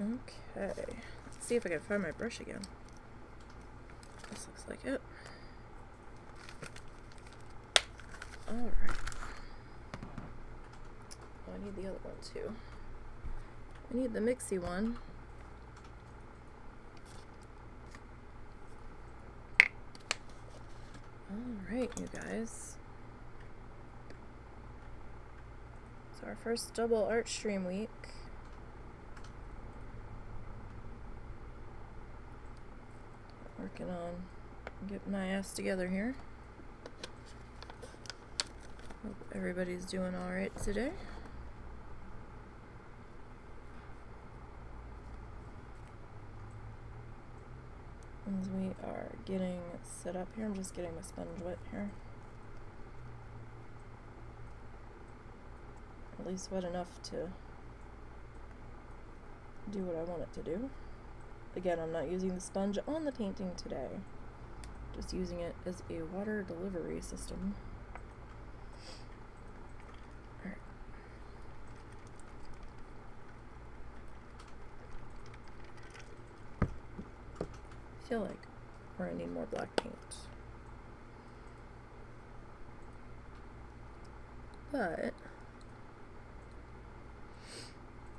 Okay, let's see if I can find my brush again. This looks like it. Alright. Oh, I need the other one too. I need the mixy one. Alright, you guys. So our first double art stream week. Working on getting my ass together here. Hope everybody's doing alright today. As we are getting set up here, I'm just getting my sponge wet here. At least wet enough to do what I want it to do. Again, I'm not using the sponge on the painting today. Just using it as a water delivery system. All right. I feel like we're gonna need more black paint. But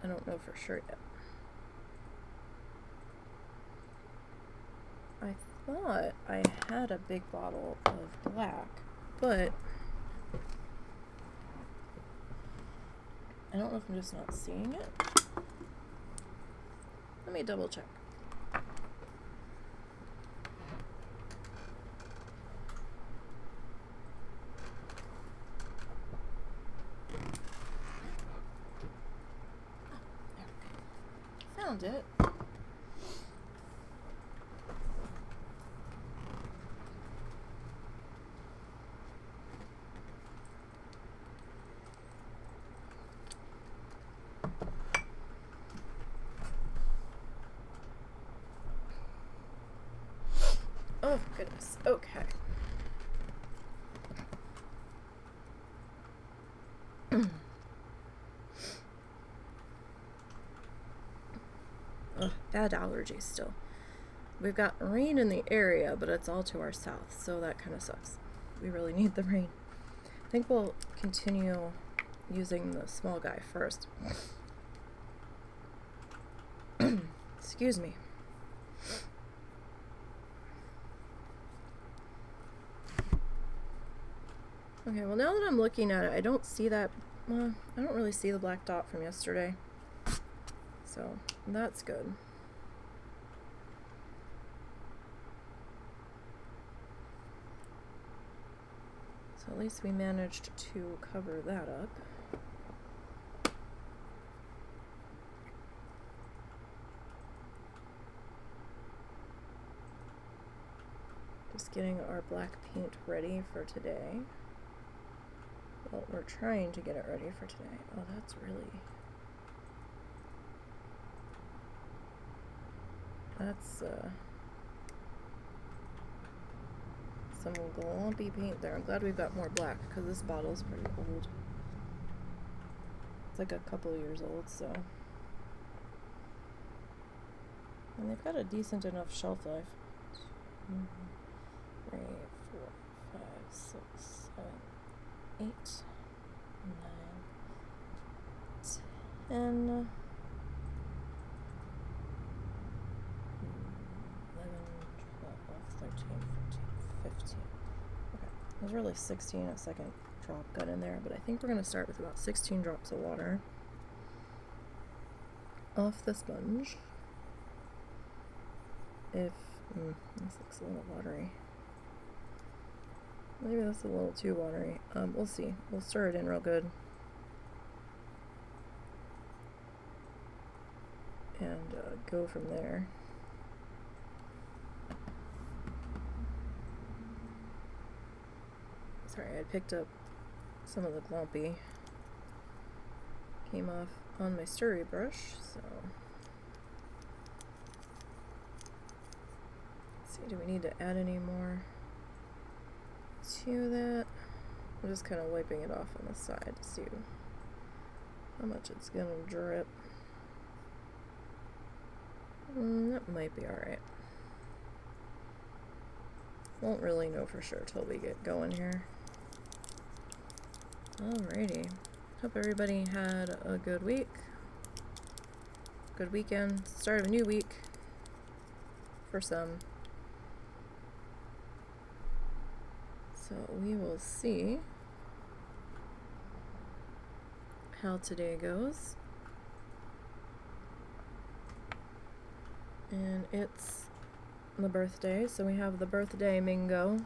I don't know for sure yet. I thought I had a big bottle of black, but I don't know if I'm just not seeing it. Let me double check. Found it. Oh, goodness. Okay. Ugh, bad allergies still. We've got rain in the area, but it's all to our south, so that kind of sucks. We really need the rain. I think we'll continue using the small guy first. Excuse me. Okay, well now that I'm looking at it, I don't see that, well, I don't really see the black dot from yesterday, so that's good. So at least we managed to cover that up. Just getting our black paint ready for today. Well, we're trying to get it ready for today. Oh, that's really... That's, some glompy paint there. I'm glad we've got more black, because this bottle's pretty old. It's like a couple years old, so... And they've got a decent enough shelf life. 3, 4, 5, 6, 7, 8, 9, 10, 11, 12, 13, 14, 15. Okay, there's really 16, a second drop got in there, but I think we're going to start with about 16 drops of water off the sponge. If, this looks a little watery. Maybe that's a little too watery. We'll see. We'll stir it in real good. And go from there. Sorry, I picked up some of the glompy. Came off on my stirry brush, so... Let's see, do we need to add any more? To that, I'm just kind of wiping it off on the side to see how much it's gonna drip. That might be alright. Won't really know for sure till we get going here. Alrighty. Hope everybody had a good week. Good weekend. Start of a new week. For some. So we will see how today goes. And it's the birthday, so we have the birthday Mingo.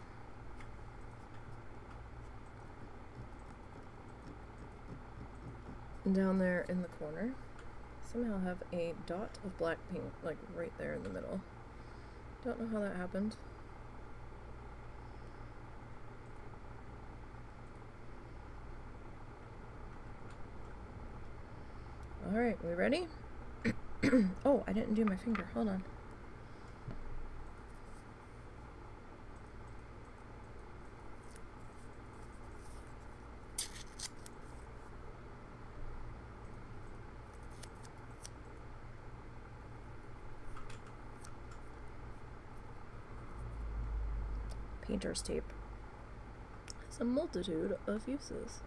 Down there in the corner. Somehow have a dot of black paint, like right there in the middle. Don't know how that happened. Alright, we ready? Oh, I didn't do my finger. Hold on. Painter's tape. It's a multitude of uses.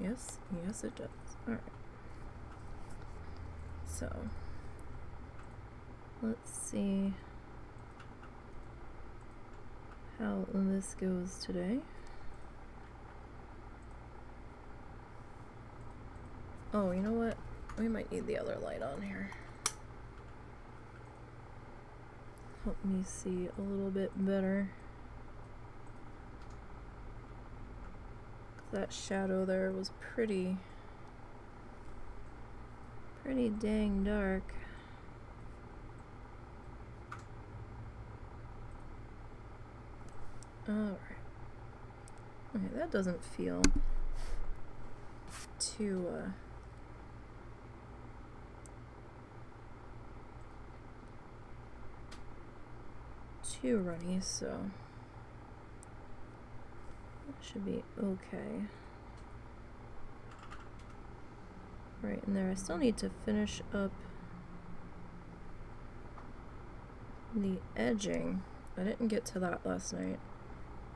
Yes, yes it does. Alright. So, let's see how this goes today. Oh, you know what? We might need the other light on here. Help me see a little bit better. That shadow there was pretty dang dark. Alright. Okay, that doesn't feel too, too runny, so should be okay. Right in there. I still need to finish up the edging. I didn't get to that last night.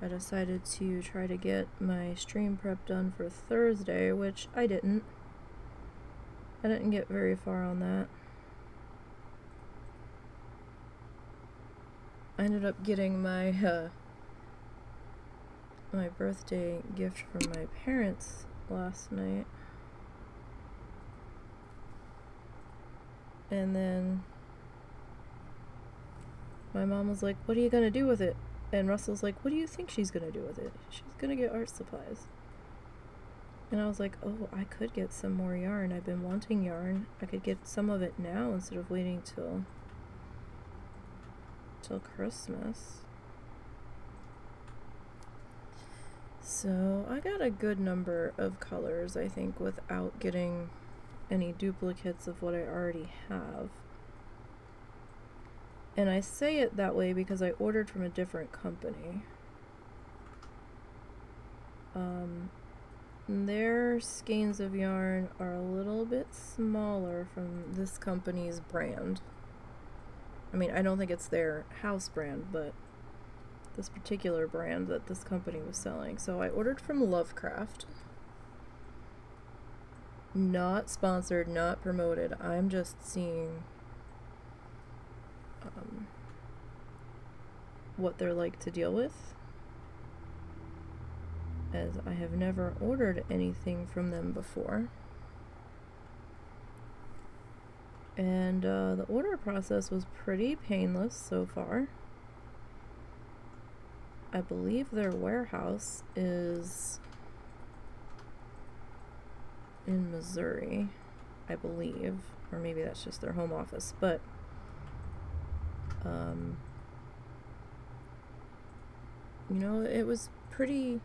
I decided to try to get my stream prep done for Thursday, which I didn't. I didn't get very far on that. I ended up getting my my birthday gift from my parents last night, and then my mom was like, what are you gonna do with it? And Russell's like, what do you think she's gonna do with it? She's gonna get art supplies. And I was like, oh, I could get some more yarn. I've been wanting yarn. I could get some of it now instead of waiting till Christmas. So I got a good number of colors, I think, without getting any duplicates of what I already have. And I say it that way because I ordered from a different company. Their skeins of yarn are a little bit smaller from this company's brand. I mean, I don't think it's their house brand, but this particular brand that this company was selling. So I ordered from Lovecraft. Not sponsored, not promoted. I'm just seeing what they're like to deal with, as I have never ordered anything from them before. And the order process was pretty painless so far. I believe their warehouse is in Missouri, I believe, or maybe that's just their home office, but you know, it was pretty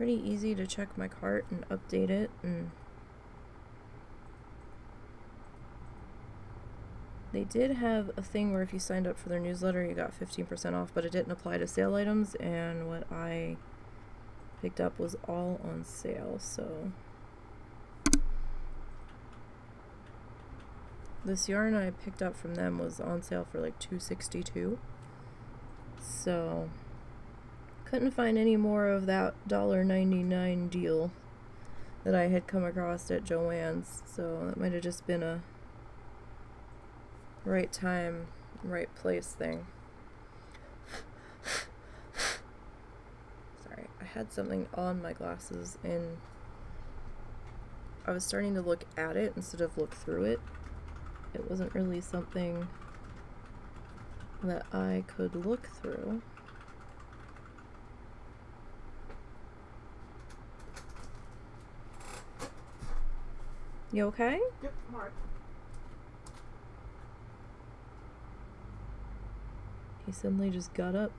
easy to check my cart and update it, and they did have a thing where if you signed up for their newsletter, you got 15% off, but it didn't apply to sale items, and what I picked up was all on sale, so This yarn I picked up from them was on sale for like $2.62. So couldn't find any more of that $1.99 deal that I had come across at Joann's, so that might have just been a right time, right place thing. Sorry, I had something on my glasses and I was starting to look at it instead of look through it. It wasn't really something that I could look through. You okay? Yep, I'm alright. He suddenly just got up.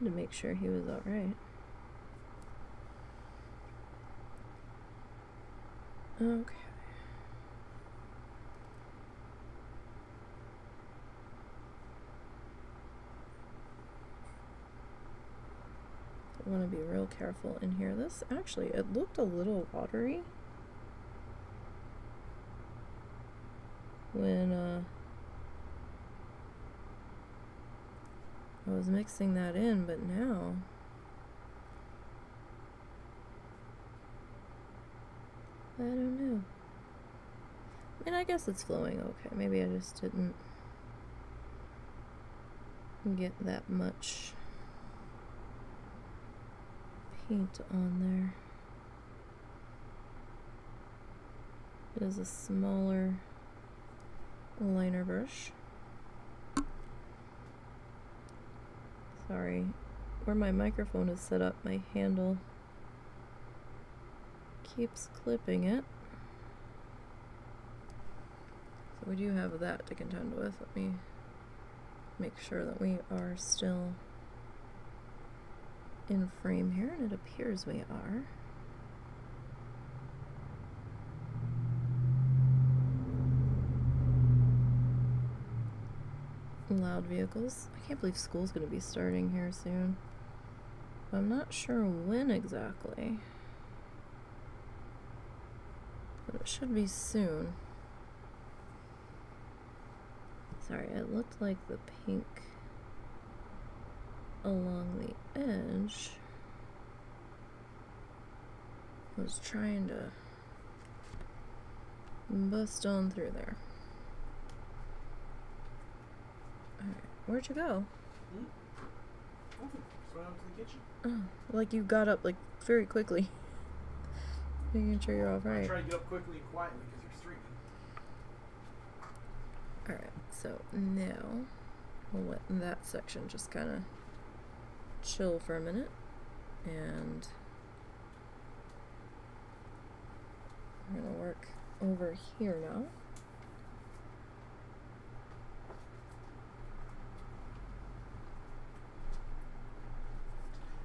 I had to make sure he was alright. Okay. I want to be real careful in here. This actually, it looked a little watery when I was mixing that in, but now I don't know. I mean, I guess it's flowing okay. Maybe I just didn't get that much paint on there. It is a smaller liner brush. Sorry, where my microphone is set up, my handle keeps clipping it. So we do have that to contend with. Let me make sure that we are still in frame here, and it appears we are. Loud vehicles. I can't believe school's going to be starting here soon. I'm not sure when exactly, but it should be soon. Sorry, it looked like the pink along the edge was trying to bust on through there. Alright, where'd you go? Oh, just went out to the kitchen. Oh, like you got up like very quickly. Making sure you're all right. I tried to get up quickly and quietly because you're streaming. Alright, so now we'll let that section just kind of chill for a minute, and we're gonna work over here now.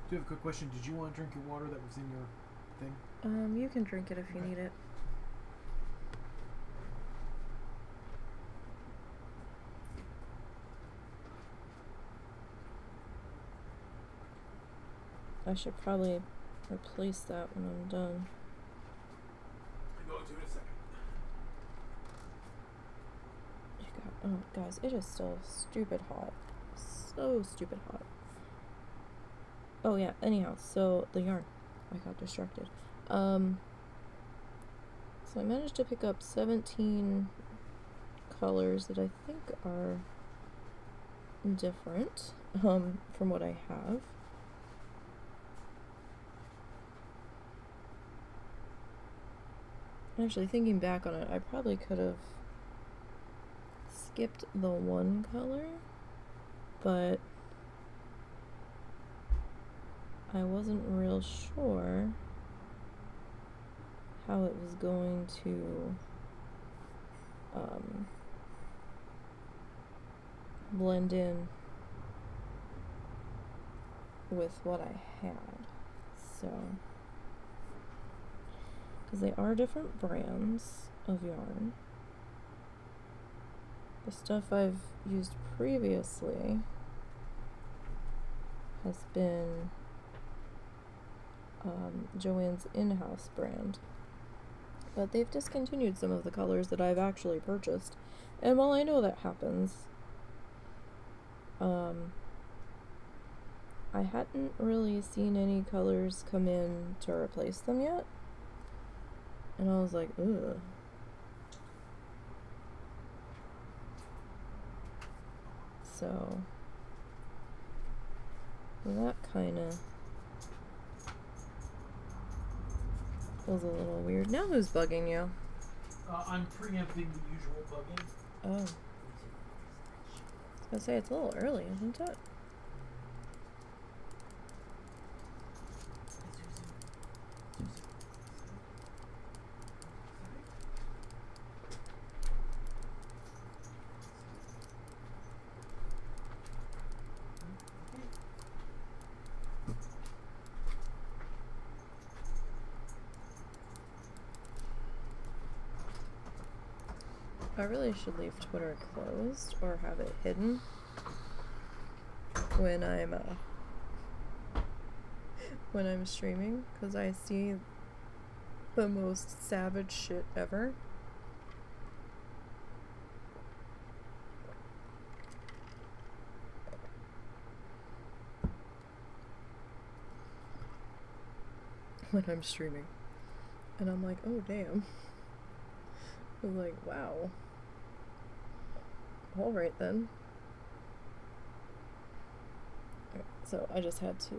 Do you have a quick question? Did you want to drink your water that was in your thing? You can drink it if you need it. I should probably replace that when I'm done. I'll go to in a second. Oh, guys, it is so stupid hot. So stupid hot. Oh, yeah, anyhow, so the yarn. I got distracted. So I managed to pick up 17 colors that I think are different from what I have. Actually, thinking back on it, I probably could have skipped the one color, but I wasn't real sure how it was going to blend in with what I had, so... because they are different brands of yarn. The stuff I've used previously has been Joann's in-house brand. but they've discontinued some of the colors that I've actually purchased, and while I know that happens, I hadn't really seen any colors come in to replace them yet, and I was like, ugh. So, that kind of feels a little weird. Now who's bugging you? I'm preempting the usual bugging. Oh. I was going to say, it's a little early, isn't it? I really should leave Twitter closed or have it hidden when I'm streaming, because I see the most savage shit ever. When I'm streaming, and I'm like, oh damn! I'm like, wow. All right then. Okay, so I just had to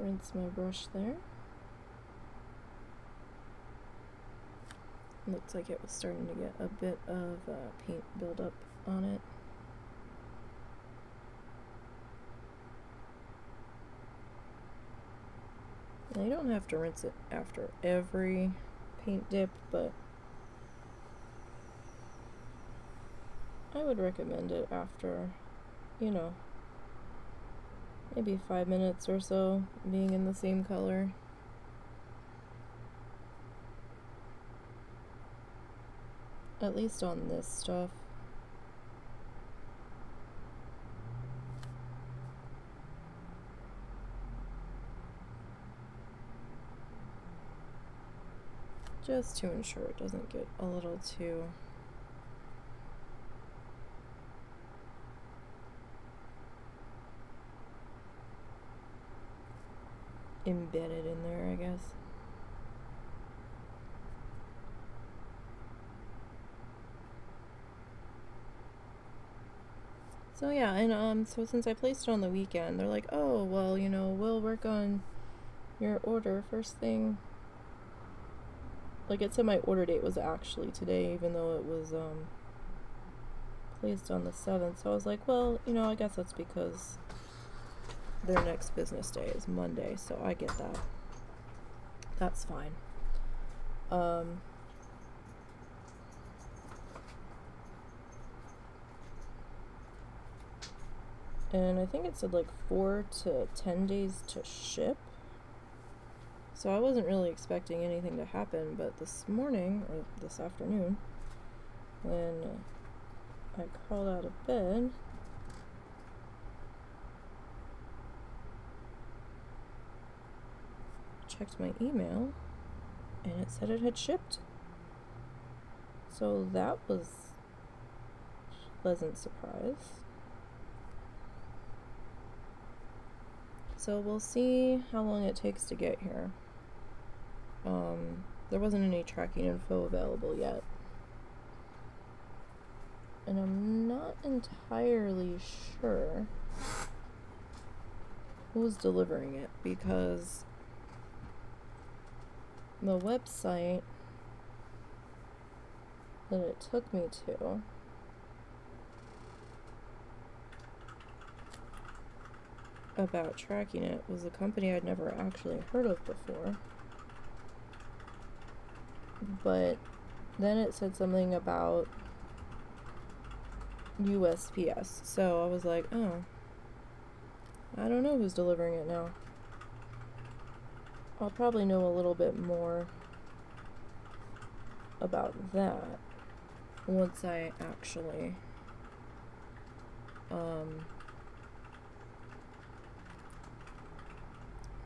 rinse my brush there. Looks like it was starting to get a bit of paint buildup on it. Now you don't have to rinse it after every paint dip, but I would recommend it after, you know, maybe 5 minutes or so being in the same color. At least on this stuff. Just to ensure it doesn't get a little too embedded in there, I guess. So yeah, and so since I placed it on the weekend, they're like, oh, well, you know, we'll work on your order first thing. Like it said, my order date was actually today, even though it was placed on the 7th. So I was like, well, you know, I guess that's because their next business day is Monday, so I get that. That's fine. And I think it said like 4 to 10 days to ship. So I wasn't really expecting anything to happen, but this morning, or this afternoon, when I crawled out of bed, checked my email, and it said it had shipped. So that was a pleasant surprise. So we'll see how long it takes to get here. There wasn't any tracking info available yet. And I'm not entirely sure who's delivering it, because the website that it took me to about tracking it was a company I'd never actually heard of before, but then it said something about USPS, so I was like, oh, I don't know who's delivering it now. I'll probably know a little bit more about that once I actually Are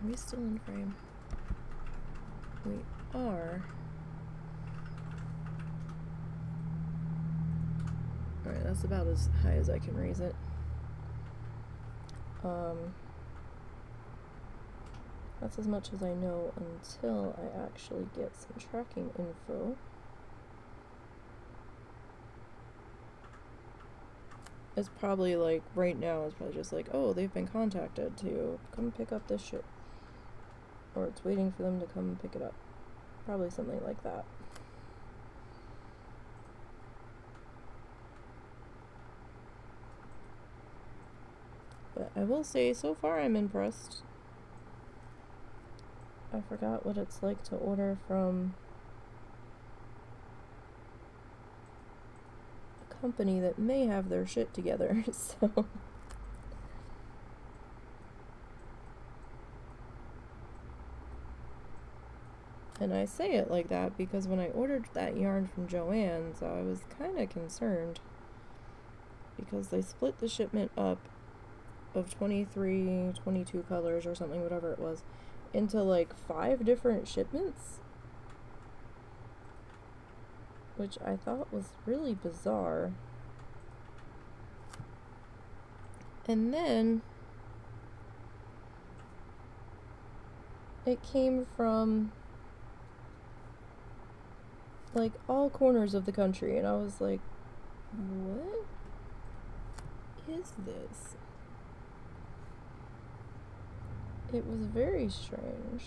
we still in frame? we are. Alright, that's about as high as I can raise it. That's as much as I know until I actually get some tracking info. It's probably like, right now, it's probably just like, oh, they've been contacted to come pick up this shit. Or it's waiting for them to come pick it up. Probably something like that. But I will say, so far I'm impressed. I forgot what it's like to order from a company that may have their shit together, so... And I say it like that because when I ordered that yarn from Joann's, I was kind of concerned because they split the shipment up of 23, 22 colors or something, whatever it was, into like 5 different shipments, which I thought was really bizarre. And then it came from like all corners of the country, and I was like, what is this? It was very strange.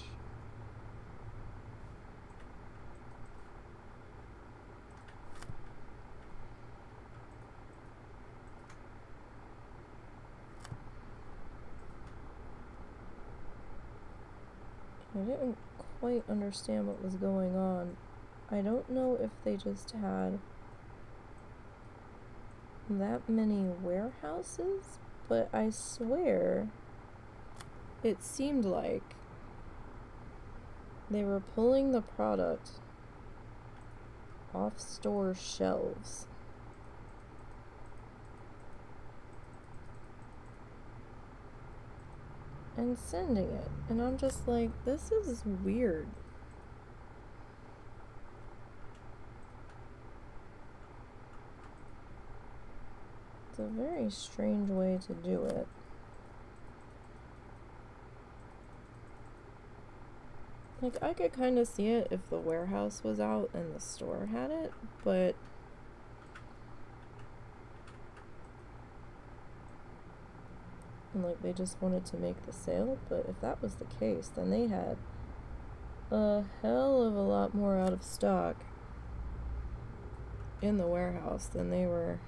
I didn't quite understand what was going on. I don't know if they just had that many warehouses, but I swear it seemed like they were pulling the product off store shelves. And sending it. And I'm just like, this is weird. It's a very strange way to do it. Like, I could kind of see it if the warehouse was out and the store had it, but and like they just wanted to make the sale. But if that was the case, then they had a hell of a lot more out of stock in the warehouse than they were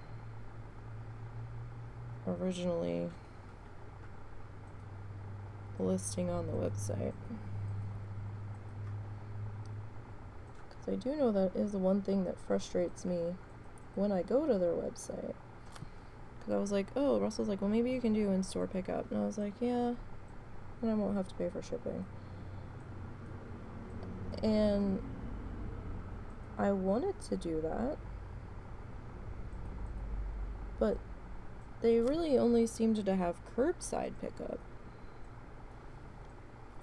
originally listing on the website. I do know that is the one thing that frustrates me when I go to their website, because I was like, oh, Russell's like, well, maybe you can do in-store pickup, and I was like, yeah, and I won't have to pay for shipping. And I wanted to do that, but they really only seemed to have curbside pickup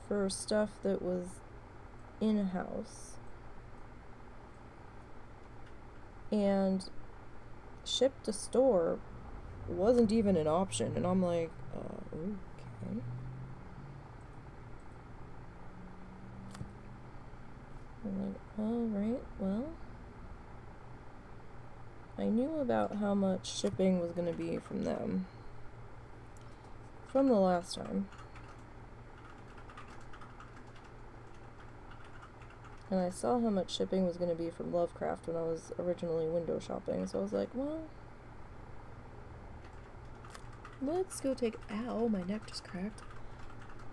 for stuff that was in-house. And ship to store wasn't even an option, and I'm like, okay. I'm like, alright, well, I knew about how much shipping was going to be from them from the last time. And I saw how much shipping was going to be from Lovecraft when I was originally window shopping, so I was like, well, let's go take, ow, my neck just cracked.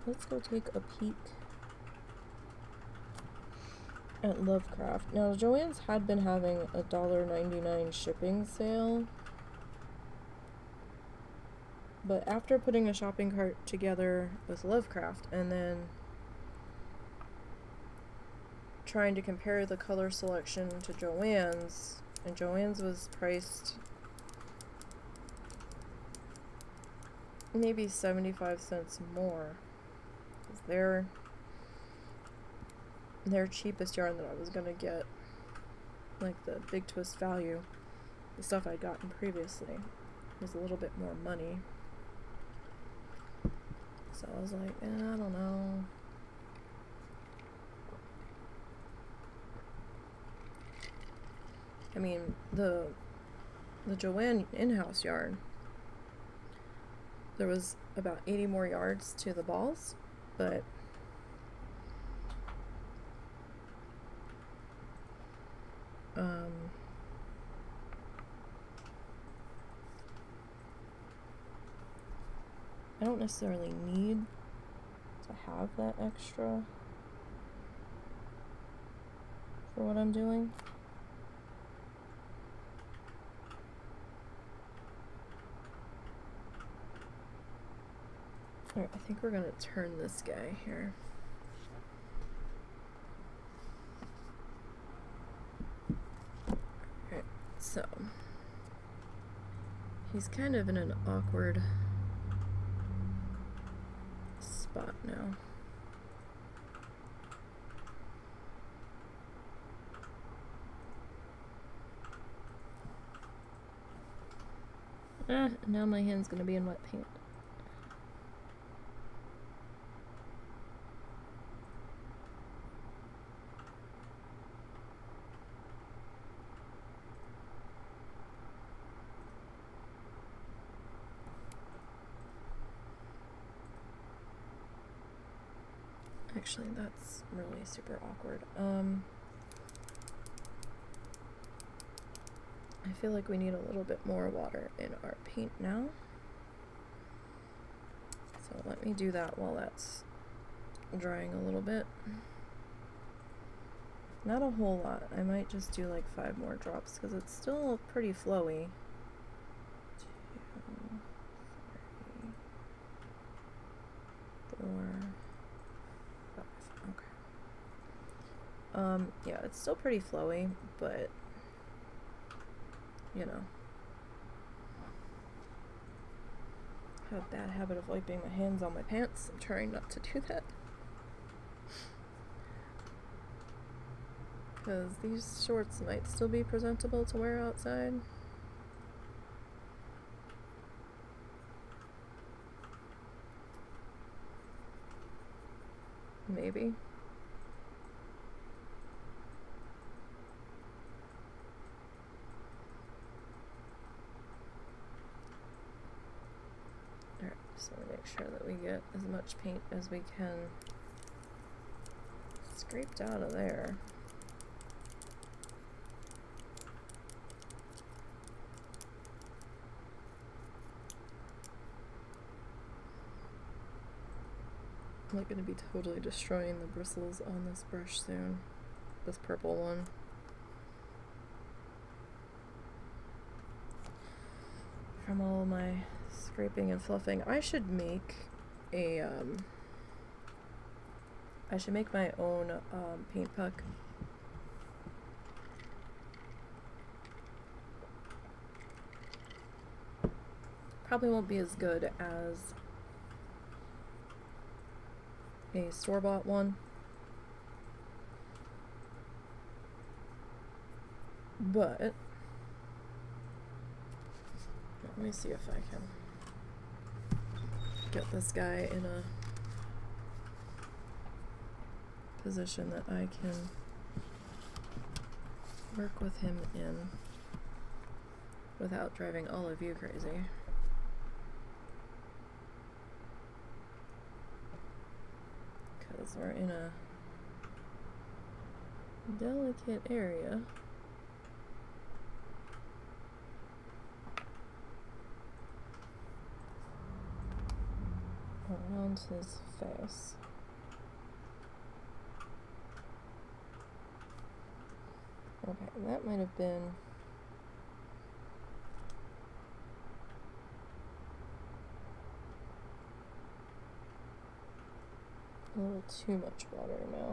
Let's go take a peek at Lovecraft. Now, Joann's had been having a $1.99 shipping sale, but after putting a shopping cart together with Lovecraft and then trying to compare the color selection to Joann's, and Joann's was priced maybe 75 cents more. Their their cheapest yarn that I was gonna get, like the Big Twist value, the stuff I'd gotten previously was a little bit more money. So I was like, eh, I don't know. I mean, the Joann in-house yarn, there was about 80 more yards to the balls, but I don't necessarily need to have that extra for what I'm doing. Alright, I think we're gonna turn this guy here. Alright, so he's kind of in an awkward spot now. Ah, now my hand's gonna be in wet paint. Actually, that's really super awkward. I feel like we need a little bit more water in our paint now. So let me do that while that's drying a little bit. Not a whole lot. I might just do like 5 more drops because it's still pretty flowy. 2, 3, 4. Yeah, it's still pretty flowy, but, you know, I have a bad habit of wiping my hands on my pants. I'm trying not to do that, because these shorts might still be presentable to wear outside. Maybe. Just want to make sure that we get as much paint as we can scraped out of there. I'm not going to be totally destroying the bristles on this brush soon, this purple one. From all my scraping and fluffing. I should make a, I should make my own, paint puck. Probably won't be as good as a store-bought one. But, let me see if I can get this guy in a position that I can work with him in without driving all of you crazy. Because we're in a delicate area. Around his face. Okay, that might have been a little too much water now.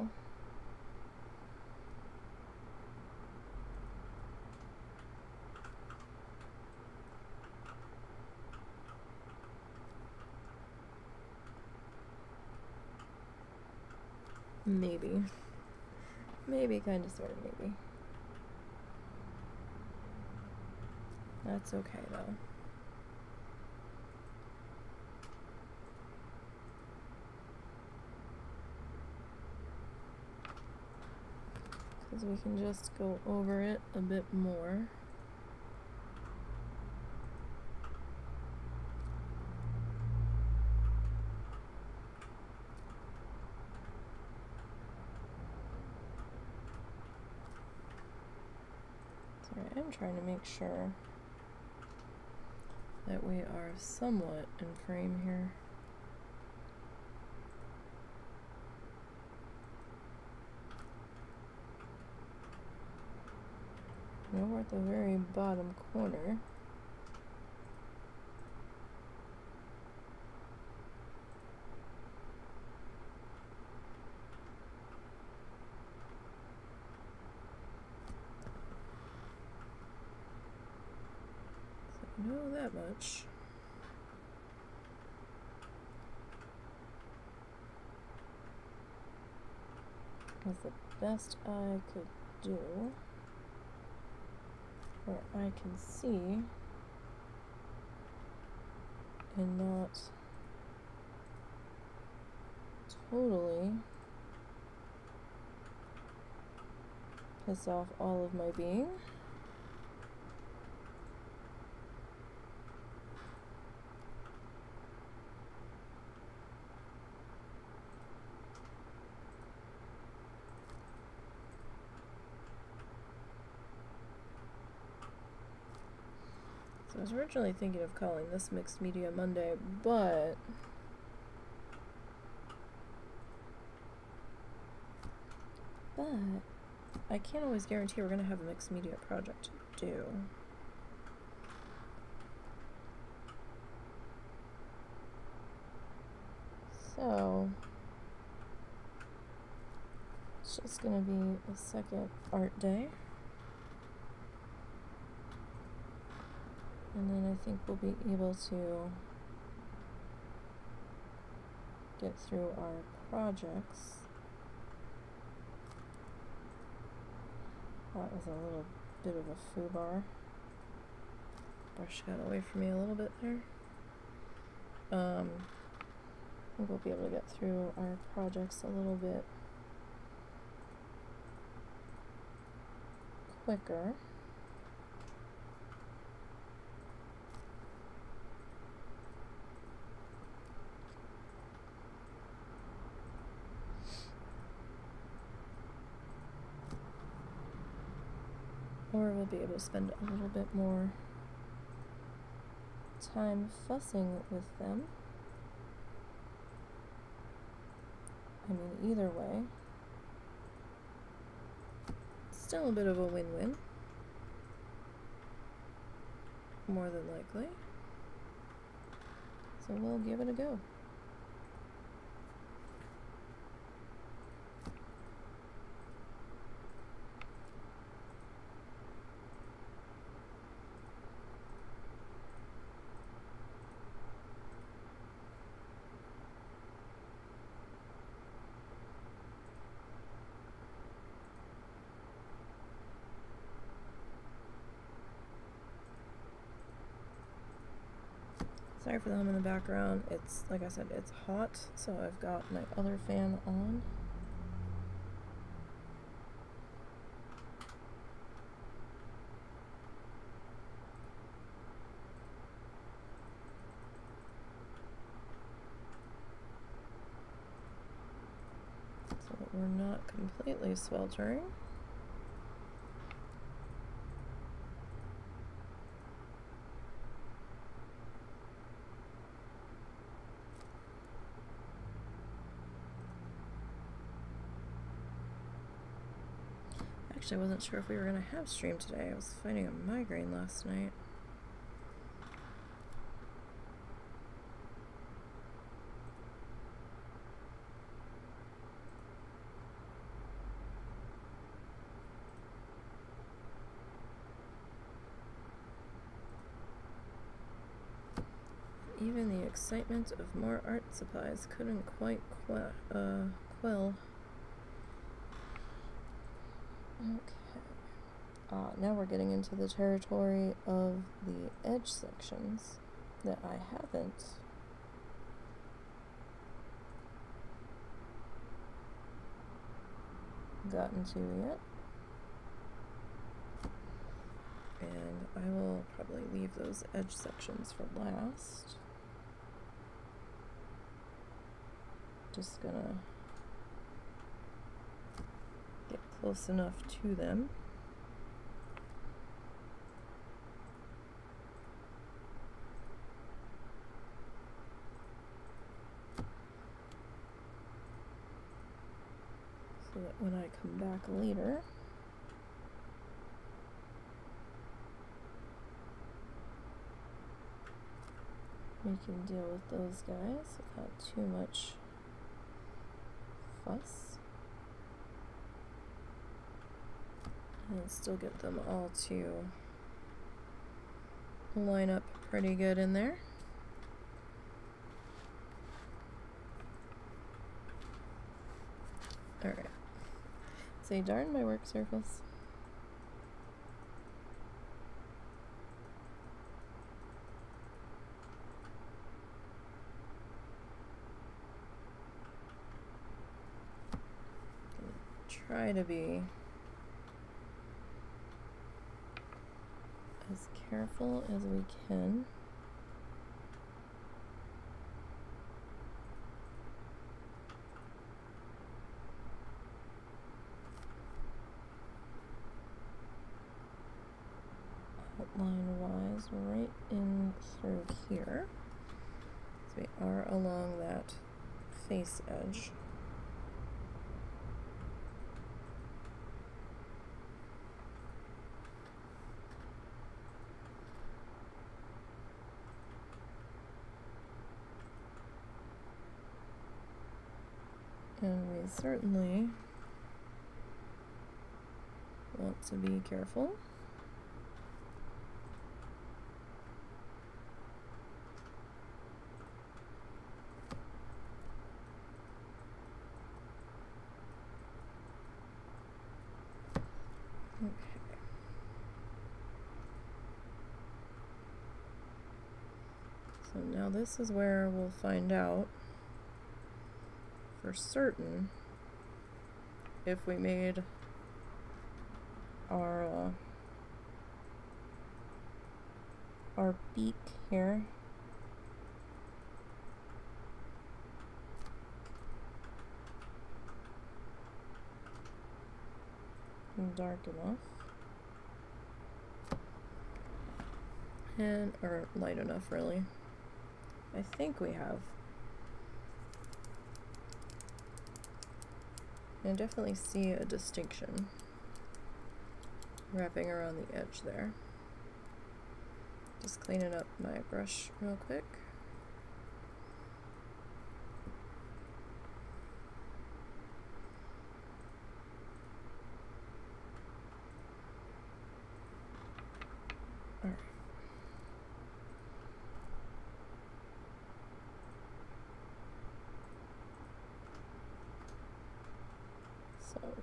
Maybe. Maybe, kind of, sort of, maybe. That's okay, though. Because we can just go over it a bit more. Sorry, I'm trying to make sure that we are somewhat in frame here. Now we're at the very bottom corner. So I know that much. That's the best I could do. Where I can see and not totally piss off all of my being. I was originally thinking of calling this Mixed Media Monday, but I can't always guarantee we're going to have a mixed media project to do. So it's just going to be a second art day. And then I think we'll be able to get through our projects. That was a little bit of a foobar. Brush got away from me a little bit there. I think we'll be able to get through our projects a little bit quicker. Or we'll be able to spend a little bit more time fussing with them. I mean, either way, still a bit of a win-win, more than likely. So we'll give it a go. Sorry for the hum in the background. It's, like I said, it's hot, so I've got my other fan on. So that we're not completely sweltering. I wasn't sure if we were going to have stream today. I was fighting a migraine last night. Even the excitement of more art supplies couldn't quite quell Okay. Now we're getting into the territory of the edge sections that I haven't. Gotten to yet. And I will probably leave those edge sections for last. Just gonna get close enough to them. So that when I come back later, we can deal with those guys without too much fuss. And still get them all to line up pretty good in there. Alright. Say darn my work circles. Try to be as careful as we can. Outline-wise, right in through here. So we are along that face edge. And we certainly want to be careful. Okay. So now this is where we'll find out for certain if we made our beak here dark enough and or light enough really. I think we have. And definitely see a distinction wrapping around the edge there. Just cleaning up my brush real quick. All right.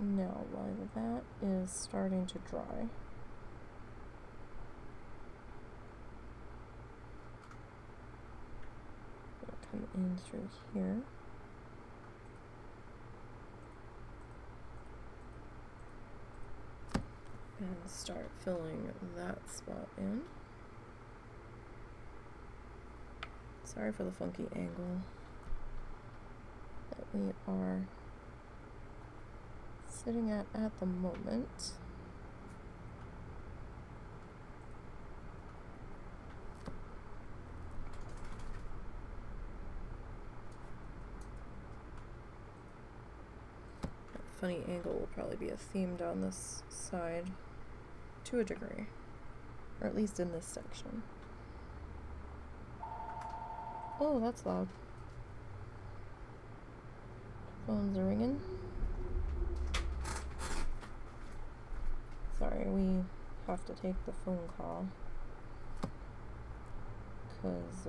Now, while that is starting to dry, it'll come in through here. And start filling that spot in. Sorry for the funky angle that we are sitting at the moment. That funny angle will probably be a theme down this side to a degree, or at least in this section. Oh, that's loud. Phones are ringing. Sorry, we have to take the phone call because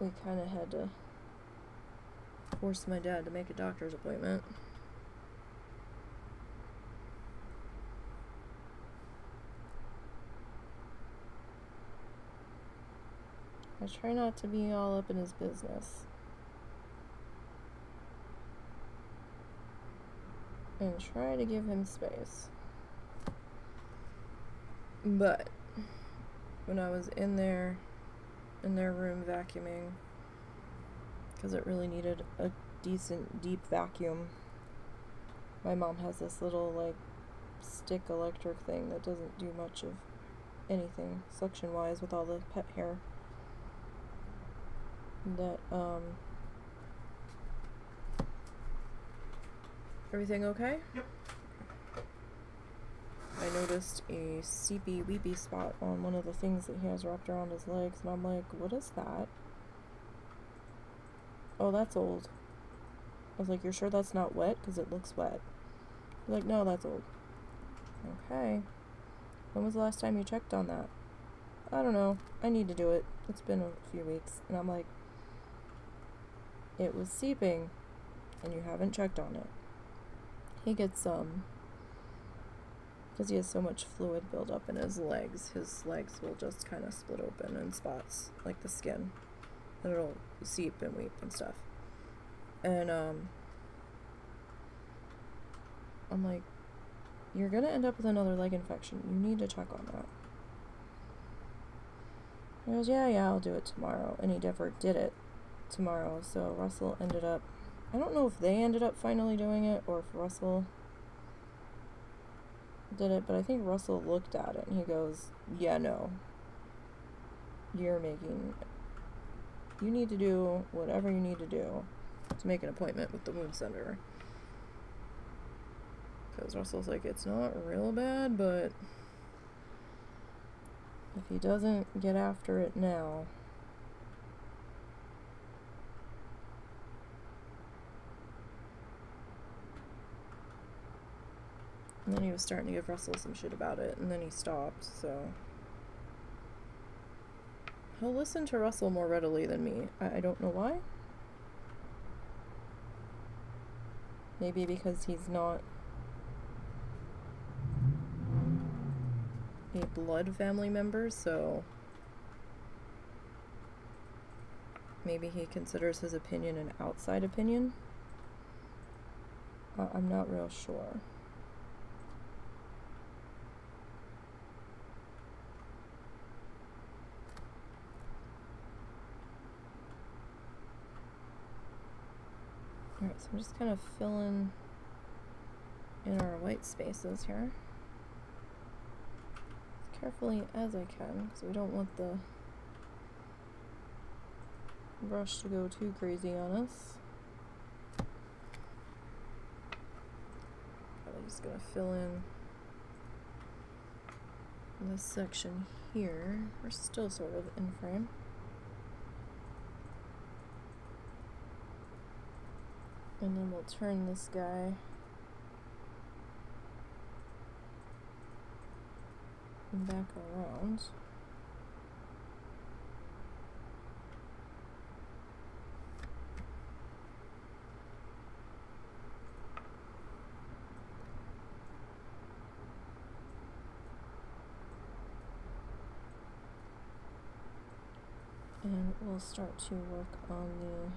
we kind of had to force my dad to make a doctor's appointment I try not to be all up in his business. And try to give him space. But when I was in their room vacuuming, because it really needed a decent deep vacuum. My mom has this little like stick electric thing that doesn't do much of anything suction wise with all the pet hair that everything okay? Yep. I noticed a seepy weepy spot on one of the things that he has wrapped around his legs, and I'm like, what is that? Oh, that's old. I was like, you're sure that's not wet? Because it looks wet. I'm like, no, that's old. Okay. When was the last time you checked on that? I don't know. I need to do it. It's been a few weeks. And I'm like, it was seeping, and you haven't checked on it. He gets, because he has so much fluid buildup in his legs will just kind of split open in spots, like the skin. And it'll seep and weep and stuff. And, I'm like, you're gonna end up with another leg infection. You need to check on that. He goes, yeah, I'll do it tomorrow. And he never did it tomorrow. So Russell ended up, I don't know if they ended up finally doing it or if Russell did it, but I think Russell looked at it and he goes, yeah, no. You need to do whatever you need to do to make an appointment with the wound center. Because Russell's like, it's not real bad, but if he doesn't get after it now, and then he was starting to give Russell some shit about it, and then he stopped, so he'll listen to Russell more readily than me. I don't know why. Maybe because he's not a blood family member, so maybe he considers his opinion an outside opinion. I'm not real sure. Alright, so I'm just kind of filling in our white spaces here. As carefully as I can, because we don't want the brush to go too crazy on us. Probably just going to fill in this section here. We're still sort of in frame. And then we'll turn this guy back around. And we'll start to work on the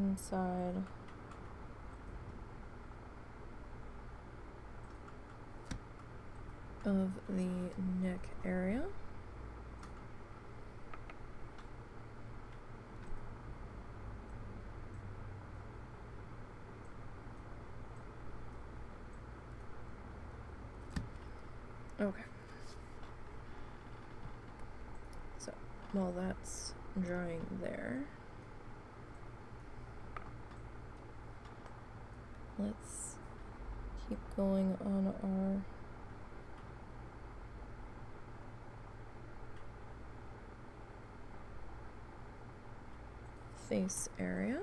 inside of the neck area. Okay. So while that's drying there, let's keep going on our face area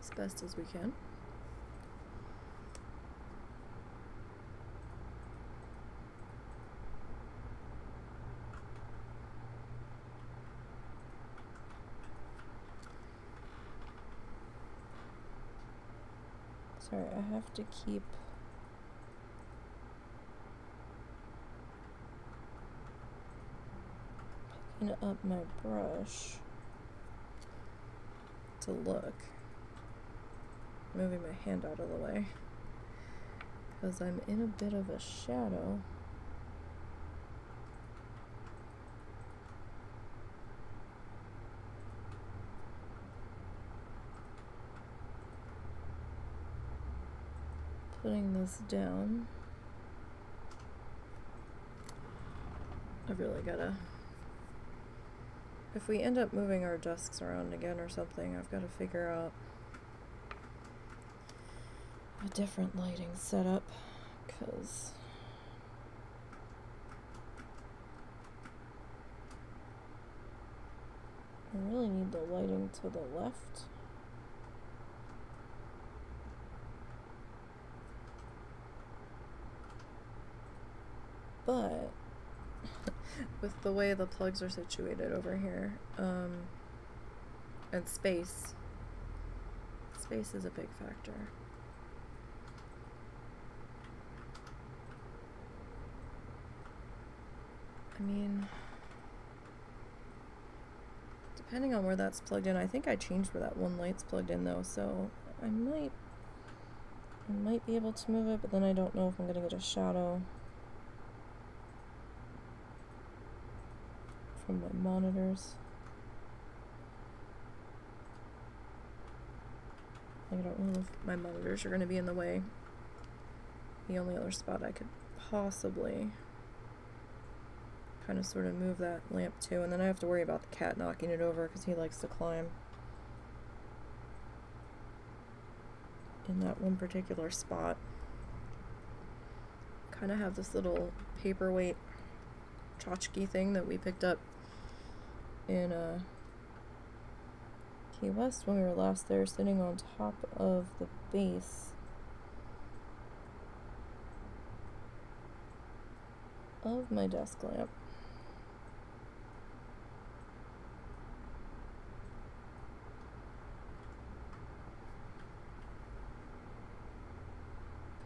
as best as we can. Sorry, I have to keep open up my brush to look. Moving my hand out of the way because I'm in a bit of a shadow. Putting this down. I really gotta, if we end up moving our desks around again or something, I've gotta figure out a different lighting setup, because I really need the lighting to the left. But with the way the plugs are situated over here, and space is a big factor. I mean, depending on where that's plugged in, I think I changed where that one light's plugged in though, so I might be able to move it, but then I don't know if I'm gonna get a shadow from my monitors. I don't know if my monitors are gonna be in the way. The only other spot I could possibly kind of sort of move that lamp to, and then I have to worry about the cat knocking it over because he likes to climb in that one particular spot. Kind of have this little paperweight tchotchke thing that we picked up in Key West when we were last there, sitting on top of the base of my desk lamp.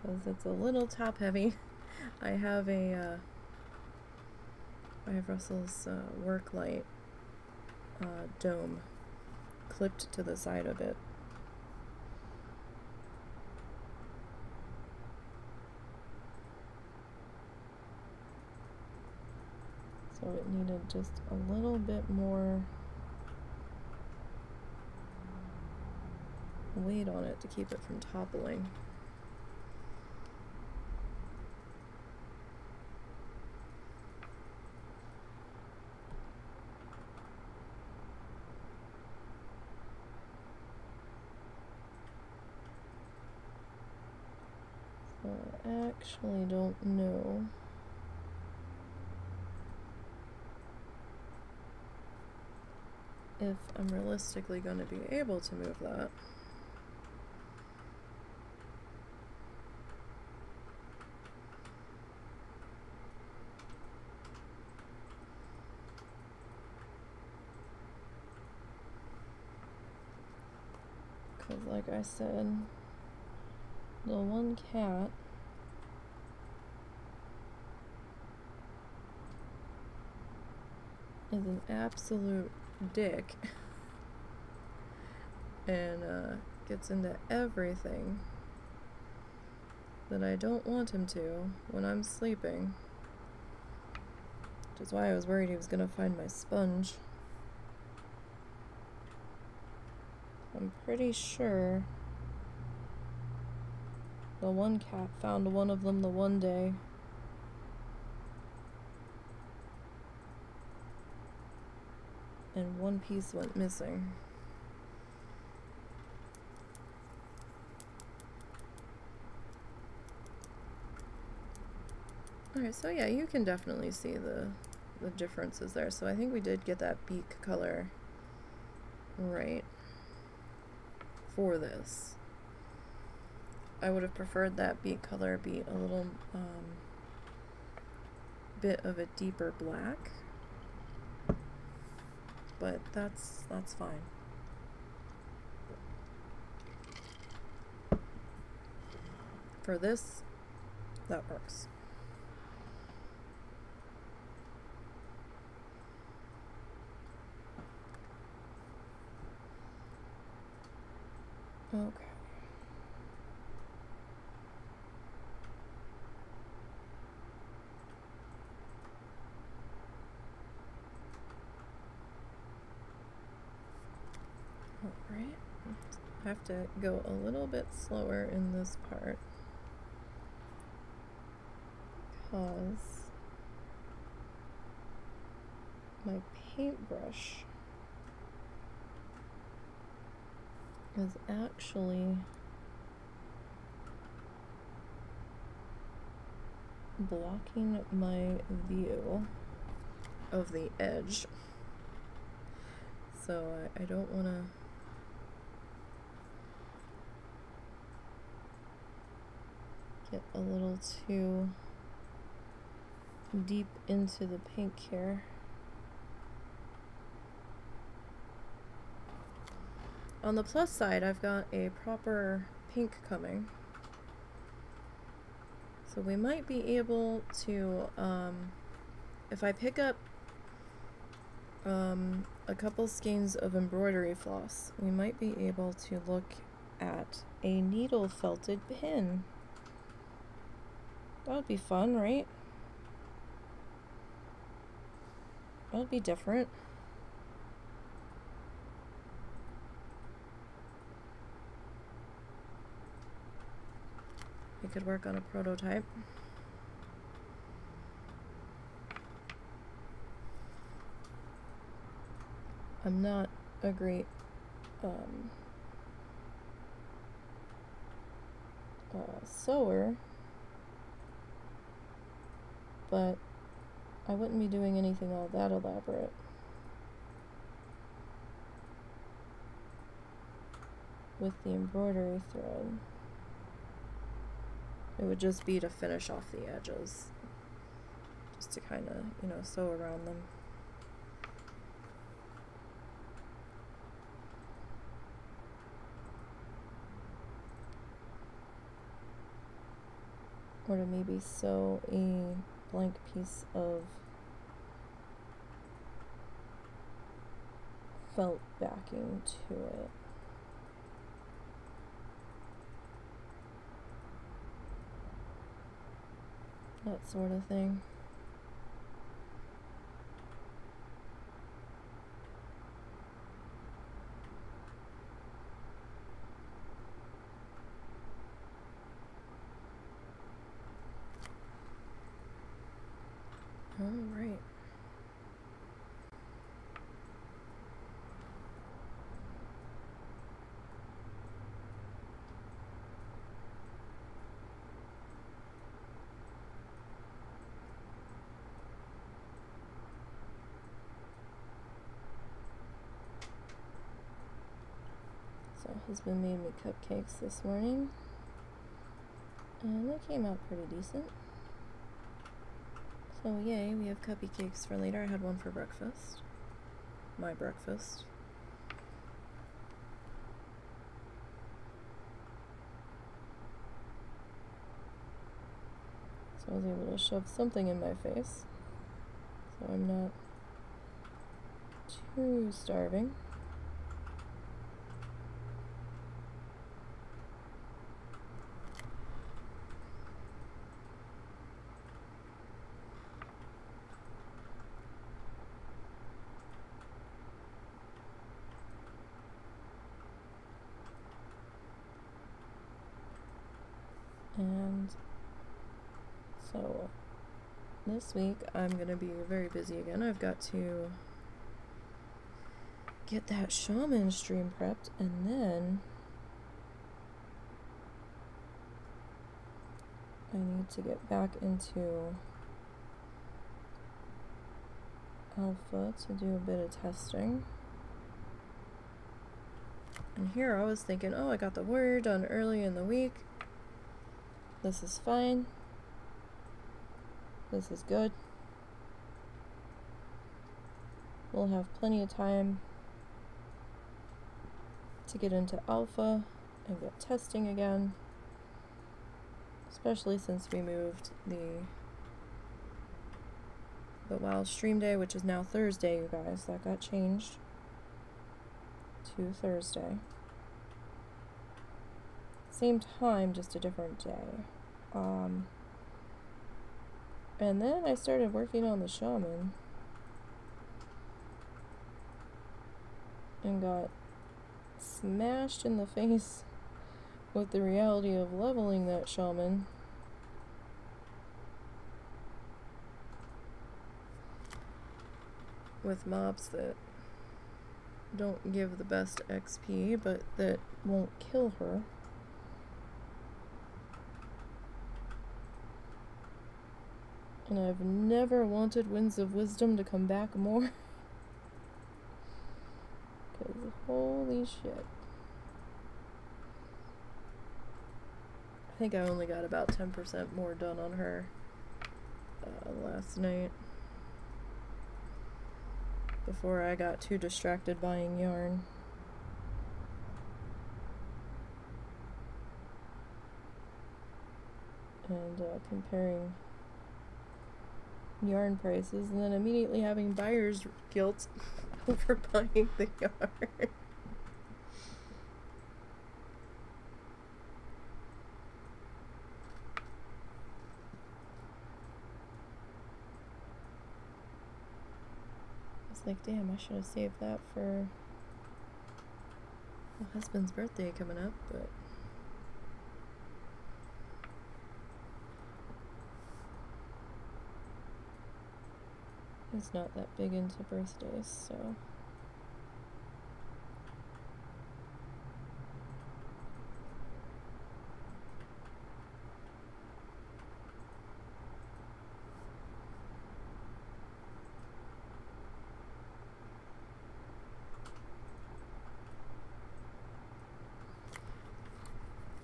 Because it's a little top heavy. I have Russell's work light dome clipped to the side of it. So it needed just a little bit more weight on it to keep it from toppling. I actually don't know if I'm realistically going to be able to move that. Because like I said, the one cat is an absolute dick and gets into everything that I don't want him to when I'm sleeping, which is why I was worried he was gonna find my sponge. I'm pretty sure the one cat found one of them the one day. And one piece went missing. Alright, so yeah, you can definitely see the differences there. So I think we did get that beak color right for this. I would have preferred that beak color be a little bit of a deeper black. But that's fine. For this, that works. Okay. Alright, I have to go a little bit slower in this part because my paintbrush is actually blocking my view of the edge, so I don't want to get a little too deep into the pink here. On the plus side, I've got a proper pink coming, so we might be able to, if I pick up a couple skeins of embroidery floss, we might be able to look at a needle felted pin. That would be fun, right? That would be different. We could work on a prototype. I'm not a great sewer, but I wouldn't be doing anything all that elaborate. With the embroidery thread. It would just be to finish off the edges, just to kind of, you know, sew around them. Or to maybe sew a blank piece of felt backing to it. That sort of thing. All right. Husband made me cupcakes this morning, and they came out pretty decent. So yay, we have cupcakes for later. I had one for breakfast. My breakfast. So I was able to shove something in my face, so I'm not too starving. This week I'm going to be very busy again. I've got to get that shaman stream prepped, and then I need to get back into alpha to do a bit of testing. And here I was thinking, oh, I got the warrior done early in the week. This is fine. This is good. We'll have plenty of time to get into alpha and get testing again, especially since we moved the wild stream day, which is now Thursday, you guys. That got changed to Thursday. Same time, just a different day. And then I started working on the shaman. And got smashed in the face with the reality of leveling that shaman. With mobs that don't give the best XP, but that won't kill her. And I've never wanted Winds of Wisdom to come back more. Because holy shit. I think I only got about 10% more done on her last night. Before I got too distracted buying yarn. And comparing yarn prices, and then immediately having buyer's guilt over buying the yarn. It's like, damn, I should have saved that for my husband's birthday coming up, but he's not that big into birthdays, so.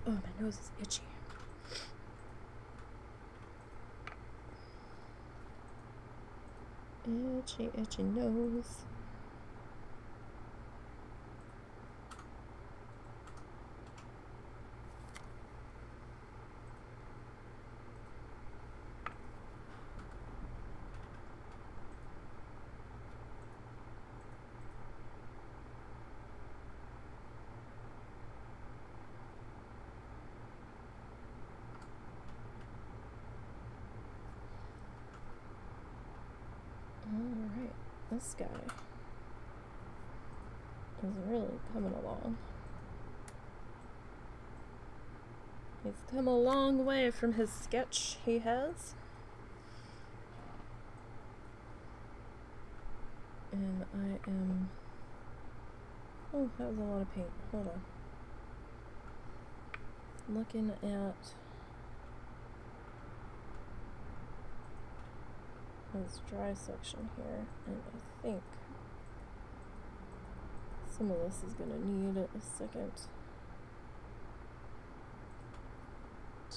Oh, my nose is itchy. Itchy, itchy nose. This guy is really coming along. He's come a long way from his sketch, he has. And I am... Oh, that was a lot of paint. Hold on. Looking at this dry section here, and I think some of this is going to need a second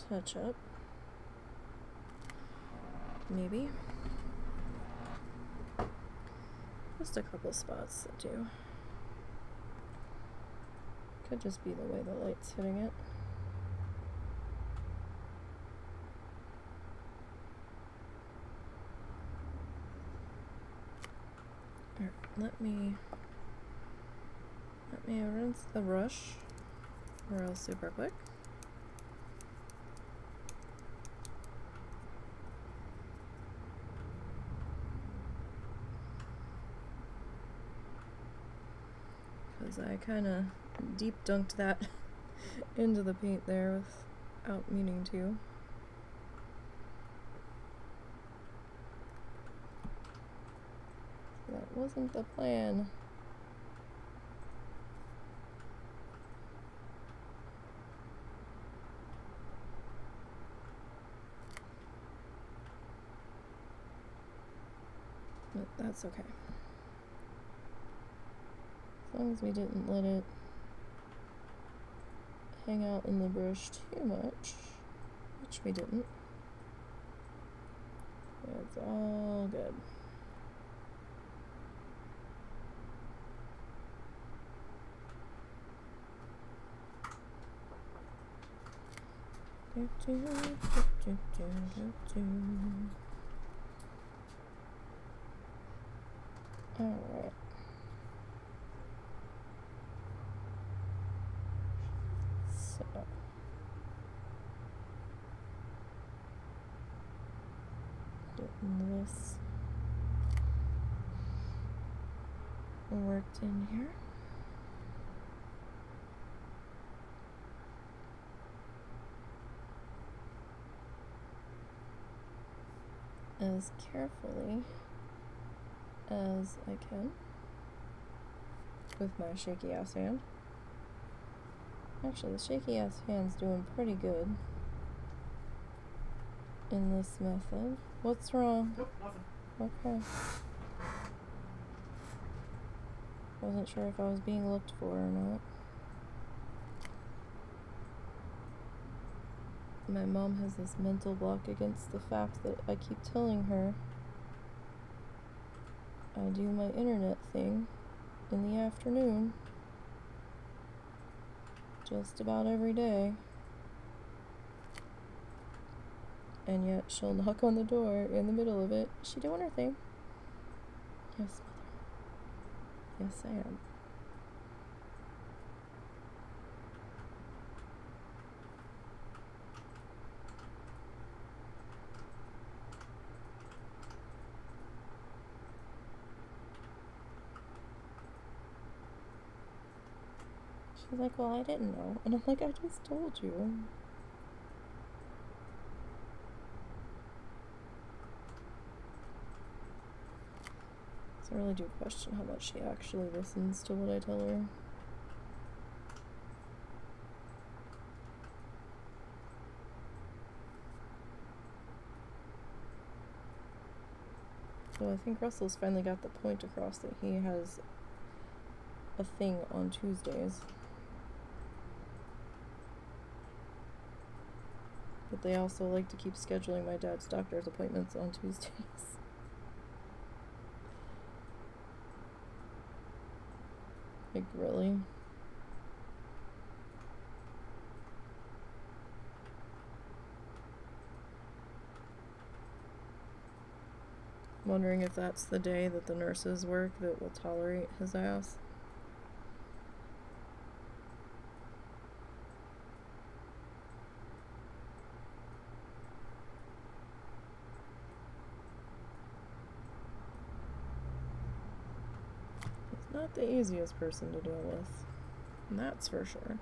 touch up, maybe, just a couple spots that do, could just be the way the light's hitting it. Let me rinse the brush real super quick. Because I kind of deep dunked that into the paint there without meaning to. Wasn't the plan. But that's okay. As long as we didn't let it hang out in the brush too much, which we didn't. It's all good. Alright. So putting this worked in here. As carefully as I can with my shaky ass hand. Actually, the shaky ass hand's doing pretty good in this method. What's wrong? Nope, nothing. Okay. Wasn't sure if I was being looked for or not. My mom has this mental block against the fact that I keep telling her I do my internet thing in the afternoon just about every day, and yet she'll knock on the door in the middle of it. Is she doing her thing? Yes, mother. Yes, I am. She's like, well, I didn't know. And I'm like, I just told you. So I really do question how much she actually listens to what I tell her. So I think Russell's finally got the point across that he has a thing on Tuesdays. But they also like to keep scheduling my dad's doctor's appointments on Tuesdays. Like, really? I'm wondering if that's the day that the nurses work that will tolerate his ass. The easiest person to deal with, and that's for sure.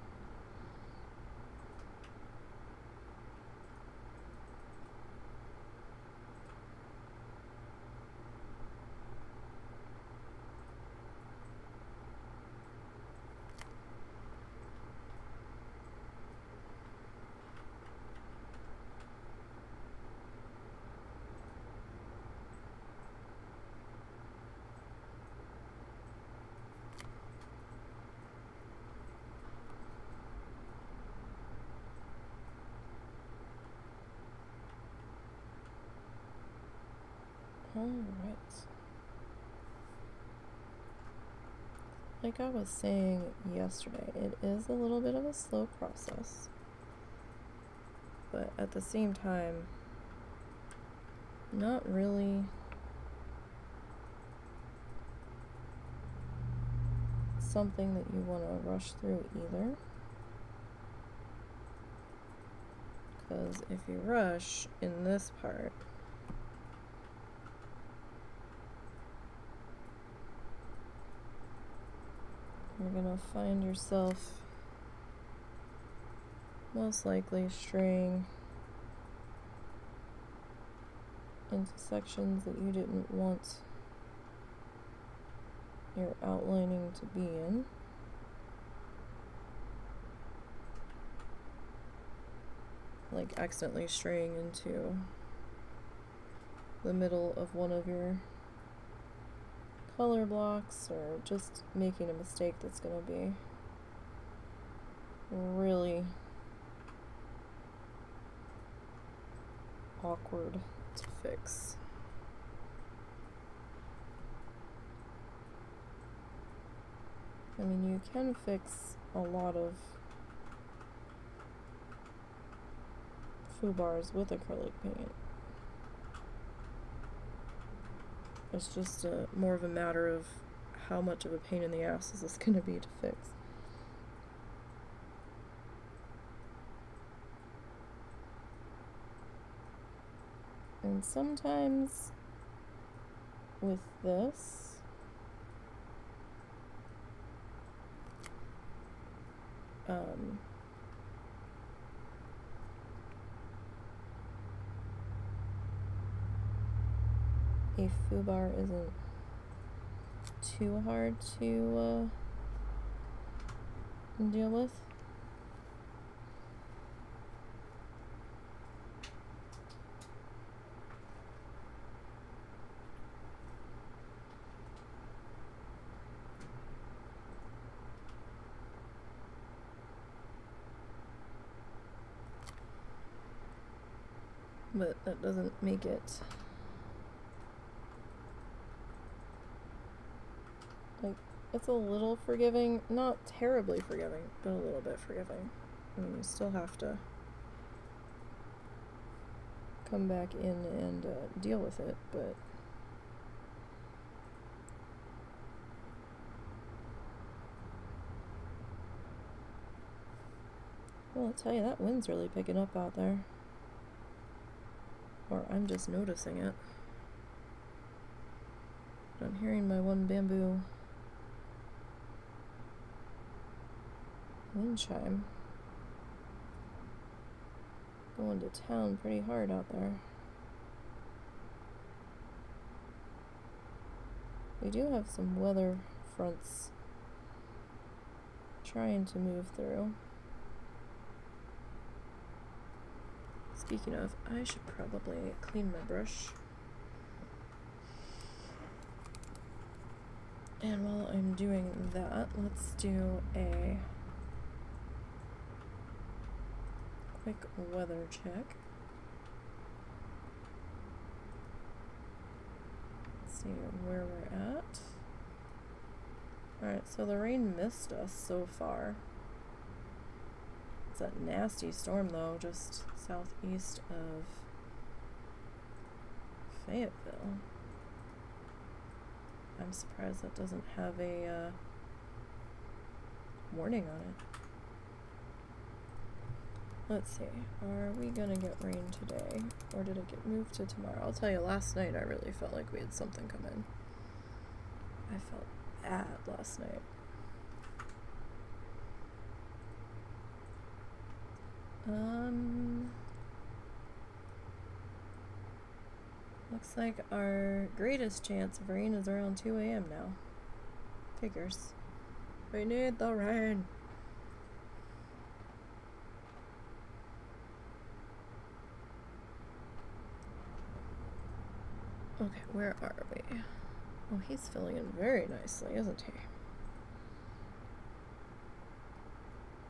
Like I was saying yesterday, it is a little bit of a slow process, but at the same time, not really something that you want to rush through either, because if you rush in this part, you're gonna find yourself most likely straying into sections that you didn't want your outlining to be in. Like accidentally straying into the middle of one of your color blocks, or just making a mistake that's going to be really awkward to fix. I mean, you can fix a lot of foobars with acrylic paint. It's just more of a matter of how much of a pain in the ass is this going to be to fix. And And sometimes with this, a foobar isn't too hard to deal with. But that doesn't make it like it's a little forgiving, not terribly forgiving, but a little bit forgiving. I mean, you still have to come back in and deal with it, but well, I'll tell you, that wind's really picking up out there. Or I'm just noticing it. But I'm hearing my one bamboo wind chime. Going to town pretty hard out there. We do have some weather fronts trying to move through. Speaking of, I should probably clean my brush. And while I'm doing that, let's do a quick weather check. Let's see where we're at. Alright, so the rain missed us so far. It's that nasty storm though, just southeast of Fayetteville. I'm surprised that doesn't have a warning on it. Let's see, are we gonna get rain today, or did it get moved to tomorrow? I'll tell you, last night I really felt like we had something come in. I felt bad last night. Looks like our greatest chance of rain is around 2 a.m. now. Figures. We need the rain. Okay, where are we? Oh, he's filling in very nicely, isn't he?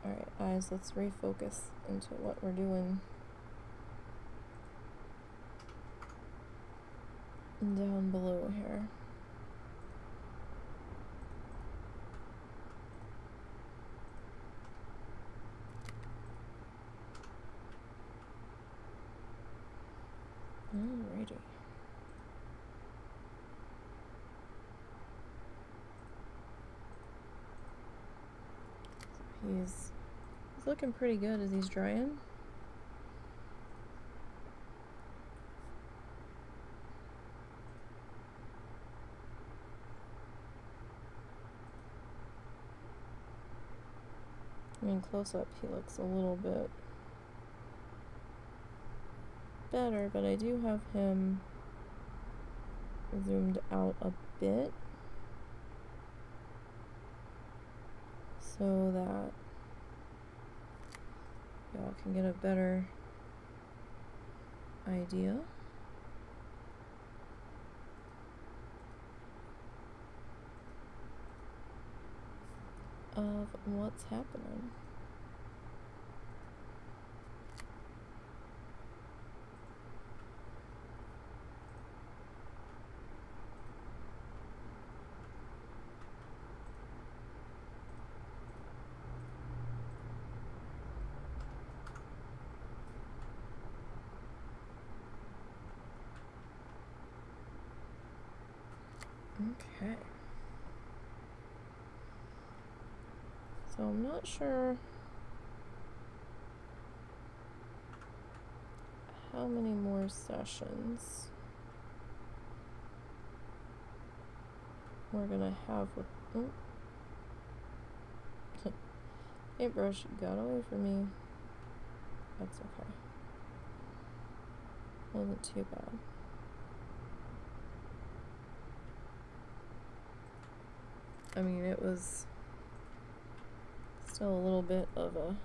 Alright, eyes, let's refocus into what we're doing down below here. Alrighty. He's looking pretty good as he's drying. I mean, close up he looks a little bit better, but I do have him zoomed out a bit so that y'all can get a better idea. Of what's happening. Okay. So I'm not sure how so many more sessions we're gonna have with paintbrush got away from me. That's okay. Wasn't too bad. I mean, it was still a little bit of a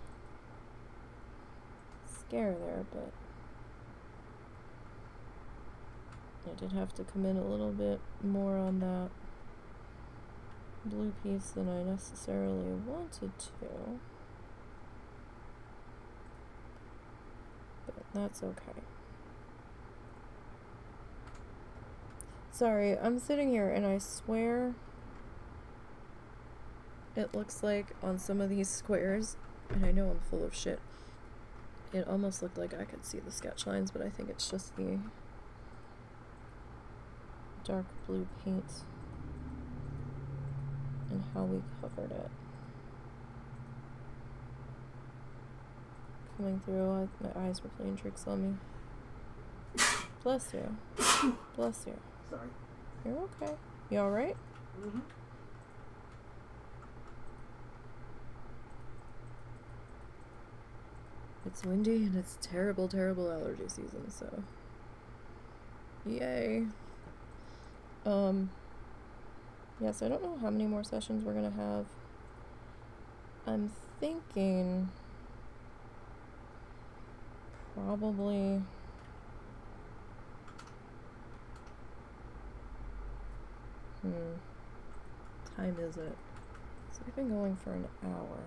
scare there, but I did have to commit a little bit more on that blue piece than I necessarily wanted to, but that's okay. Sorry, I'm sitting here and I swear it looks like on some of these squares, and I know I'm full of shit, it almost looked like I could see the sketch lines, but I think it's just the dark blue paint and how we covered it. Coming through, my eyes were playing tricks on me. Bless you. Bless you. Sorry. You're okay. You alright? Mm-hmm. It's windy and it's terrible, terrible allergy season, so yay. Yeah, so I don't know how many more sessions we're gonna have. I'm thinking probably time is it? So we've been going for an hour.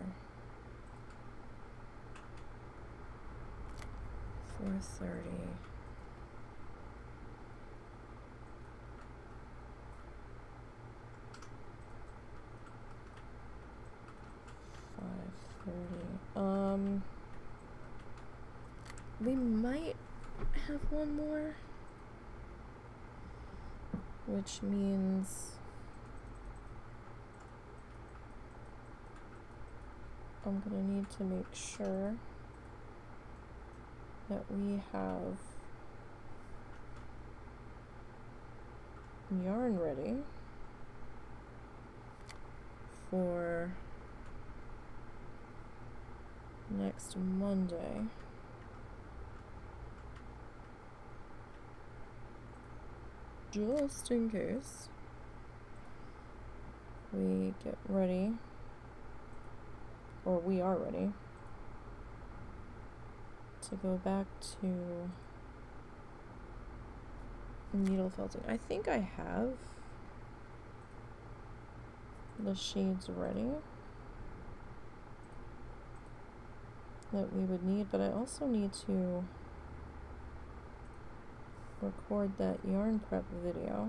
4:30. We might have one more, which means I'm gonna need to make sure that we have yarn ready for next Monday. Just in case we get ready, or we are ready, to go back to needle felting. I think I have the shades ready that we would need, but I also need to record that yarn prep video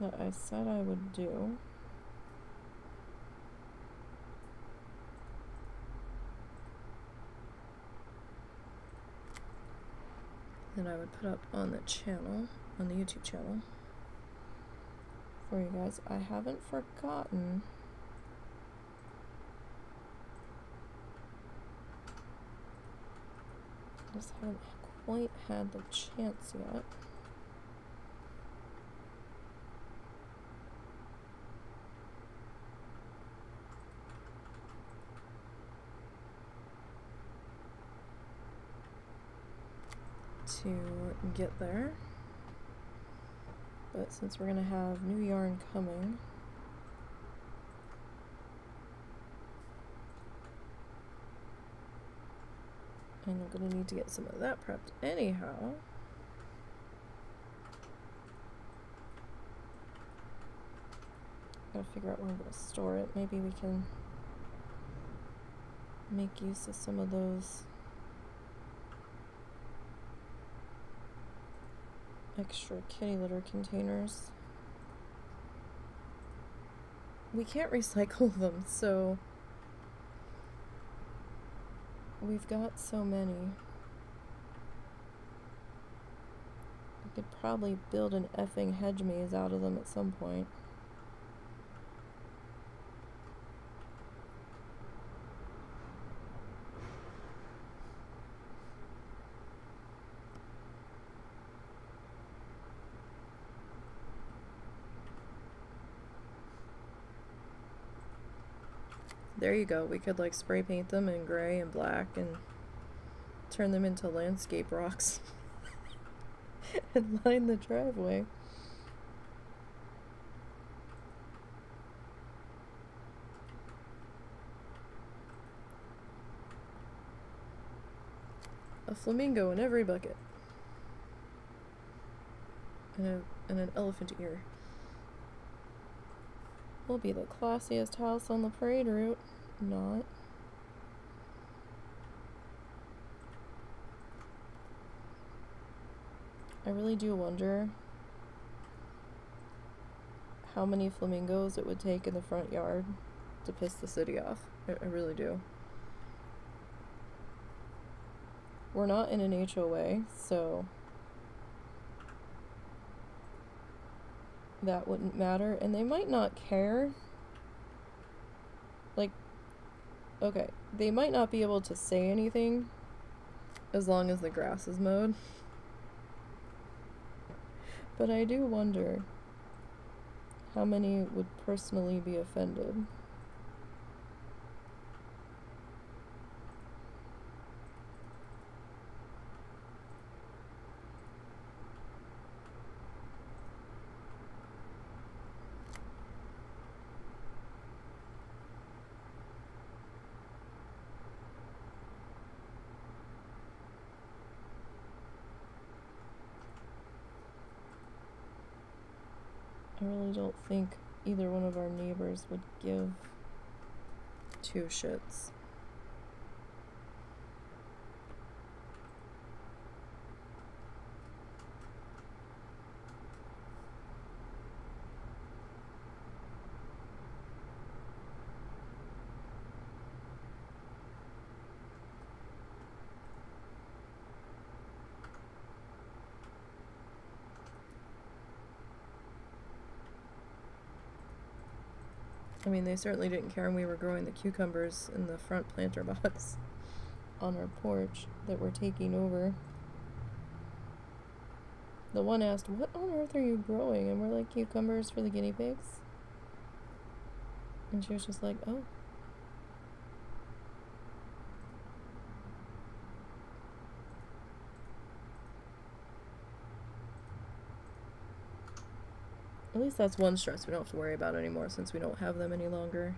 that I said I would do. That I would put up on the channel, on the YouTube channel for you guys. I haven't forgotten . Just haven't quite had the chance yet. To get there. But since we're gonna have new yarn coming, and I'm gonna need to get some of that prepped anyhow. Gotta figure out where I'm gonna store it. Maybe we can make use of some of those extra kitty litter containers. We can't recycle them, so we've got so many. We could probably build an effing hedge maze out of them at some point. There you go. We could like spray paint them in gray and black and turn them into landscape rocks and line the driveway. A flamingo in every bucket. And an elephant ear. We'll be the classiest house on the parade route. Not. I really do wonder how many flamingos it would take in the front yard to piss the city off. I really do. We're not in an HOA, so that wouldn't matter, and they might not care. Like, okay, they might not be able to say anything as long as the grass is mowed. But I do wonder how many would personally be offended. I really don't think either one of our neighbors would give two shits. I mean, they certainly didn't care when we were growing the cucumbers in the front planter box on our porch that we're taking over. The one asked, "What on earth are you growing?" And we're like, "Cucumbers for the guinea pigs." And she was just like, "Oh." At least that's one stress we don't have to worry about anymore since we don't have them any longer.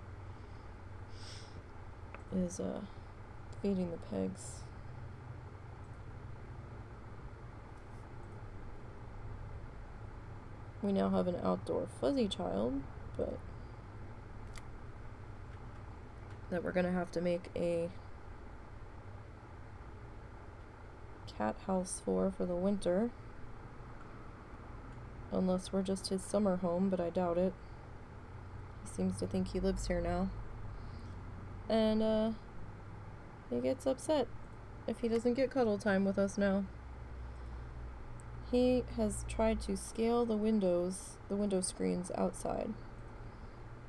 Is feeding the pigs. We now have an outdoor fuzzy child, but that we're gonna have to make a cat house for the winter. Unless we're just his summer home, but I doubt it. He seems to think he lives here now. And, he gets upset if he doesn't get cuddle time with us now. He has tried to scale the window screens outside,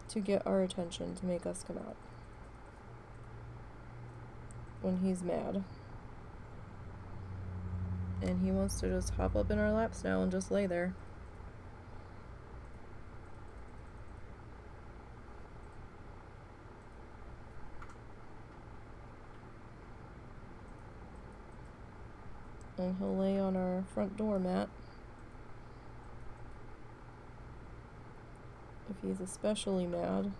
to get our attention, to make us come out. When he's mad. And he wants to just hop up in our laps now and just lay there. And he'll lay on our front door mat. If he's especially mad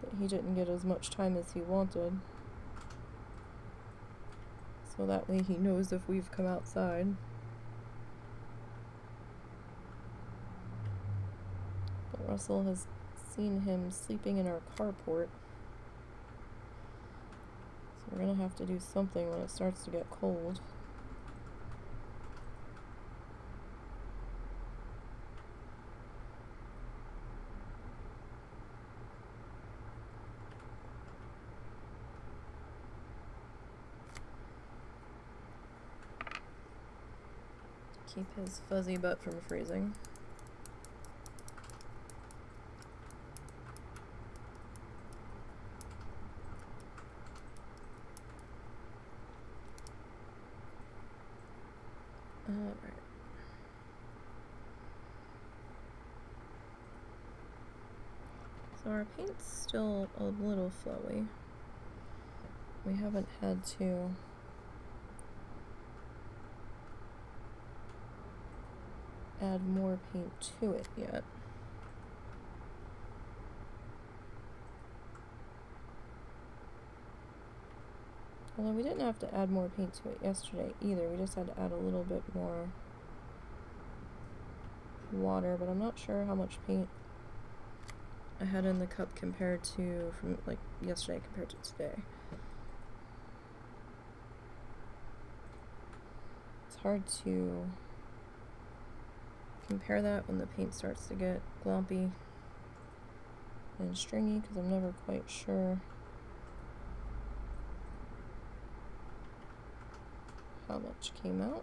that he didn't get as much time as he wanted. So that way he knows if we've come outside. But Russell has seen him sleeping in our carport. So we're gonna have to do something when it starts to get cold. Keep his fuzzy butt from freezing. Alright. So our paint's still a little flowy. We haven't had to add more paint to it yet. Although we didn't have to add more paint to it yesterday either, we just had to add a little bit more water, but I'm not sure how much paint I had in the cup compared to, from like yesterday compared to today. It's hard to compare that when the paint starts to get glompy and stringy, because I'm never quite sure how much came out.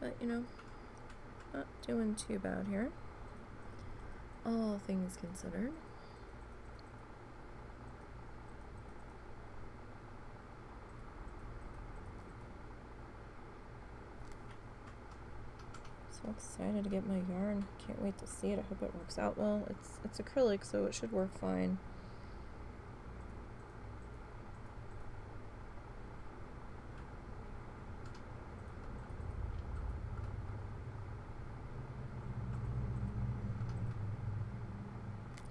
But, you know, not doing too bad here, all things considered. So excited to get my yarn. Can't wait to see it. I hope it works out well. It's acrylic, so it should work fine.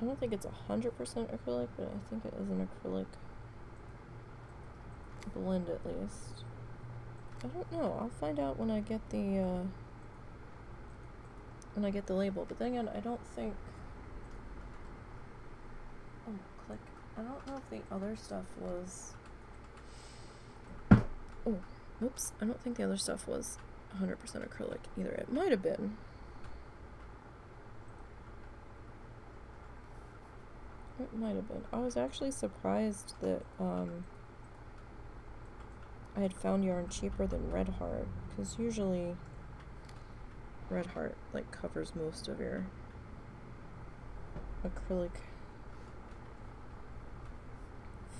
I don't think it's 100% acrylic, but I think it is an acrylic blend at least. I don't know. I'll find out when I get the label. But then again, I don't think. Oh, click! I don't know if the other stuff was. Oh, oops! I don't think the other stuff was 100% acrylic either. It might have been. It might have been. I was actually surprised that I had found yarn cheaper than Red Heart, because usually Red Heart like covers most of your acrylic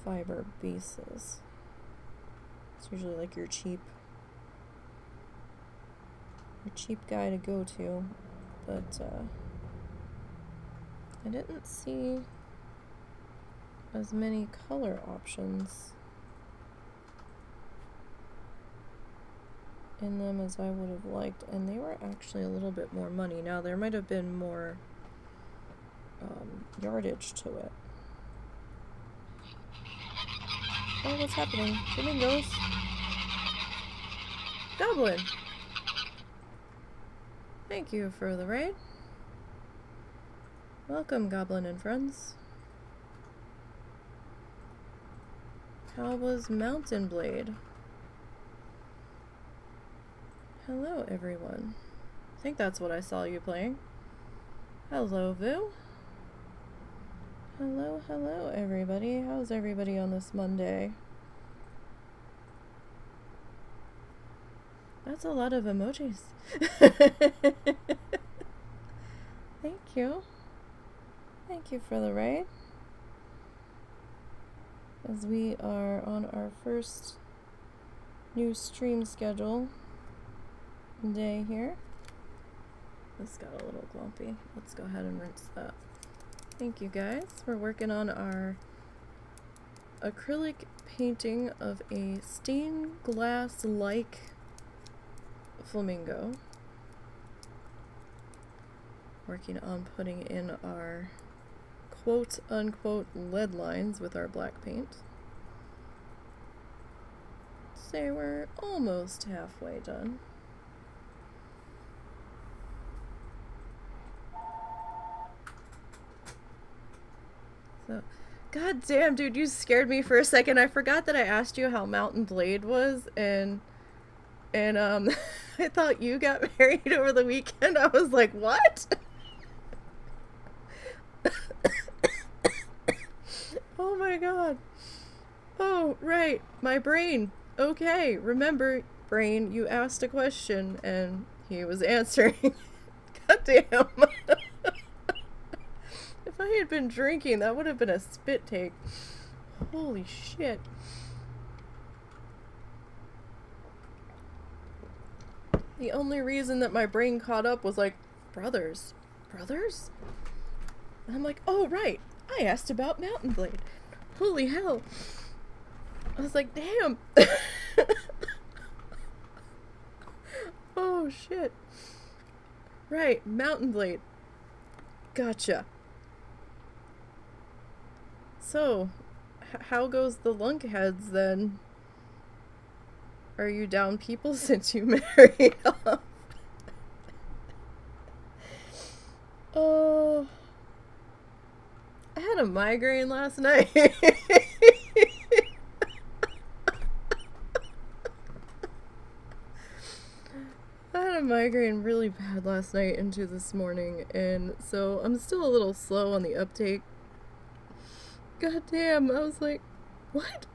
fiber bases. It's usually like your cheap guy to go to, but I didn't see as many color options in them as I would have liked, and they were actually a little bit more money. Now there might have been more yardage to it. Oh, what's happening? Flamingos! Goblin! Thank you for the raid. Welcome, Goblin and friends. How was Mountain Blade? Hello, everyone. I think that's what I saw you playing. Hello, Vu. Hello, hello, everybody. How's everybody on this Monday? That's a lot of emojis. Thank you. Thank you for the raid. As we are on our first new stream schedule day here. This got a little glompy. Let's go ahead and rinse that. Thank you guys. We're working on our acrylic painting of a stained glass-like flamingo. Working on putting in our quote unquote lead lines with our black paint. Say we're almost halfway done. So, god damn, dude, you scared me for a second. I forgot that I asked you how Mountain Blade was, and I thought you got married over the weekend. I was like, what? my god. Oh, right. My brain. Okay. Remember, brain, you asked a question and he was answering. Goddamn. If I had been drinking, that would have been a spit take. Holy shit. The only reason that my brain caught up was like, brothers. Brothers? And I'm like, oh, right. I asked about Mountain Blade. Holy hell. I was like, damn. Oh, shit. Right, Mountain Blade. Gotcha. So, how goes the lunkheads then? Are you down people since you married up? Oh, I had a migraine last night. I had a migraine really bad last night into this morning, and so I'm still a little slow on the uptake. God damn, I was like, what?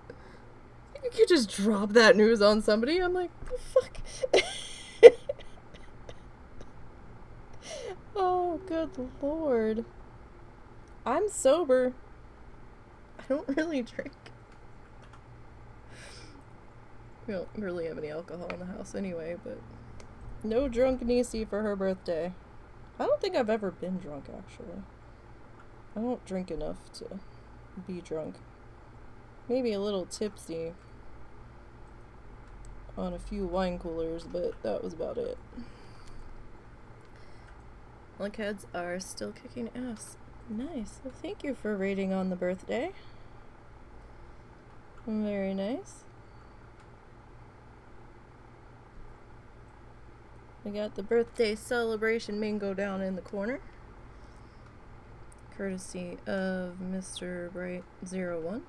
You can't just drop that news on somebody. I'm like, the fuck? Oh, good lord. I'm sober. I don't really drink. We don't really have any alcohol in the house anyway, but... No drunk Nisey for her birthday. I don't think I've ever been drunk, actually. I don't drink enough to be drunk. Maybe a little tipsy on a few wine coolers, but that was about it. Lunkheads are still kicking ass. Nice. Well, thank you for rating on the birthday. Very nice. We got the birthday celebration mango down in the corner, courtesy of Mr. Bright01,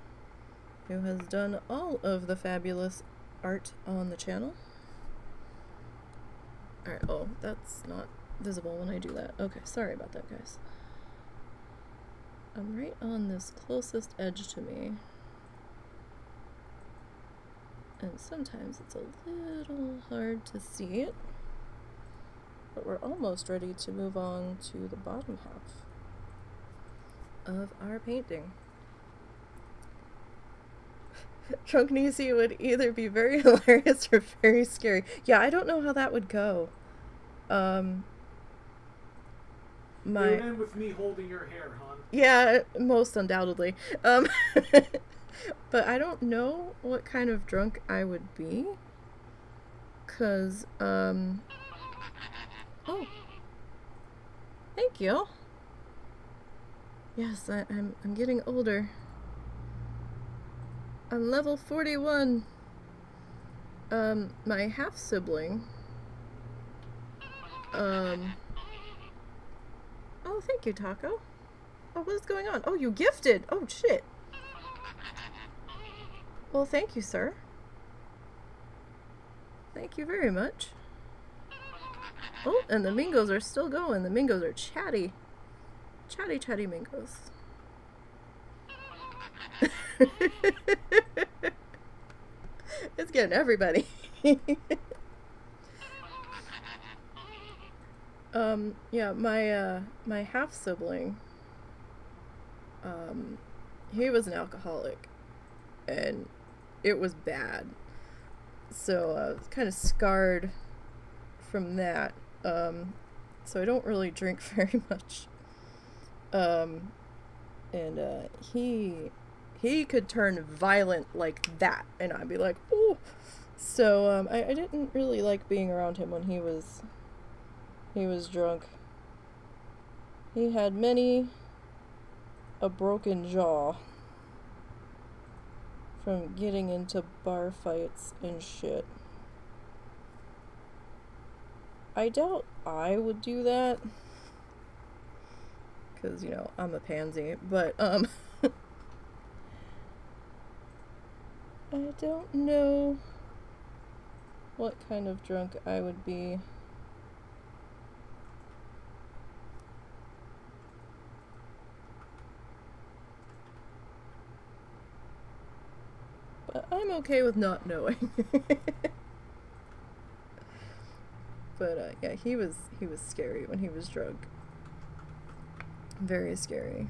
who has done all of the fabulous art on the channel. Alright, oh, that's not visible when I do that. Okay, sorry about that, guys. I'm right on this closest edge to me, and sometimes it's a little hard to see it, but we're almost ready to move on to the bottom half of our painting. Drunk Nisey would either be very hilarious or very scary. Yeah, I don't know how that would go. You'd end with me holding your hair, hon. Yeah, most undoubtedly. But I don't know what kind of drunk I would be, 'cause oh, thank you. Yes, I'm getting older. I'm level 41. My half-sibling. Oh, thank you, Taco. Oh, what is going on? Oh, you gifted! Oh, shit! Well, thank you, sir. Thank you very much. Oh, and the Mingos are still going. The Mingos are chatty. Chatty, chatty Mingos. It's getting everybody. Yeah, my half-sibling, he was an alcoholic, and it was bad, so I was kind of scarred from that, so I don't really drink very much, and he could turn violent like that, and I'd be like, ooh. So, I didn't really like being around him when he was drunk. He had a broken jaw from getting into bar fights and shit. I doubt I would do that, 'cause, you know, I'm a pansy, but, I don't know what kind of drunk I would be. But I'm okay with not knowing. But yeah, he was scary when he was drunk. Very scary.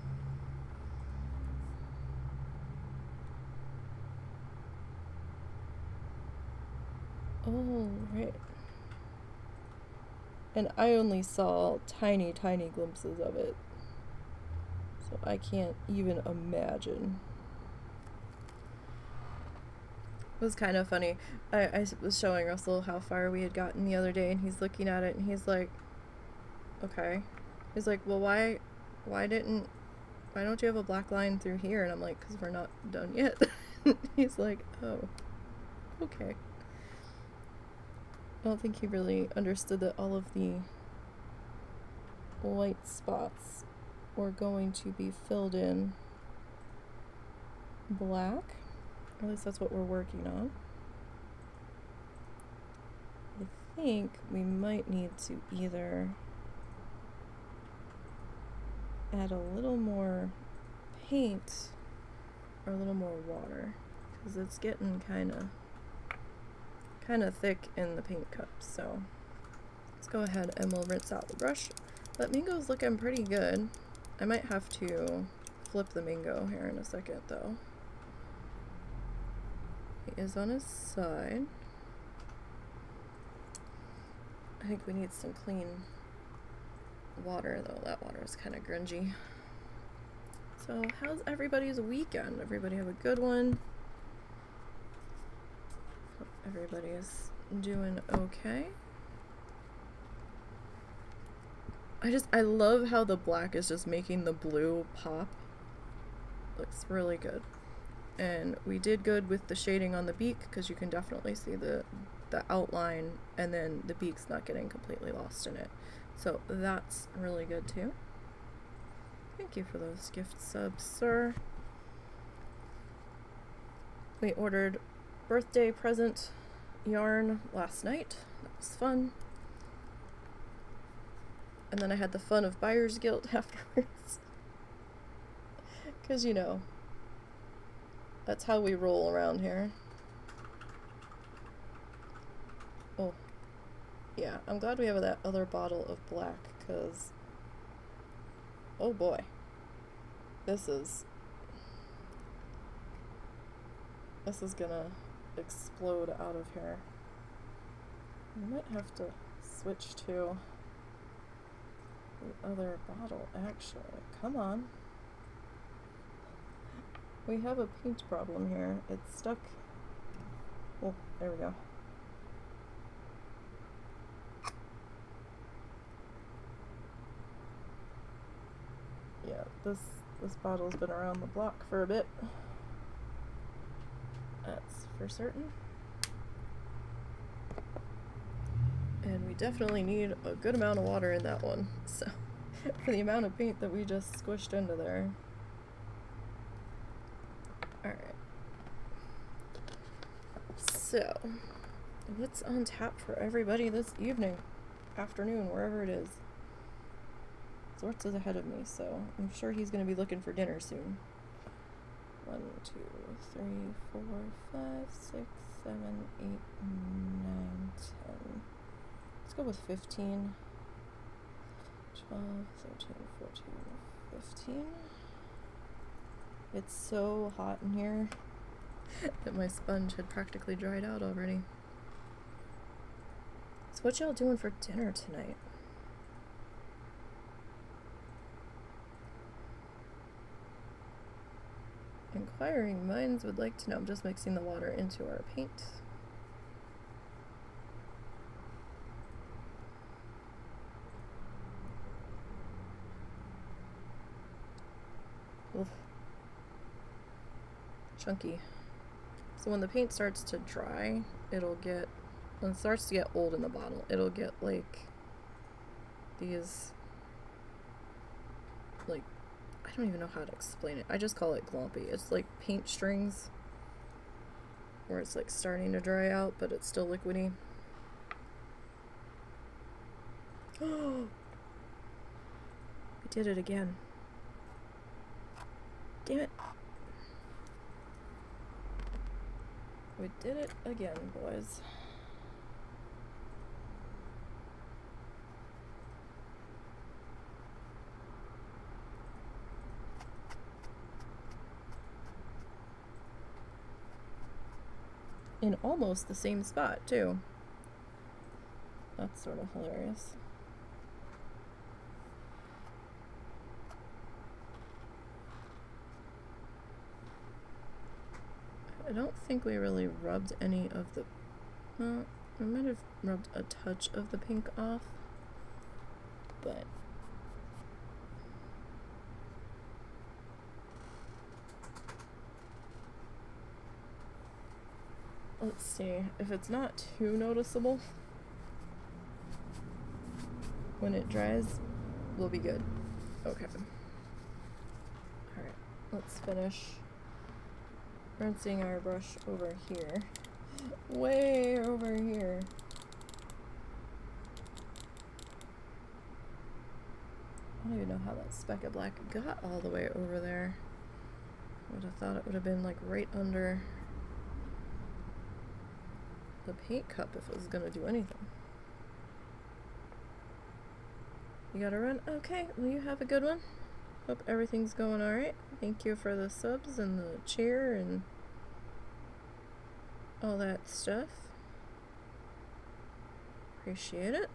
Oh, right. And I only saw tiny, tiny glimpses of it. So I can't even imagine. It was kind of funny. I was showing Russell how far we had gotten the other day, and he's looking at it, and he's like, okay. He's like, well, why don't you have a black line through here? And I'm like, because we're not done yet. He's like, oh, okay. I don't think he really understood that all of the white spots were going to be filled in black. Or at least that's what we're working on. I think we might need to either add a little more paint or a little more water, because it's getting kind of thick in the paint cup. So let's go ahead and we'll rinse out the brush. That mango's looking pretty good. I might have to flip the mango here in a second though. Is on his side. I think we need some clean water though. That water is kind of grungy. So how's everybody's weekend? Everybody have a good one? Hope everybody's doing okay. I love how the black is just making the blue pop. Looks really good. And we did good with the shading on the beak, because you can definitely see the outline, and then the beak's not getting completely lost in it. So that's really good too. Thank you for those gift subs, sir. We ordered birthday present yarn last night. That was fun. And then I had the fun of Buyer's Guilt afterwards. Because, you know, that's how we roll around here. Oh, yeah, I'm glad we have that other bottle of black, because, oh boy, this is gonna explode out of here. I might have to switch to the other bottle, actually. Come on. We have a paint problem here. It's stuck. Oh, there we go. Yeah, this bottle's been around the block for a bit. That's for certain. And we definitely need a good amount of water in that one. So, for the amount of paint that we just squished into there. So, what's on tap for everybody this evening, afternoon, wherever it is? Zortz is ahead of me, so I'm sure he's going to be looking for dinner soon. 1, 2, 3, 4, 5, 6, 7, 8, 9, 10. Let's go with 15. 12, 13, 14, 15. It's so hot in here that my sponge had practically dried out already. So what y'all doing for dinner tonight? Inquiring minds would like to know. I'm just mixing the water into our paint. Oof. Chunky. So when the paint starts to dry, when it starts to get old in the bottle, it'll get like these, like, I don't even know how to explain it. I just call it glompy. It's like paint strings where it's like starting to dry out, but it's still liquidy. Oh, we did it again. Damn it. We did it again, boys. In almost the same spot, too. That's sort of hilarious. I don't think we really rubbed any of the... Well, we might have rubbed a touch of the pink off, but... Let's see, if it's not too noticeable, when it dries, we'll be good. Okay. Alright, let's finish rinsing our brush over here. Way over here. I don't even know how that speck of black got all the way over there. I would have thought it would have been like right under the paint cup if it was gonna do anything. You gotta run? Okay, well, you have a good one. Hope everything's going alright. Thank you for the subs and the cheer and all that stuff. Appreciate it.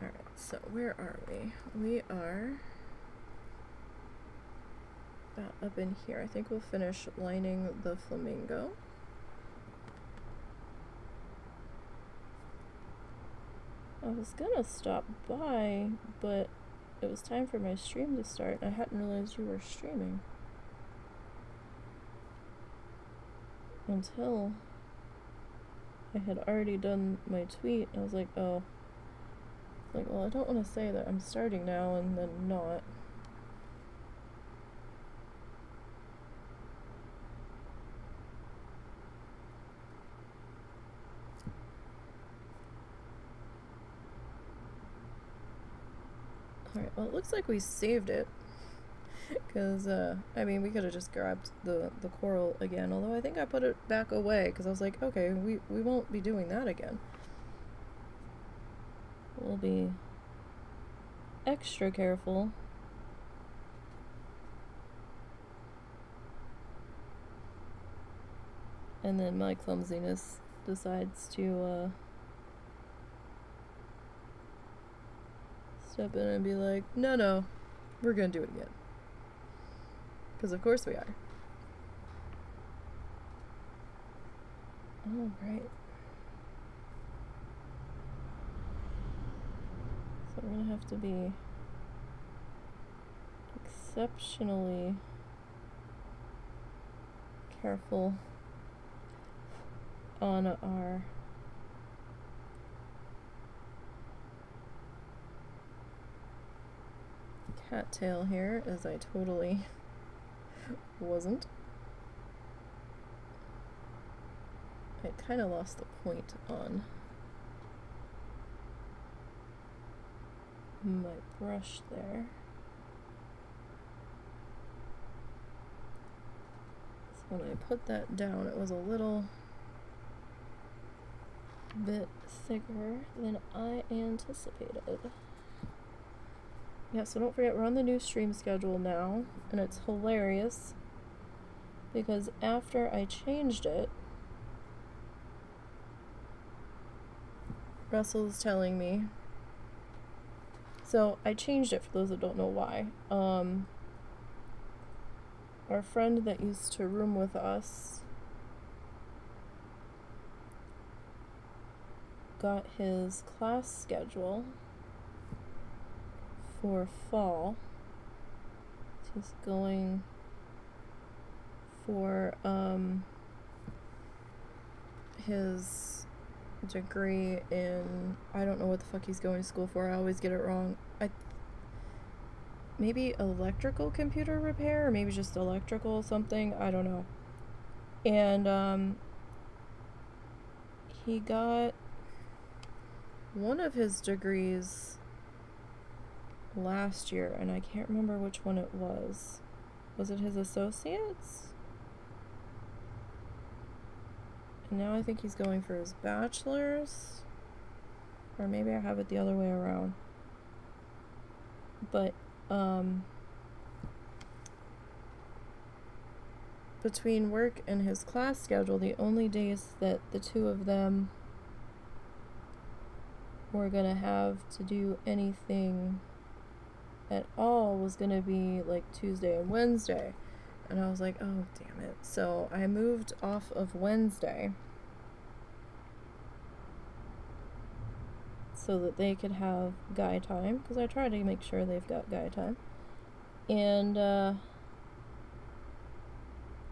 Alright, so where are we? We are about up in here. I think we'll finish lining the flamingo. I was gonna stop by, but it was time for my stream to start, and I hadn't realized you were streaming until I had already done my tweet. I was like, oh, like, well, I don't want to say that I'm starting now and then not. Alright, well, it looks like we saved it, because, I mean, we could have just grabbed the coral again, although I think I put it back away, because I was like, okay, we won't be doing that again. We'll be extra careful. And then my clumsiness decides to, step in and be like, no, no, we're gonna do it again. Because of course we are. All right. So we're gonna have to be exceptionally careful on our cattail here, as I totally wasn't. I kind of lost the point on my brush there. So when I put that down, it was a little bit thicker than I anticipated. Yeah, so don't forget, we're on the new stream schedule now, and it's hilarious because after I changed it, Russell's telling me, so I changed it for those that don't know why. Our friend that used to room with us got his class schedule for fall. He's going for his degree in, I don't know what the fuck he's going to school for, I always get it wrong. Maybe electrical computer repair, or maybe just electrical something, I don't know. And he got one of his degrees last year, and I can't remember which one it was. Was it his associates? And now I think he's going for his bachelor's. Or maybe I have it the other way around. But, between work and his class schedule, the only days that the two of them were gonna have to do anything at all was gonna be like Tuesday and Wednesday. And I was like, oh, damn it. So I moved off of Wednesday so that they could have guy time, because I try to make sure they've got guy time. And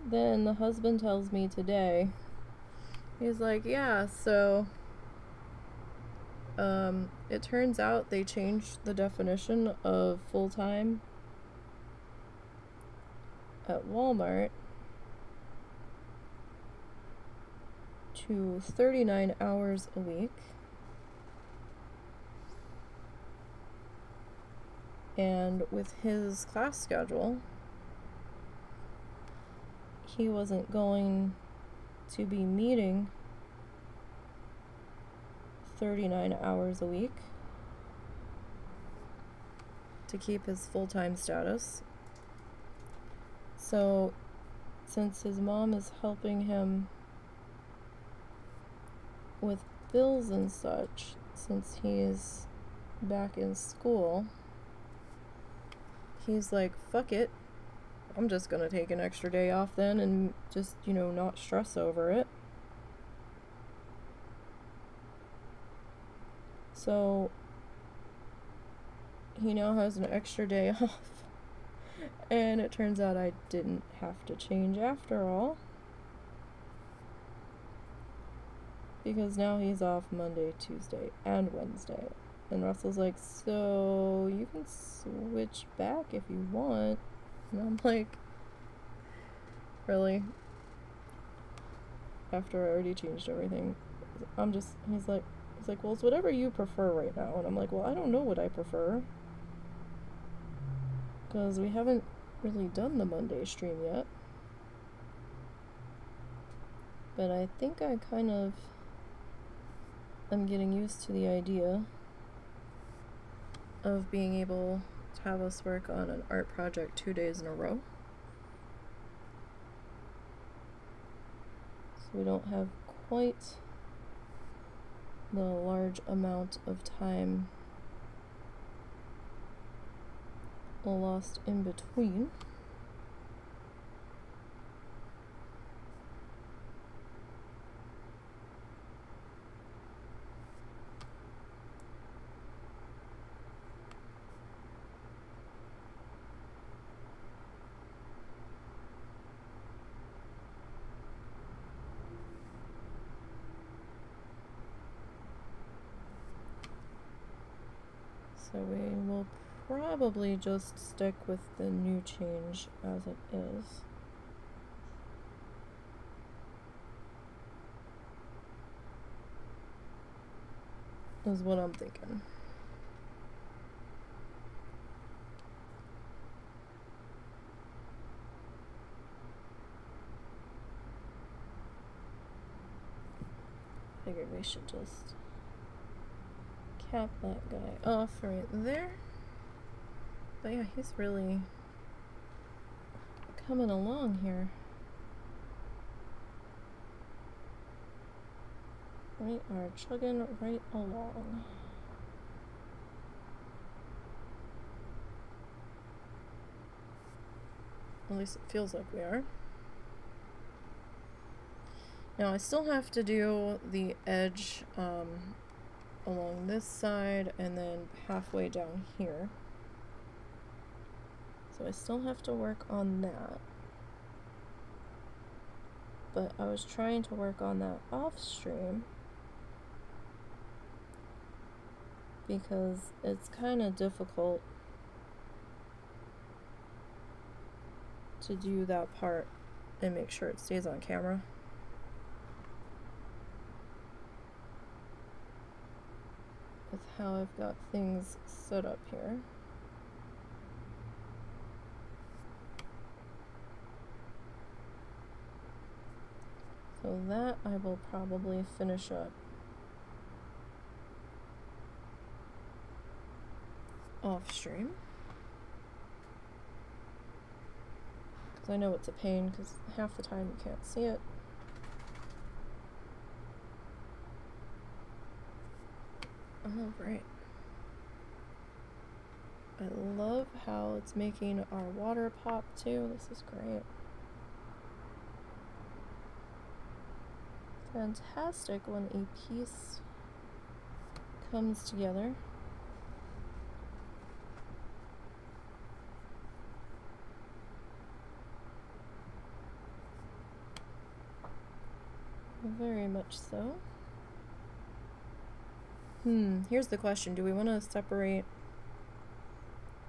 then the husband tells me today, he's like, yeah, so it turns out they changed the definition of full-time at Walmart to 39 hours a week. And with his class schedule, he wasn't going to be meeting 39 hours a week to keep his full-time status. So, since his mom is helping him with bills and such, since he's back in school, he's like, fuck it, I'm just gonna take an extra day off then and just, you know, not stress over it. So, he now has an extra day off. And it turns out I didn't have to change after all, because now he's off Monday, Tuesday, and Wednesday. And Russell's like, so you can switch back if you want. And I'm like, really? After I already changed everything. I'm just, he's like, well, it's whatever you prefer right now. And I'm like, well, I don't know what I prefer, because we haven't really done the Monday stream yet. But I think I kind of am getting used to the idea of being able to have us work on an art project 2 days in a row, so we don't have quite the large amount of time lost in between. So we will probably just stick with the new change as it is. Is what I'm thinking. Figured we should just cap that guy off right there. But yeah, he's really coming along here. We are chugging right along. At least it feels like we are. Now I still have to do the edge along this side and then halfway down here. So I still have to work on that, but I was trying to work on that off stream because it's kind of difficult to do that part and make sure it stays on camera. With how I've got things set up here. So that I will probably finish up. Off stream. Because I know it's a pain because half the time you can't see it. Alright. I love how it's making our water pop too. This is great. Fantastic when a piece comes together. Very much so. Here's the question. Do we want to separate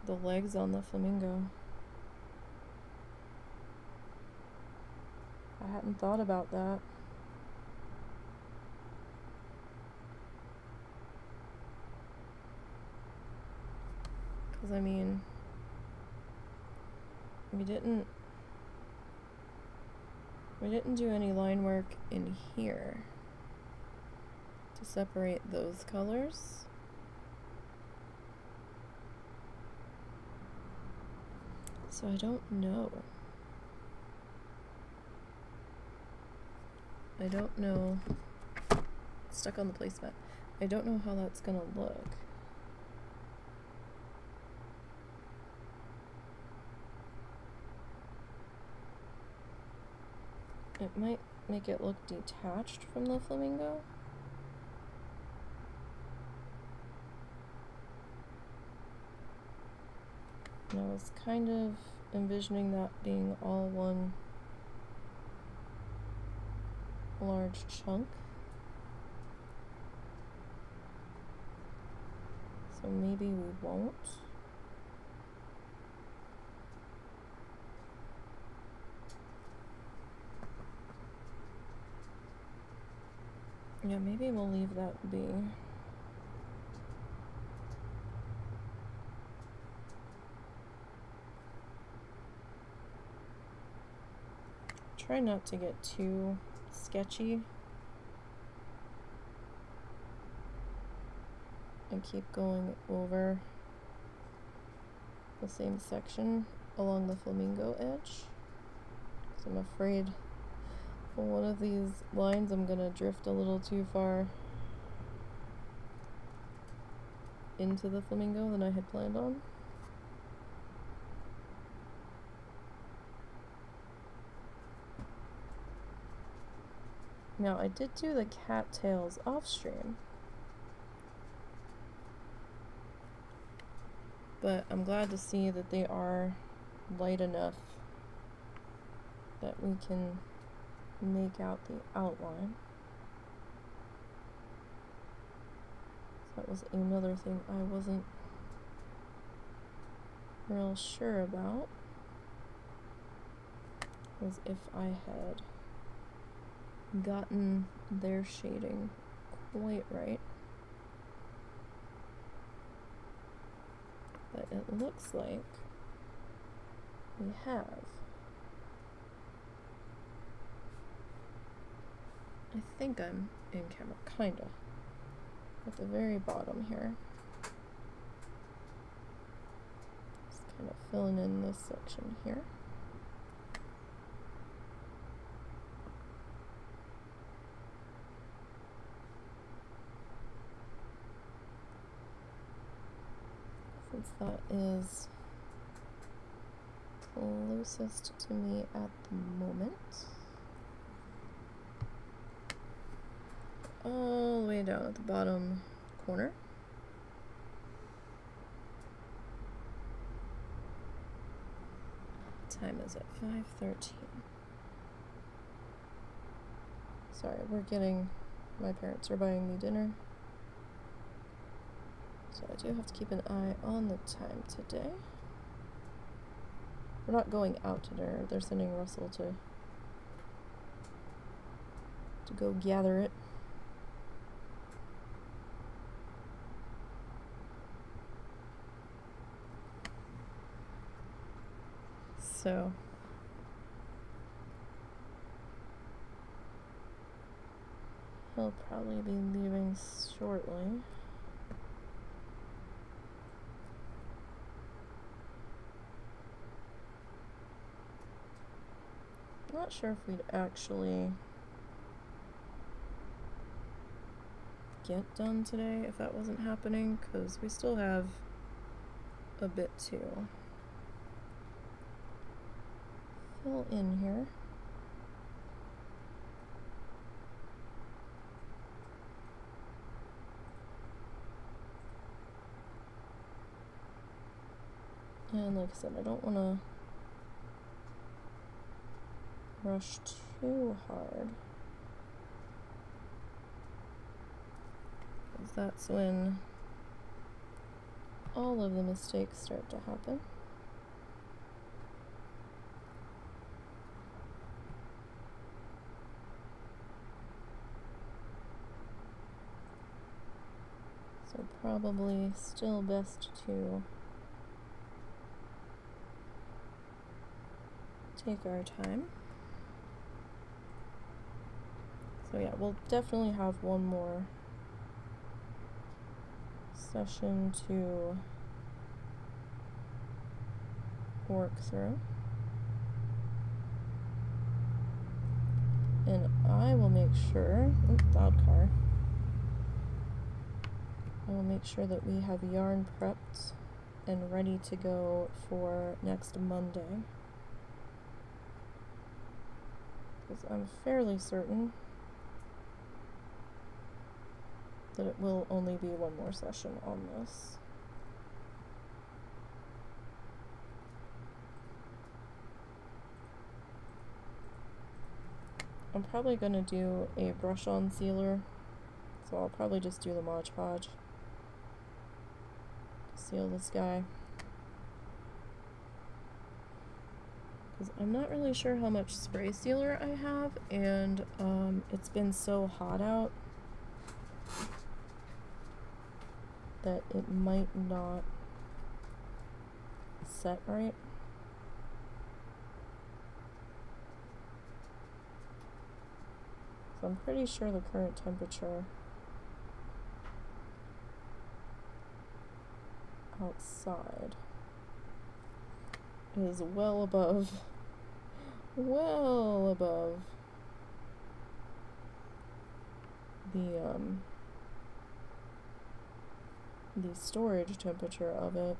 the legs on the flamingo? I hadn't thought about that. Because, I mean, we didn't do any line work in here to separate those colors. So I don't know. I don't know. Stuck on the placemat. I don't know how that's gonna look. It might make it look detached from the flamingo. And I was kind of envisioning that being all one large chunk. So maybe we won't. Yeah, maybe we'll leave that be. Try not to get too sketchy and keep going over the same section along the flamingo edge. So I'm afraid one of these lines I'm gonna drift a little too far into the flamingo than I had planned on. Now I did do the cattails off stream, but I'm glad to see that they are light enough that we can make out the outline. So that was another thing I wasn't real sure about, was if I had gotten their shading quite right. But it looks like we have. I think I'm in camera, kinda. At the very bottom here. Just kind of filling in this section here. Since that is closest to me at the moment. All the way down at the bottom corner. Time is at 5:13. Sorry, my parents are buying me dinner. So I do have to keep an eye on the time today. We're not going out to dinner. They're sending Russell to go gather it. So He'll probably be leaving shortly. Not sure if we'd actually get done today if that wasn't happening, because we still have a bit to fill in here. And like I said, I don't want to rush too hard, because that's when all of the mistakes start to happen. So probably still best to take our time. So yeah, we'll definitely have one more session to work through, and I will make sure, I will make sure that we have yarn prepped and ready to go for next Monday. Because I'm fairly certain that it will only be one more session on this. I'm probably going to do a brush-on sealer, so I'll probably just do the Mod Podge. Seal this guy. Because I'm not really sure how much spray sealer I have, and it's been so hot out that it might not set right. So I'm pretty sure the current temperature outside is well above the storage temperature of it,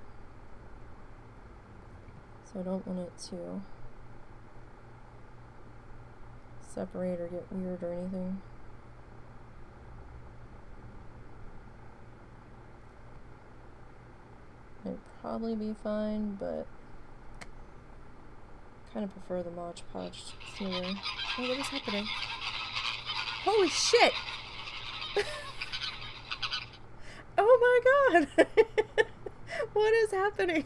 so I don't want it to separate or get weird or anything. It'd probably be fine, but I kind of prefer the Mod Podge sealer. Oh, what is happening? Holy shit! Oh my god! What is happening?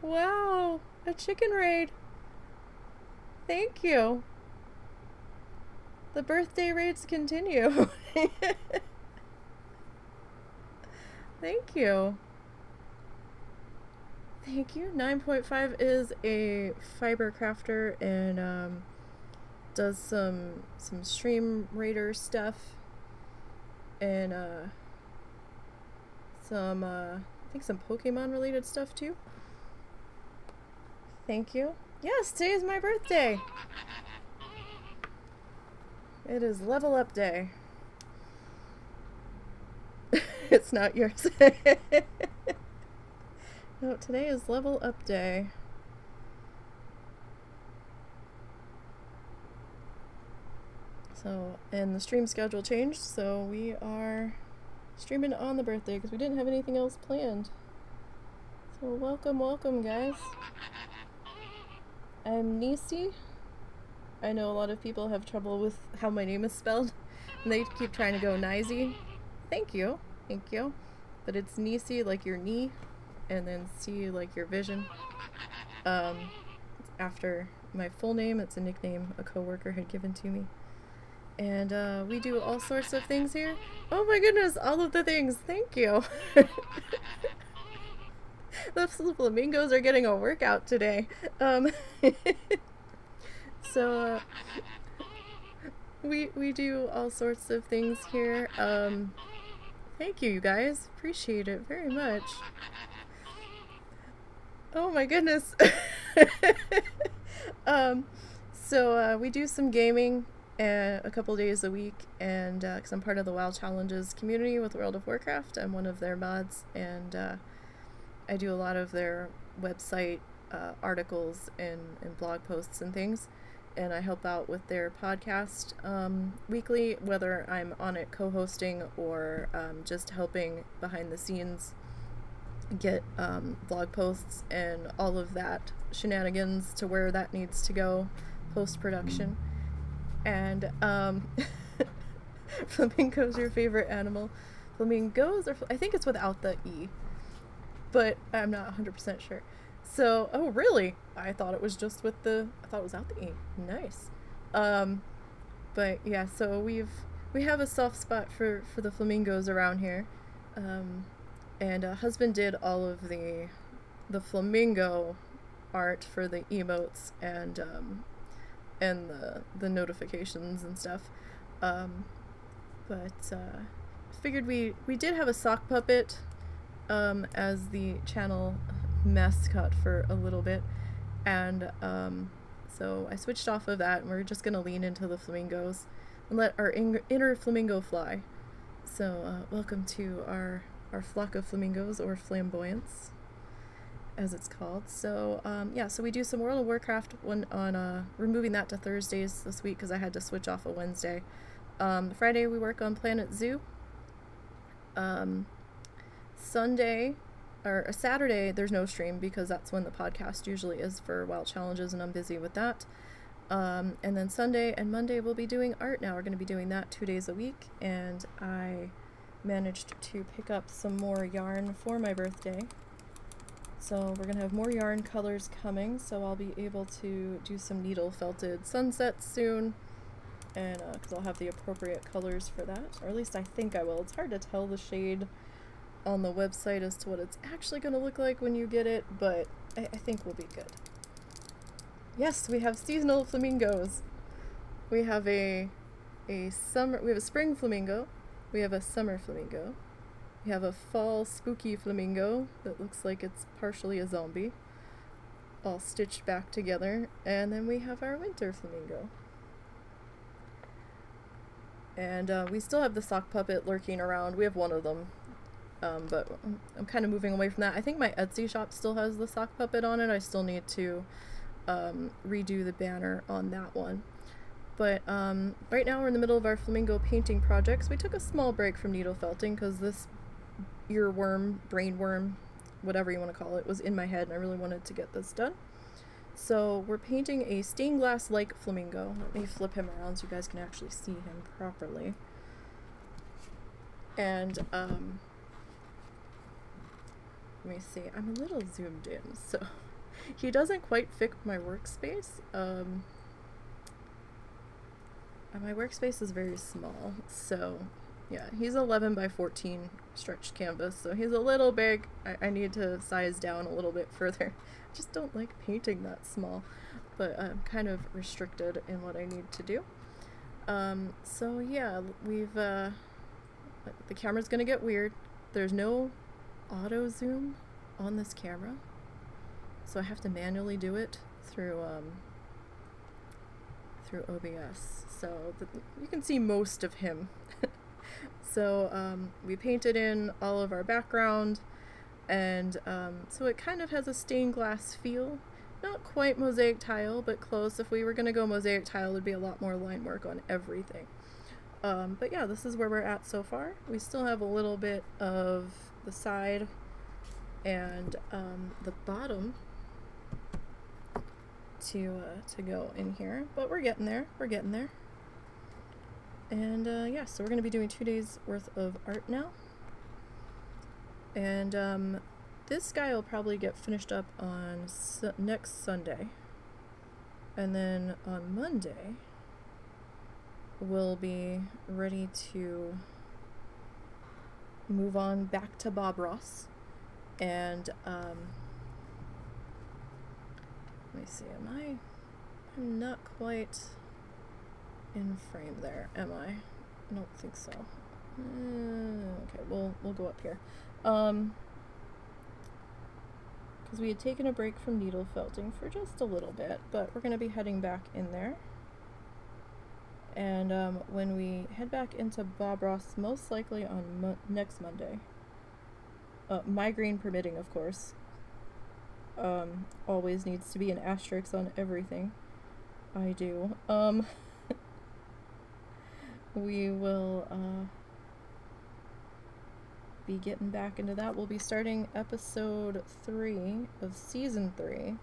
Wow, a chicken raid. Thank you. The birthday raids continue. Thank you. Thank you. 9.5 is a fiber crafter and does some stream raider stuff. And I think some Pokemon related stuff too. Thank you. Yes, today is my birthday. It is level up day. It's not yours. No, today is level up day. So, and the stream schedule changed, so we are streaming on the birthday because we didn't have anything else planned. So welcome, welcome guys. I'm Nisey. I know a lot of people have trouble with how my name is spelled, and they keep trying to go Nisey. Thank you, thank you. But it's Nisey like your knee, and then see like your vision. It's after my full name. It's a nickname a coworker had given to me. And we do all sorts of things here. Oh my goodness, all of the things. Thank you. The flamingos are getting a workout today. So We do all sorts of things here. Thank you, you guys. Appreciate it very much. Oh my goodness. So we do some gaming a couple days a week, and because I'm part of the Wild Challenges community with World of Warcraft, I'm one of their mods, and I do a lot of their website articles and blog posts and things, and I help out with their podcast weekly, whether I'm on it co-hosting or just helping behind the scenes get blog posts and all of that shenanigans to where that needs to go post-production. And flamingo's your favorite animal. Flamingos, or I think it's without the E, but I'm not 100% sure. So, oh really? I thought it was just with the, I thought it was out the E. Nice. But yeah, so we have a soft spot for the flamingos around here. And husband did all of the flamingo art for the emotes and the notifications and stuff. But figured we did have a sock puppet as the channel mascot for a little bit, and so I switched off of that, and we're just gonna lean into the flamingos and let our inner flamingo fly. So welcome to our flock of flamingos, or flamboyance as it's called. So yeah, so we do some World of Warcraft one on we're moving that to Thursdays this week because I had to switch off a Wednesday. Friday we work on Planet Zoo. Sunday or a Saturday there's no stream because that's when the podcast usually is for Wild Challenges, and I'm busy with that. And then Sunday and Monday we'll be doing art. Now we're going to be doing that 2 days a week, and I managed to pick up some more yarn for my birthday, so we're gonna have more yarn colors coming, so I'll be able to do some needle felted sunsets soon, and because I'll have the appropriate colors for that, or at least I think I will. It's hard to tell the shade on the website as to what it's actually going to look like when you get it, but I think we'll be good. Yes, we have seasonal flamingos. We have a spring flamingo, we have a summer flamingo, we have a fall spooky flamingo that looks like it's partially a zombie, all stitched back together, and then we have our winter flamingo. And we still have the sock puppet lurking around. We have one of them, but I'm kind of moving away from that. I think my Etsy shop still has the sock puppet on it. I still need to redo the banner on that one. But right now we're in the middle of our flamingo painting projects. We took a small break from needle felting because this earworm, brainworm, whatever you want to call it, was in my head, and I really wanted to get this done. So we're painting a stained glass-like flamingo. Let me flip him around so you guys can actually see him properly. And let me see, I'm a little zoomed in, so he doesn't quite fit my workspace. My workspace is very small, so yeah, he's 11 by 14 stretched canvas, so he's a little big. I need to size down a little bit further. I just don't like painting that small, but I'm kind of restricted in what I need to do. So yeah, we've the camera's gonna get weird. There's no auto zoom on this camera, so I have to manually do it through OBS, so you can see most of him. So we painted in all of our background, and so it kind of has a stained glass feel. Not quite mosaic tile, but close. If we were going to go mosaic tile, there'd be a lot more line work on everything. But yeah, this is where we're at so far. We still have a little bit of the side and the bottom to go in here, but we're getting there, we're getting there. And yeah, so we're gonna be doing 2 days worth of art now, and this guy will probably get finished up on next Sunday, and then on Monday we'll be ready to move on back to Bob Ross. And let me see, I'm not quite in frame there, am I? I don't think so. Okay, we'll go up here. Because we had taken a break from needle felting for just a little bit, but we're going to be heading back in there. And when we head back into Bob Ross, most likely on next Monday, migraine permitting, of course, always needs to be an asterisk on everything I do. We will be getting back into that. We'll be starting episode 3 of season 3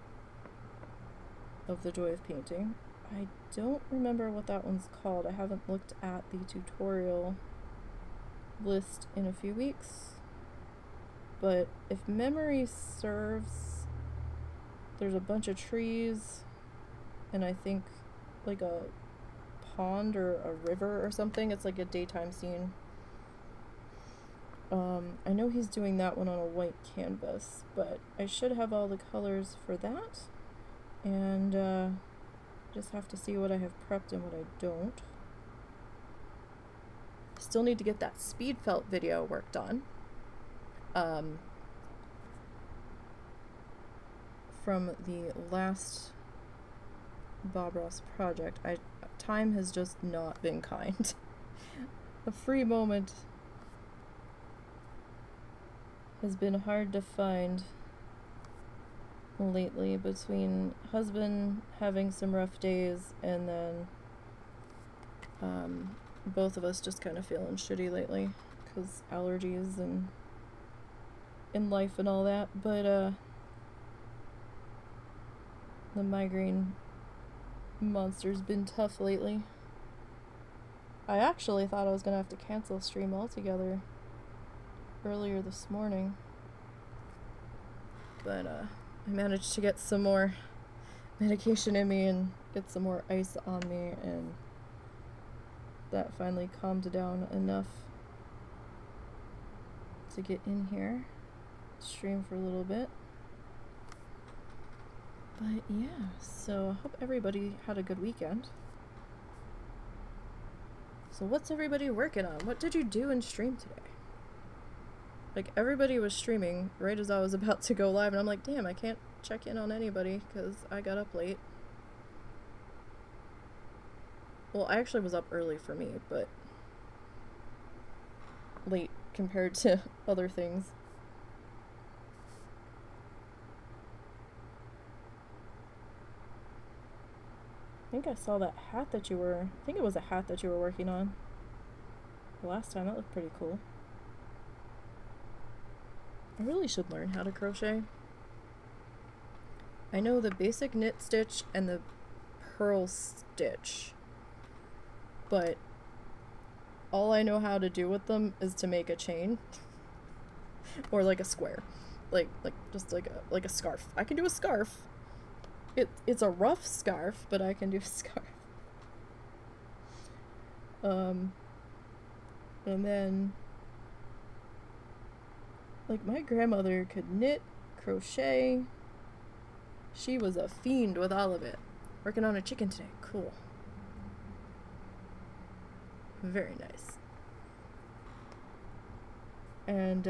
of The Joy of Painting. I don't remember what that one's called. I haven't looked at the tutorial list in a few weeks, but if memory serves, there's a bunch of trees and I think like a pond or a river or something. It's like a daytime scene. I know he's doing that one on a white canvas, but I should have all the colors for that, and just have to see what I have prepped and what I don't. Still need to get that speed felt video worked on from the last Bob Ross project. Time has just not been kind. A free moment has been hard to find lately, between husband having some rough days and then both of us just kind of feeling shitty lately because allergies and in life and all that. But the migraine monster's been tough lately. I actually thought I was gonna have to cancel stream altogether earlier this morning, but I managed to get some more medication in me and get some more ice on me, and that finally calmed down enough to get in here, stream for a little bit. But yeah, so I hope everybody had a good weekend. So what's everybody working on? What did you do in stream today? Like, everybody was streaming right as I was about to go live, and I'm like, damn, I can't check in on anybody because I got up late. Well, I actually was up early for me, but late compared to other things. I think I saw that hat that you were, I think it was a hat that you were working on last time. That looked pretty cool. I really should learn how to crochet. I know the basic knit stitch and the purl stitch, but all I know how to do with them is to make a chain or like a square, like just like a scarf. I can do a scarf. It's a rough scarf, but I can do a scarf. And then, like, my grandmother could knit, crochet. She was a fiend with all of it. Working on a chicken today. Cool. Very nice. And,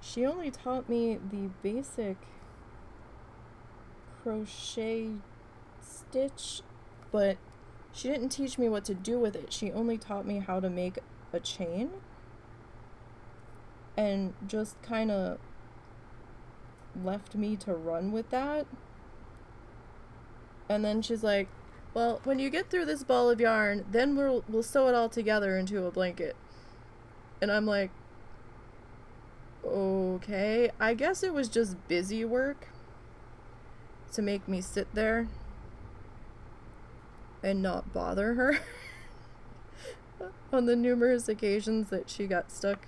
she only taught me the basic crochet stitch, but she didn't teach me what to do with it. She only taught me how to make a chain and just kind of left me to run with that. And then she's like, well, when you get through this ball of yarn, then we'll sew it all together into a blanket. And I'm like, okay, I guess it was just busy work to make me sit there and not bother her. On the numerous occasions that she got stuck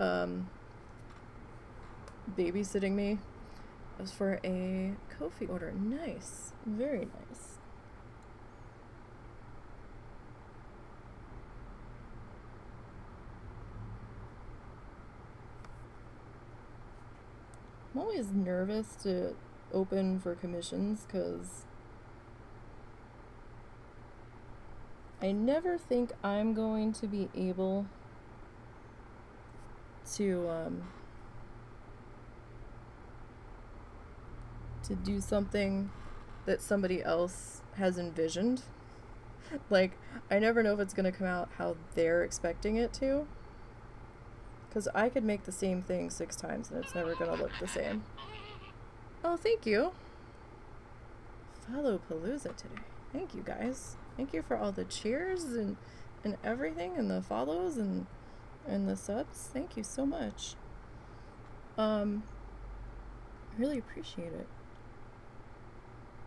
babysitting me. It was for a Kofi order. Nice. Very nice. I'm always nervous to open for commissions, because I never think I'm going to be able to do something that somebody else has envisioned. Like, I never know if it's going to come out how they're expecting it to. Because I could make the same thing 6 times and it's never going to look the same. Oh, thank you. Follow Palooza today. Thank you, guys. Thank you for all the cheers and everything, and the follows and the subs. Thank you so much. I really appreciate it.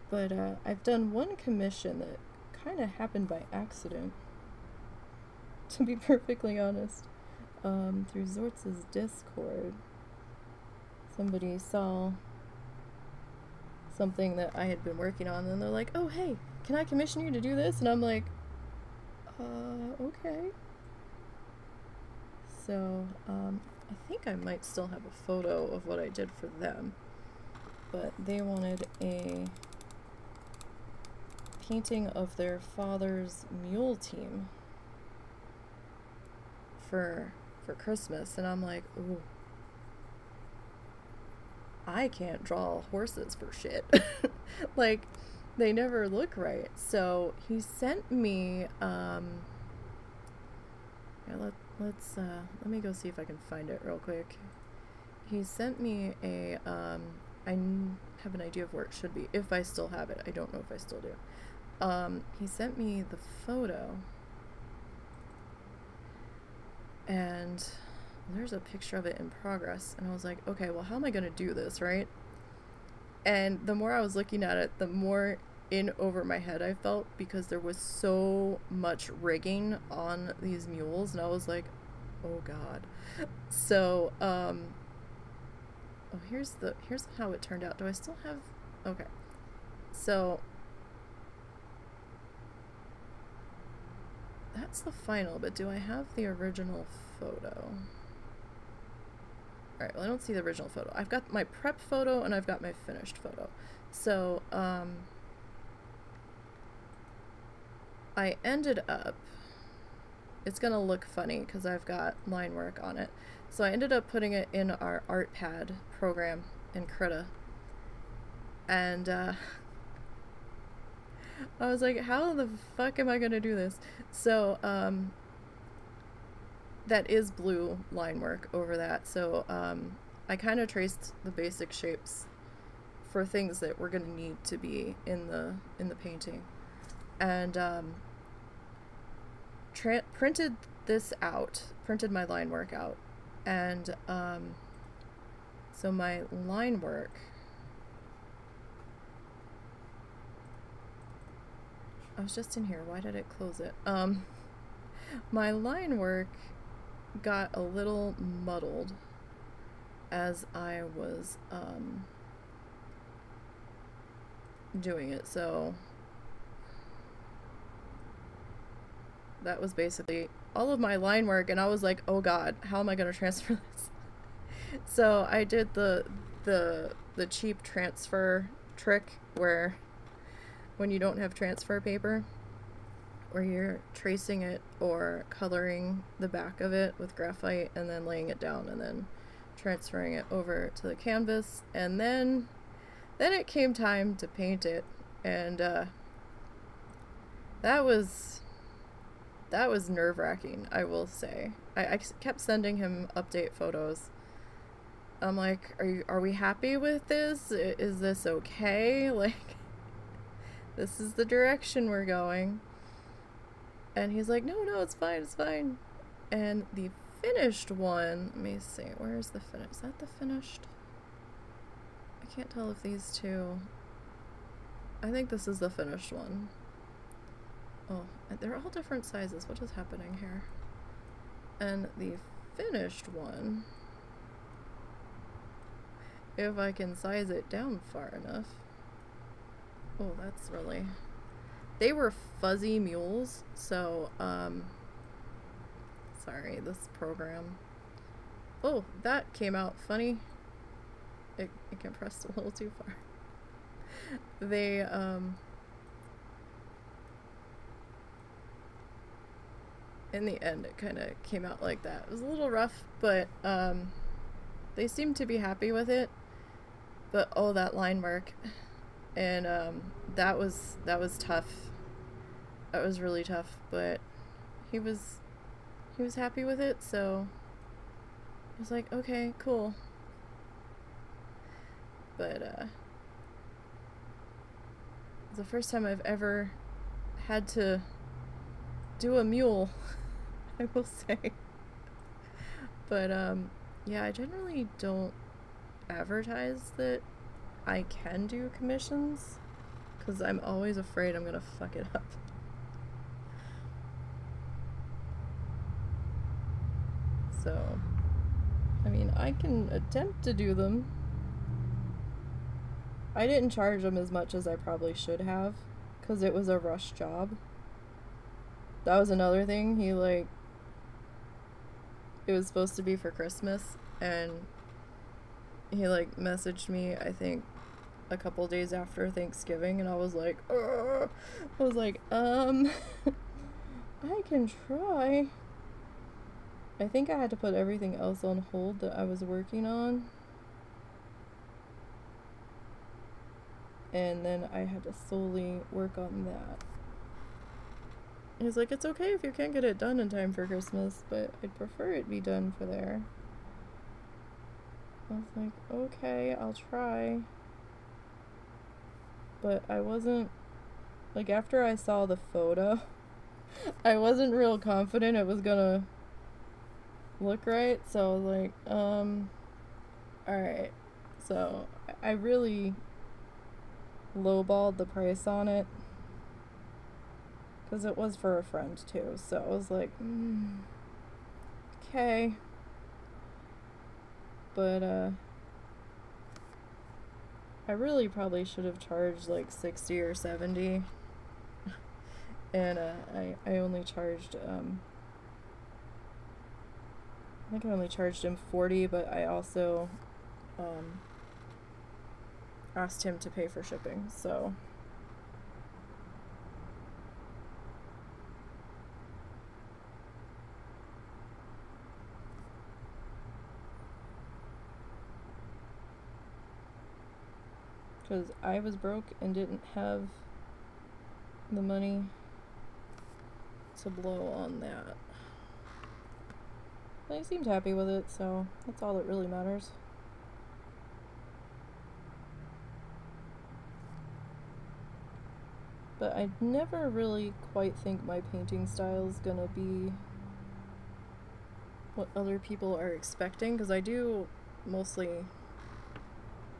But I've done one commission that kind of happened by accident, to be perfectly honest, through Zortz's Discord. Somebody saw something that I had been working on, and they're like, oh, hey, can I commission you to do this? And I'm like, okay. So, I think I might still have a photo of what I did for them, but they wanted a painting of their father's mule team for Christmas, and I'm like, ooh, I can't draw horses for shit. Like, they never look right. So he sent me yeah, let me go see if I can find it real quick. He sent me a I have an idea of where it should be, if I still have it. I don't know if I still do. He sent me the photo, and there's a picture of it in progress, and I was like, okay, well, how am I going to do this, right? And the more I was looking at it, the more in over my head I felt, because there was so much rigging on these mules, and I was like, oh god. So, oh, here's how it turned out. Do I still have, okay. So, that's the final, but do I have the original photo? Alright, well, I don't see the original photo. I've got my prep photo, and I've got my finished photo. So, I ended up, it's gonna look funny because I've got line work on it. So I ended up putting it in our ArtPad program in Krita. And, I was like, how the fuck am I gonna do this? So, that is blue line work over that, so, I kind of traced the basic shapes for things that we're gonna need to be in the painting. And, printed this out, printed my line work out, and, so my line work, I was just in here. Why did it close it? My line work got a little muddled as I was doing it. So that was basically all of my line work, and I was like, "Oh God, how am I going to transfer this?" So I did the cheap transfer trick where, when you don't have transfer paper, or you're tracing it or coloring the back of it with graphite and then laying it down and then transferring it over to the canvas, and then it came time to paint it, and that was nerve-wracking, I will say. I kept sending him update photos. I'm like, are we happy with this? Is this okay? Like, this is the direction we're going. And he's like, no, it's fine, it's fine. And the finished one, let me see, where's the finished? Is that the finished? I can't tell if these two, I think this is the finished one. Oh, they're all different sizes. What is happening here? And the finished one, if I can size it down far enough. Oh, that's really... They were fuzzy mules, so, sorry, this program. Oh, that came out funny. It compressed a little too far. They, in the end, it kind of came out like that. It was a little rough, but they seemed to be happy with it. But oh, that line work, and that was tough. That was really tough, but he was happy with it, so I was like, okay, cool. But it's the first time I've ever had to do a mule, I will say. But yeah, I generally don't advertise that I can do commissions because I'm always afraid I'm gonna fuck it up. So, I mean, I can attempt to do them. I didn't charge them as much as I probably should have because it was a rush job. That was another thing. He, like, it was supposed to be for Christmas, and he, like, messaged me, I think, a couple days after Thanksgiving, and I was like, ugh. I was like, I can try. I think I had to put everything else on hold that I was working on. And then I had to solely work on that. He's like, it's okay if you can't get it done in time for Christmas, but I'd prefer it be done for there. I was like, okay, I'll try. But I wasn't, like, after I saw the photo, I wasn't real confident it was gonna look right, so I was like, alright. So I really lowballed the price on it. Because it was for a friend too, so I was like, okay. But, I really probably should have charged like 60 or 70. And, I only charged, I think I only charged him 40, but I also, asked him to pay for shipping, so. Because I was broke and didn't have the money to blow on that. But he seemed happy with it, so that's all that really matters. But I never really quite think my painting style is gonna be what other people are expecting, because I do mostly,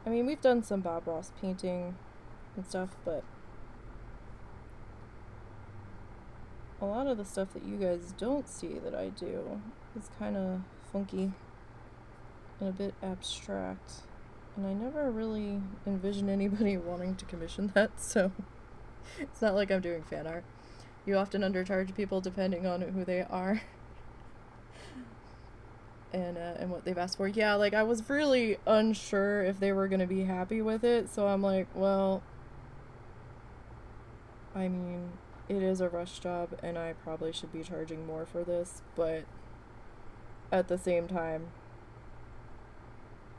I mean, we've done some Bob Ross painting and stuff, but a lot of the stuff that you guys don't see that I do is kind of funky and a bit abstract, and I never really envision anybody wanting to commission that, so it's not like I'm doing fan art. You often undercharge people depending on who they are and what they've asked for. Yeah, like, I was really unsure if they were gonna be happy with it, so I'm like, well, I mean, it is a rush job, and I probably should be charging more for this, but at the same time,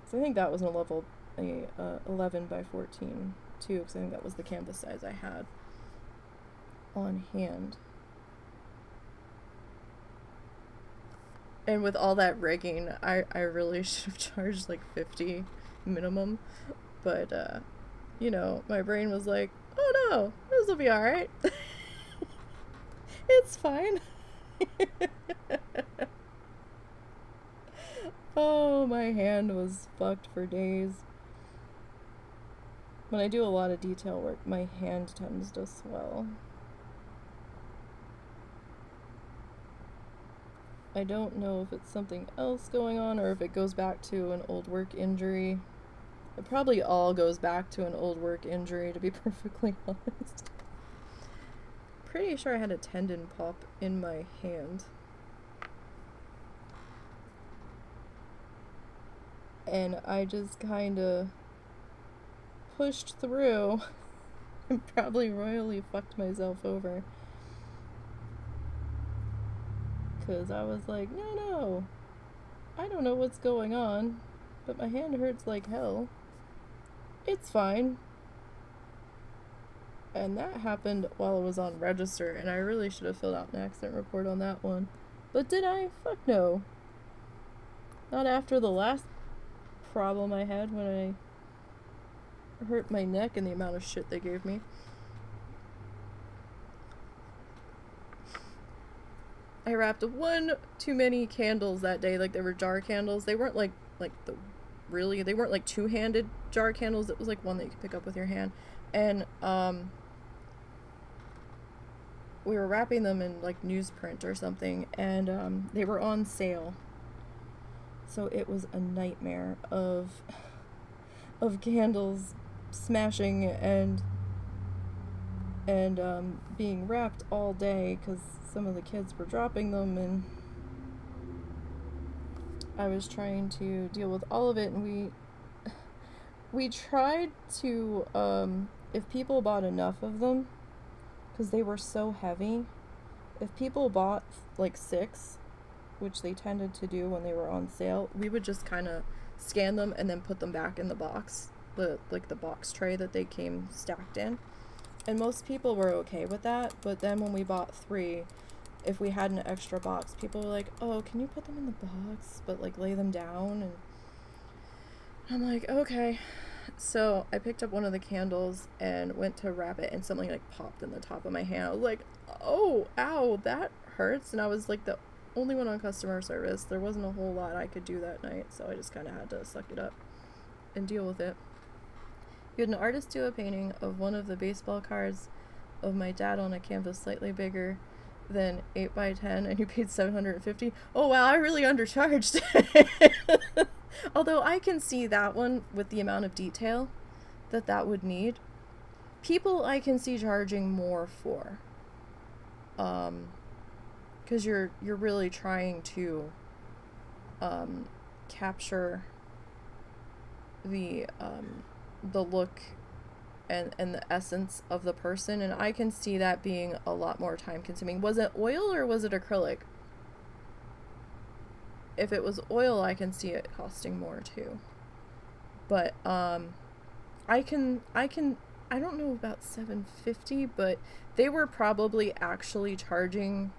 so I think that was a level 11 by 14 too, because I think that was the canvas size I had on hand. And with all that rigging, I really should have charged like 50 minimum, but you know, my brain was like, oh no, this will be alright. It's fine. Oh, my hand was fucked for days. When I do a lot of detail work, my hand tends to swell. I don't know if it's something else going on or if it goes back to an old work injury. It probably all goes back to an old work injury, to be perfectly honest. Pretty sure I had a tendon pop in my hand. And I just kinda pushed through and probably royally fucked myself over. Because I was like, no, no, I don't know what's going on, but my hand hurts like hell. It's fine. And that happened while I was on register, and I really should have filled out an accident report on that one. But did I? Fuck no. Not after the last problem I had when I hurt my neck and the amount of shit they gave me. I wrapped one too many candles that day, like they were jar candles. They weren't they weren't like two-handed jar candles. It was like one that you could pick up with your hand. And we were wrapping them in like newsprint or something, and they were on sale. So it was a nightmare of candles smashing and being wrapped all day because some of the kids were dropping them, and I was trying to deal with all of it. And we tried to, if people bought enough of them, because they were so heavy, if people bought like 6, which they tended to do when they were on sale, we would just kind of scan them and then put them back in the box, the box tray that they came stacked in. And most people were okay with that, but then when we bought 3, if we had an extra box, people were like, oh, can you put them in the box, but like lay them down? And I'm like, okay. So I picked up one of the candles and went to wrap it, and something like popped in the top of my hand. I was like, oh, ow, that hurts. And I was like the only one on customer service. There wasn't a whole lot I could do that night, so I just kind of had to suck it up and deal with it. You had an artist do a painting of one of the baseball cards of my dad on a canvas slightly bigger than 8 by 10, and you paid $750. Oh wow, I really undercharged. Although I can see that one with the amount of detail that that would need. People I can see charging more for. Because you're really trying to capture the look and the essence of the person, and I can see that being a lot more time consuming. Was it oil or was it acrylic? If it was oil, I can see it costing more too. But I don't know about $750, but they were probably actually charging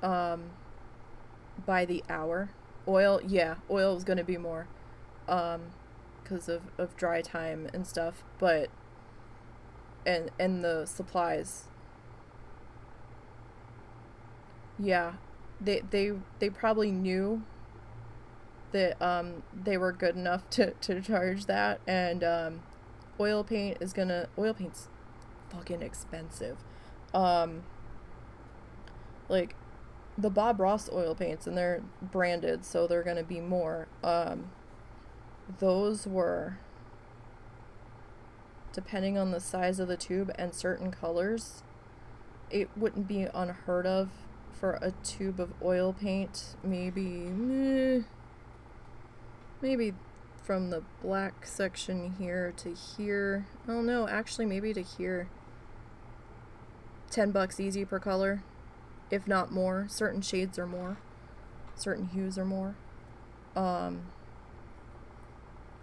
by the hour. Oil, yeah, oil was gonna be more. Because of dry time and stuff, but and the supplies, yeah, they probably knew that they were good enough to charge that. And oil paint's fucking expensive. Like the Bob Ross oil paints, and they're branded, so they're gonna be more. Those were, depending on the size of the tube and certain colors, it wouldn't be unheard of for a tube of oil paint, maybe from the black section here to here, oh no, actually maybe to here, $10 easy per color, if not more. Certain shades or more, certain hues or more.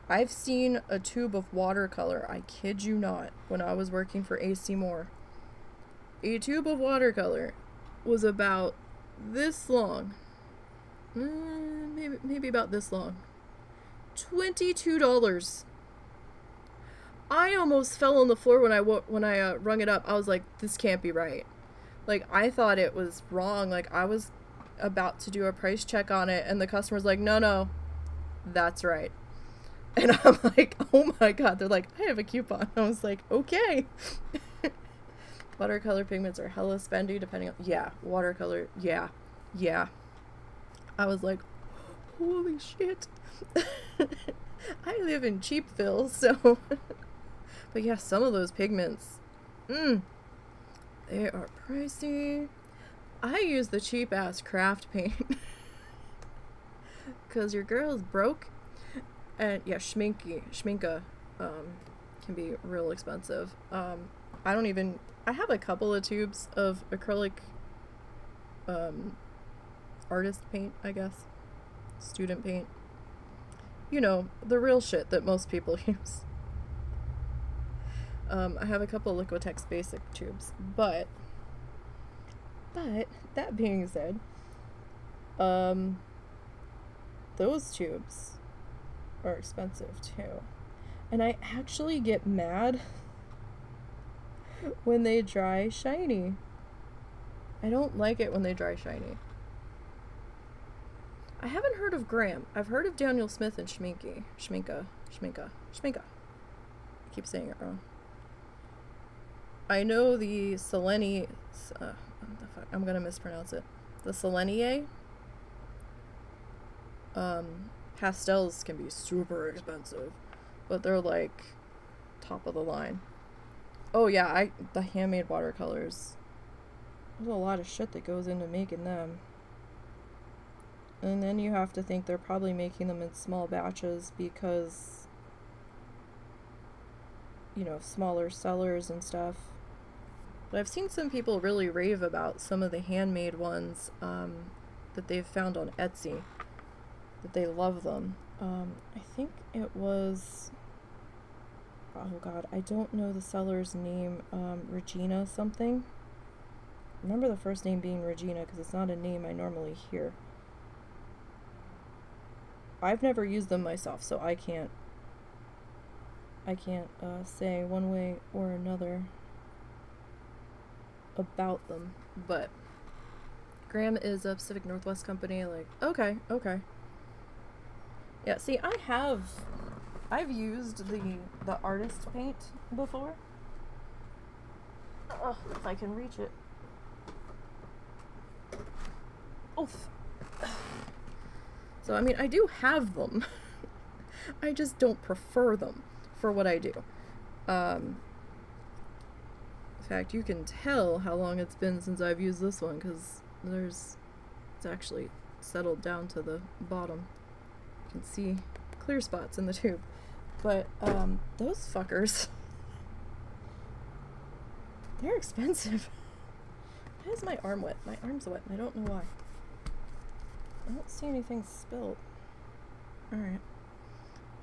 I've seen a tube of watercolor, I kid you not, when I was working for AC Moore. A tube of watercolor was about this long. Maybe about this long. $22. I almost fell on the floor when I rung it up. I was like, this can't be right. Like, I thought it was wrong. Like, I was about to do a price check on it, and the customer's like, no, no, that's right. And I'm like, oh my god. They're like, I have a coupon. I was like, okay. Watercolor pigments are hella spendy depending on, yeah, watercolor, yeah, yeah. I was like, holy shit. I live in Cheapville, so. But yeah, some of those pigments, they are pricey. I use the cheap ass craft paint. Cause your girl's broke. And yeah, Schmincke, can be real expensive. I don't even, I have a couple of tubes of acrylic artist paint, I guess, student paint, you know, the real shit that most people use. I have a couple of Liquitex basic tubes, but that being said, those tubes are expensive too. And I actually get mad when they dry shiny. I don't like it when they dry shiny. I haven't heard of Graham. I've heard of Daniel Smith and Schmincke. Schmincke. I keep saying it wrong. I know the Selenie, what the fuck, I'm gonna mispronounce it. The Selenie pastels can be super expensive, but they're like top of the line. Oh yeah, the handmade watercolors. There's a lot of shit that goes into making them. And then you have to think they're probably making them in small batches because, you know, smaller sellers and stuff. But I've seen some people really rave about some of the handmade ones that they've found on Etsy, that they love them. I think it was, oh god, I don't know the seller's name, Regina something. I remember the first name being Regina because it's not a name I normally hear. I've never used them myself, so I can't say one way or another about them. But Graham is a Pacific Northwest company. Like, okay. Yeah, see, I've used the artist paint before. Oh, if I can reach it. Oof. So, I mean, I do have them. I just don't prefer them for what I do. In fact, you can tell how long it's been since I've used this one, because it's actually settled down to the bottom. You can see clear spots in the tube. But, those fuckers, they're expensive. Why is my arm wet? My arm's wet, and I don't know why. I don't see anything spilled. Alright.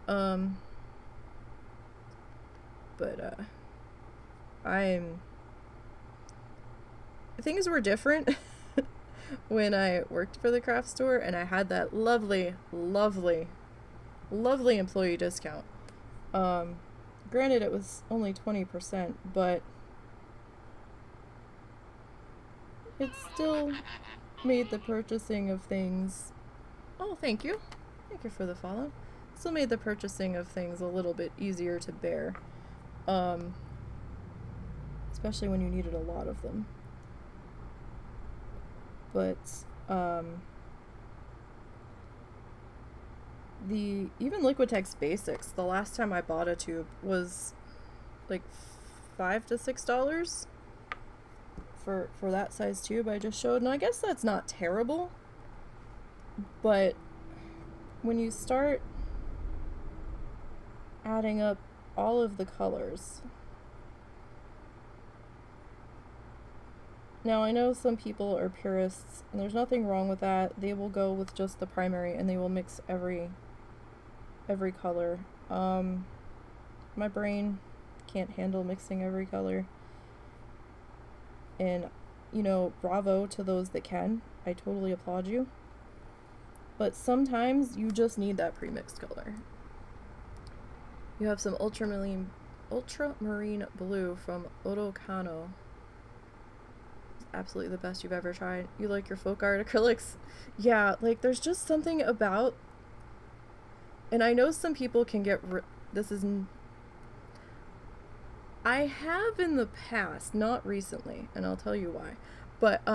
But things were different when I worked for the craft store and I had that lovely employee discount. Granted it was only 20%, but it's still made the purchasing of things, oh thank you for the follow, still made the purchasing of things a little bit easier to bear, especially when you needed a lot of them. But even Liquitex basics, the last time I bought a tube was like $5 to $6 for that size tube I just showed, and I guess that's not terrible, but when you start adding up all of the colors. Now I know some people are purists, and there's nothing wrong with that. They will go with just the primary and they will mix every color. My brain can't handle mixing every color. And, you know, bravo to those that can. I totally applaud you. But sometimes you just need that pre-mixed color. You have some ultramarine blue from Orocano. It's absolutely the best you've ever tried. You like your folk art acrylics? Yeah, like there's just something about, and I know some people can get, I have in the past, not recently, and I'll tell you why, but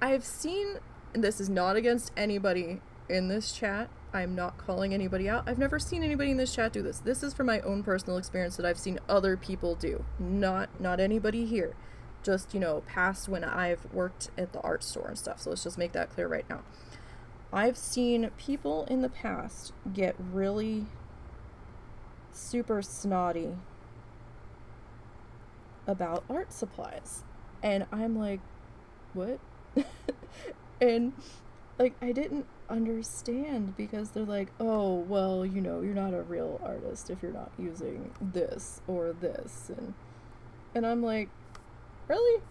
I've seen, and this is not against anybody in this chat, I'm not calling anybody out, I've never seen anybody in this chat do this. This is from my own personal experience that I've seen other people do, not anybody here, just, you know, past when I've worked at the art store and stuff, so let's just make that clear right now. I've seen people in the past get really super snotty about art supplies, and I'm like, what? And like, I didn't understand, because they're like, oh, well, you know, you're not a real artist if you're not using this or this, and I'm like, really?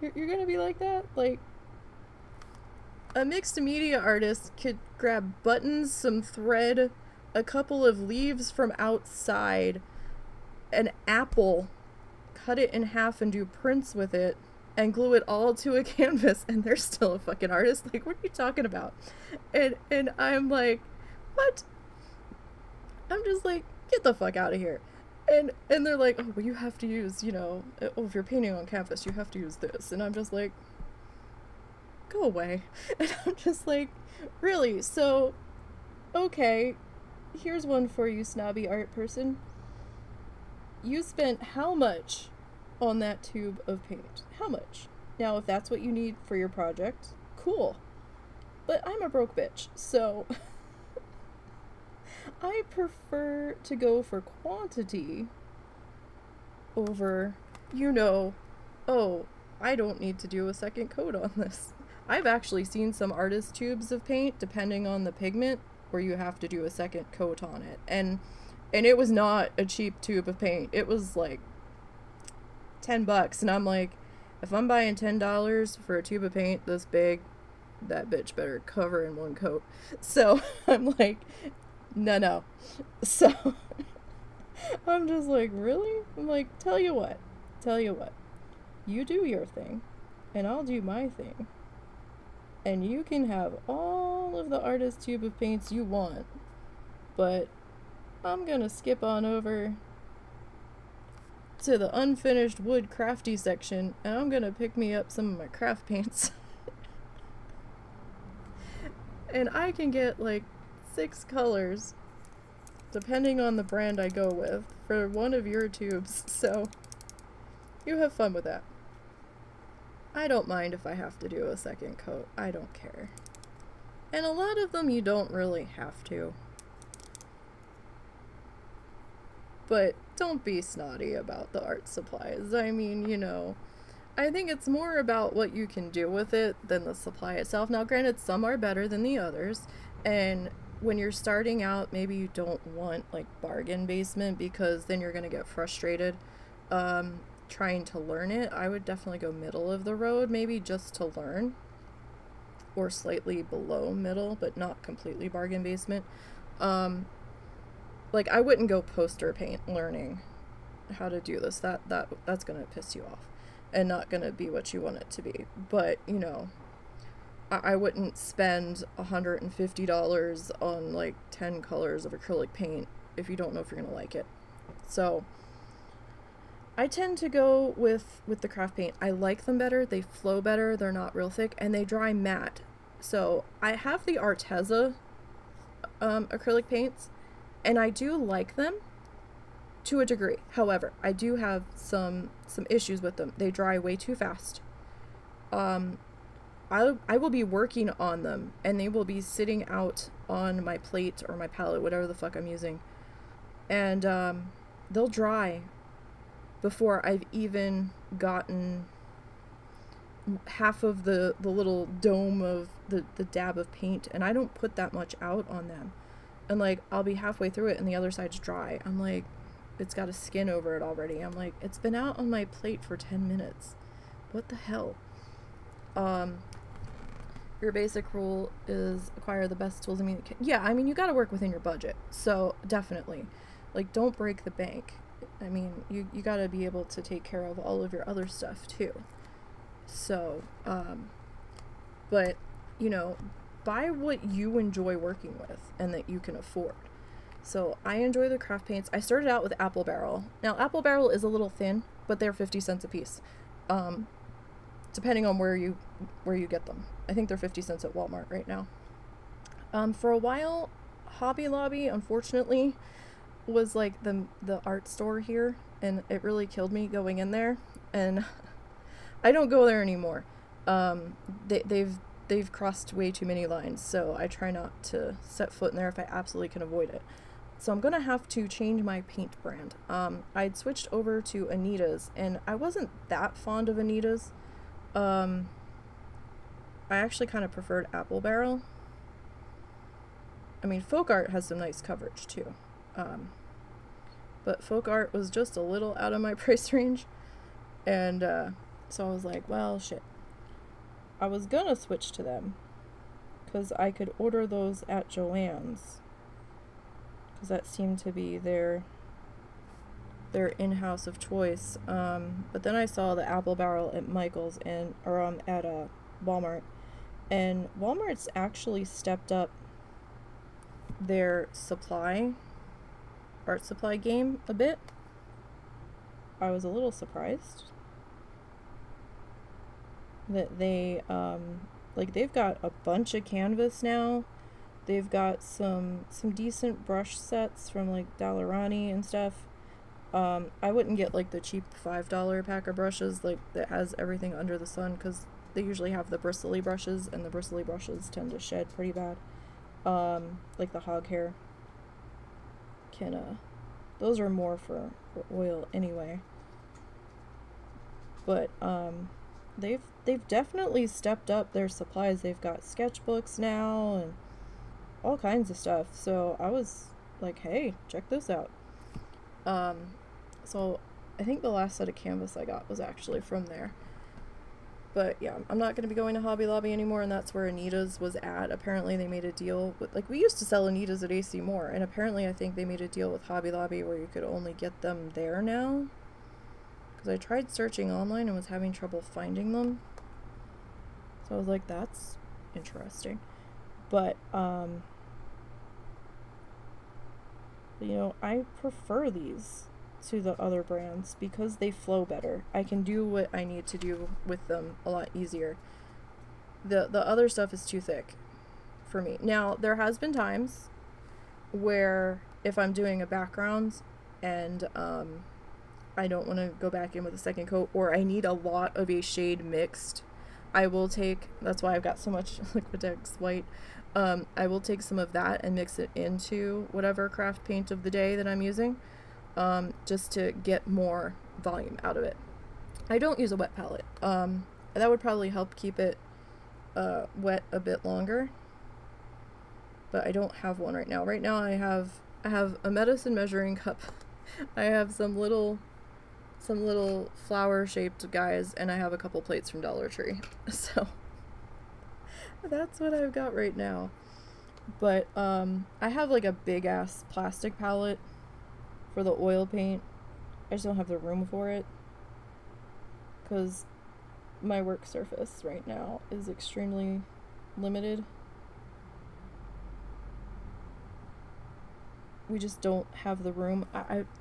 You're gonna be like that? Like, a mixed media artist could grab buttons, some thread, a couple of leaves from outside, an apple, cut it in half and do prints with it, and glue it all to a canvas, and they're still a fucking artist. Like, what are you talking about? And I'm like, what? I'm just like, get the fuck out of here. And they're like, oh, well, you have to use, you know, oh, if you're painting on canvas, you have to use this. And I'm just like, go away. And I'm just like, really? So, okay, here's one for you, snobby art person. You spent how much on that tube of paint? How much? Now, if that's what you need for your project, cool. But I'm a broke bitch, so I prefer to go for quantity over, you know, oh, I don't need to do a second coat on this. I've actually seen some artist tubes of paint, depending on the pigment, where you have to do a second coat on it. And it was not a cheap tube of paint. It was like $10. And I'm like, if I'm buying $10 for a tube of paint this big, that bitch better cover in one coat. So I'm like, no. So I'm just like, really? I'm like, tell you what, you do your thing and I'll do my thing, and you can have all of the artist tube of paints you want, but I'm gonna skip on over to the unfinished wood crafty section, and I'm gonna pick me up some of my craft paints. And I can get like 6 colors, depending on the brand I go with, for one of your tubes, so you have fun with that. I don't mind if I have to do a second coat, I don't care. And a lot of them you don't really have to. But don't be snotty about the art supplies. I mean, you know, I think it's more about what you can do with it than the supply itself. Now, granted, some are better than the others, and when you're starting out, maybe you don't want, like, bargain basement, because then you're going to get frustrated trying to learn it. I would definitely go middle of the road, maybe just to learn, or slightly below middle, but not completely bargain basement. Like, I wouldn't go poster paint learning how to do this. That's gonna piss you off and not gonna be what you want it to be. But, you know, I wouldn't spend $150 on like 10 colors of acrylic paint if you don't know if you're gonna like it. So I tend to go with the craft paint. I like them better, they flow better, they're not real thick, and they dry matte. So I have the Arteza acrylic paints, and I do like them to a degree. However, I do have some issues with them. They dry way too fast. I will be working on them, and they will be sitting out on my plate or my palette, whatever the fuck I'm using. And they'll dry before I've even gotten half of the little dome of the dab of paint. And I don't put that much out on them. And like, I'll be halfway through it and the other side's dry. I'm like, it's got a skin over it already. I'm like, it's been out on my plate for 10 minutes. What the hell? Your basic rule is acquire the best tools. I mean, yeah, I mean, you gotta work within your budget. So definitely, like, don't break the bank. I mean, you gotta be able to take care of all of your other stuff too. So, but, you know, buy what you enjoy working with and that you can afford. So I enjoy the craft paints. I started out with Apple Barrel. Now, Apple Barrel is a little thin, but they're 50 cents a piece, depending on where you get them. I think they're 50 cents at Walmart right now. For a while, Hobby Lobby, unfortunately, was like the art store here, and it really killed me going in there, and I don't go there anymore. They've they've crossed way too many lines, so I try not to set foot in there if I absolutely can avoid it. So I'm gonna have to change my paint brand. I'd switched over to Anita's, and I wasn't that fond of Anita's. I actually kind of preferred Apple Barrel. I mean, Folk Art has some nice coverage too, but Folk Art was just a little out of my price range, and so I was like, well, shit. I was gonna switch to them, because I could order those at Joann's, because that seemed to be their in-house of choice. But then I saw the Apple Barrel at Michael's and at Walmart, and Walmart's actually stepped up their art supply game a bit. I was a little surprised that they like, they've got a bunch of canvas now. They've got some decent brush sets from like Dallarani and stuff. I wouldn't get like the cheap $5 pack of brushes like that has everything under the sun, because they usually have the bristly brushes, and the bristly brushes tend to shed pretty bad. Like the hog hair can those are more for oil anyway. But they've definitely stepped up their supplies. They've got sketchbooks now and all kinds of stuff, so I was like, hey, check this out. So I think the last set of canvas I got was actually from there. But yeah, I'm not going to be going to Hobby Lobby anymore, and that's where Anita's was at. Apparently they made a deal with, like, we used to sell Anita's at AC Moore, and apparently I think they made a deal with Hobby Lobby where you could only get them there now, because I tried searching online and was having trouble finding them. So I was like, that's interesting. But, you know, I prefer these to the other brands because they flow better. I can do what I need to do with them a lot easier. The other stuff is too thick for me. Now, there has been times where if I'm doing a background and I don't want to go back in with a second coat, or I need a lot of a shade mixed, I will take, that's why I've got so much Liquitex white, I will take some of that and mix it into whatever craft paint of the day that I'm using, just to get more volume out of it. I don't use a wet palette. That would probably help keep it wet a bit longer, but I don't have one right now. Right now I have a medicine measuring cup. I have some little flower-shaped guys, and I have a couple plates from Dollar Tree. So that's what I've got right now. But I have like a big-ass plastic palette for the oil paint. I just don't have the room for it, because my work surface right now is extremely limited. We just don't have the room.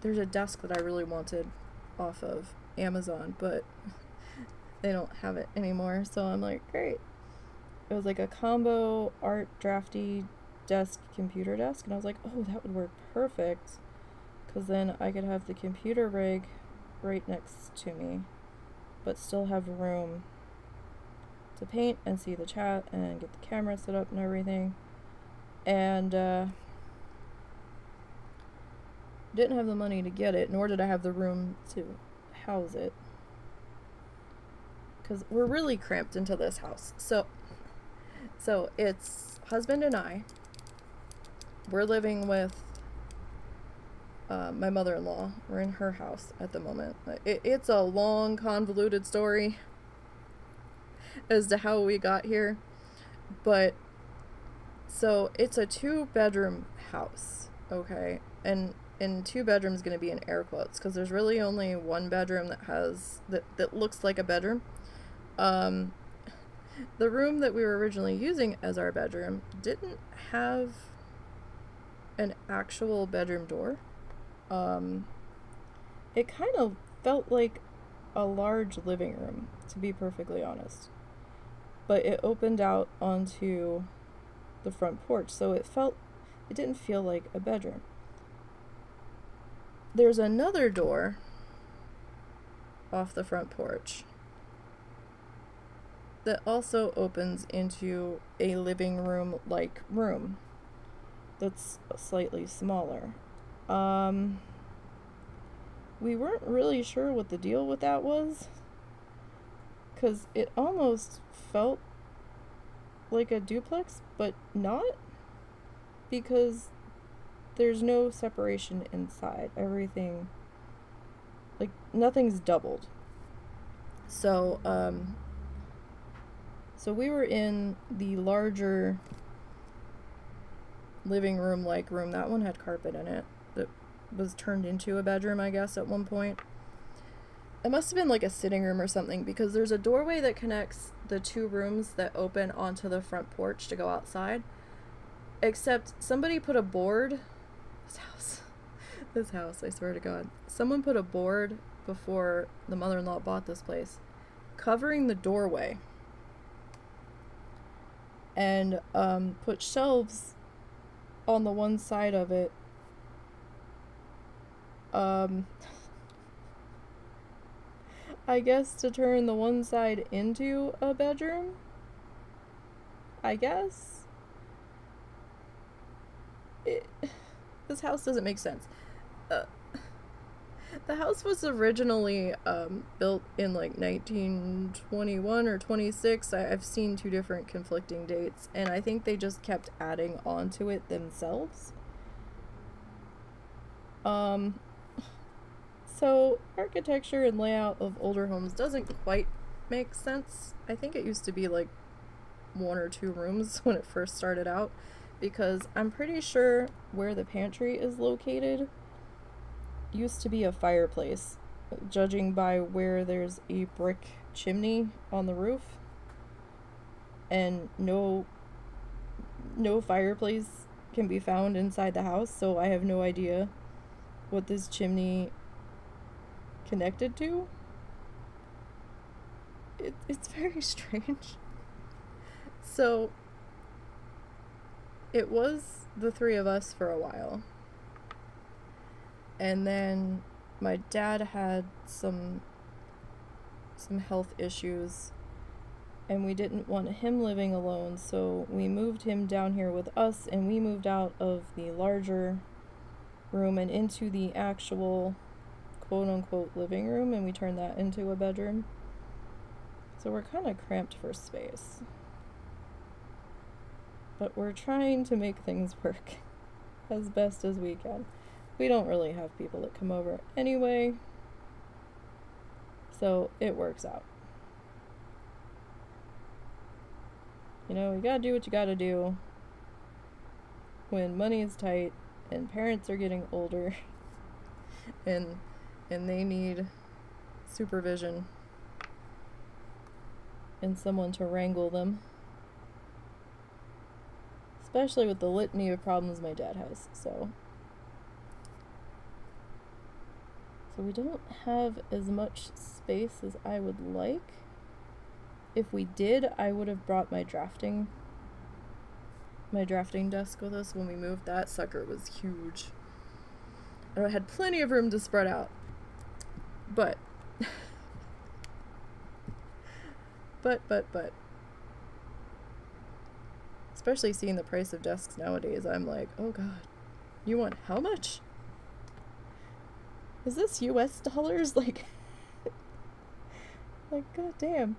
There's a desk that I really wanted off of Amazon, but they don't have it anymore, so I'm like, great. It was like a combo art drafty desk, computer desk, and I was like, oh, that would work perfect, because then I could have the computer rig right next to me, but still have room to paint and see the chat and get the camera set up and everything. And didn't have the money to get it, nor did I have the room to house it, because we're really cramped into this house. So it's husband and I. We're living with my mother-in-law. We're in her house at the moment. It's a long, convoluted story as to how we got here, but so it's a two-bedroom house, okay, and two bedrooms going to be in air quotes, because there's really only one bedroom that has that looks like a bedroom. The room that we were originally using as our bedroom didn't have an actual bedroom door. It kind of felt like a large living room, to be perfectly honest, but it opened out onto the front porch, so it didn't feel like a bedroom. There's another door off the front porch that also opens into a living room-like room that's slightly smaller. We weren't really sure what the deal with that was, because it almost felt like a duplex, but not, because there's no separation inside. Everything, like, nothing's doubled. So, so we were in the larger living room-like room. That one had carpet in it that was turned into a bedroom, I guess, at one point. It must have been like a sitting room or something, because there's a doorway that connects the two rooms that open onto the front porch to go outside. Except somebody put a board, this house, I swear to God, someone put a board before the mother-in-law bought this place, covering the doorway, and put shelves on the one side of it, I guess to turn the one side into a bedroom, I guess? This house doesn't make sense. The house was originally built in like 1921 or 26. I've seen two different conflicting dates, and I think they just kept adding on to it themselves. So architecture and layout of older homes doesn't quite make sense. I think it used to be like one or two rooms when it first started out, because I'm pretty sure where the pantry is located used to be a fireplace, judging by where there's a brick chimney on the roof and no fireplace can be found inside the house, so I have no idea what this chimney connected to. It's very strange. So it was the three of us for a while, and then my dad had some health issues, and we didn't want him living alone, so we moved him down here with us, and we moved out of the larger room and into the actual quote-unquote living room, and we turned that into a bedroom. So we're kind of cramped for space, but we're trying to make things work as best as we can. We don't really have people that come over anyway, so it works out. You know, you gotta do what you gotta do when money is tight and parents are getting older and they need supervision and someone to wrangle them. Especially with the litany of problems my dad has, so we don't have as much space as I would like. If we did, I would have brought my drafting desk with us when we moved. That sucker was huge, and I had plenty of room to spread out. But. Especially seeing the price of desks nowadays, I'm like, oh god, you want how much? Is this US dollars? Like, like, god damn.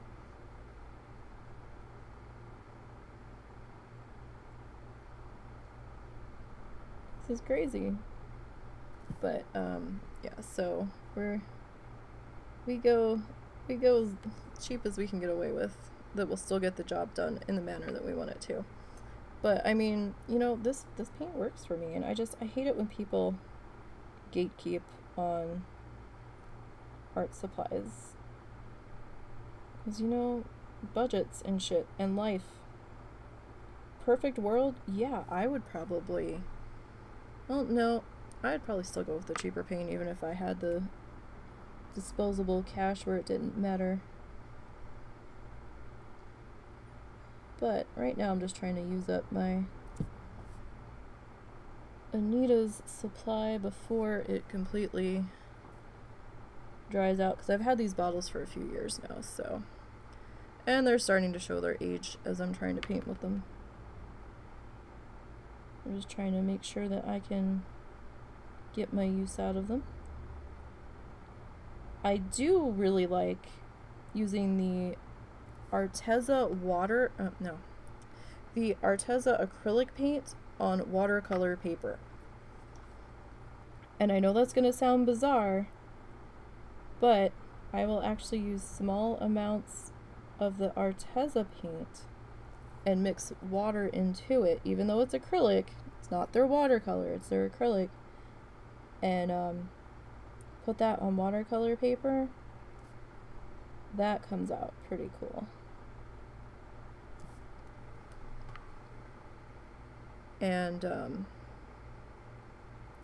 This is crazy. But, yeah, so we go as cheap as we can get away with, that will still get the job done in the manner that we want it to. But I mean, you know, this paint works for me, and I hate it when people gatekeep on art supplies. Because, you know, budgets and shit and life. Perfect world? Yeah, I would probably, well, no, I'd probably still go with the cheaper paint even if I had the disposable cash where it didn't matter. But right now I'm just trying to use up my Anita's supply before it completely dries out, because I've had these bottles for a few years now, so And they're starting to show their age as I'm trying to paint with them. I'm just trying to make sure that I can get my use out of them. I do really like using the Arteza the Arteza acrylic paint on watercolor paper. And I know that's going to sound bizarre, but I will actually use small amounts of the Arteza paint and mix water into it, even though it's acrylic. It's not their watercolor, it's their acrylic. And put that on watercolor paper. That comes out pretty cool. And I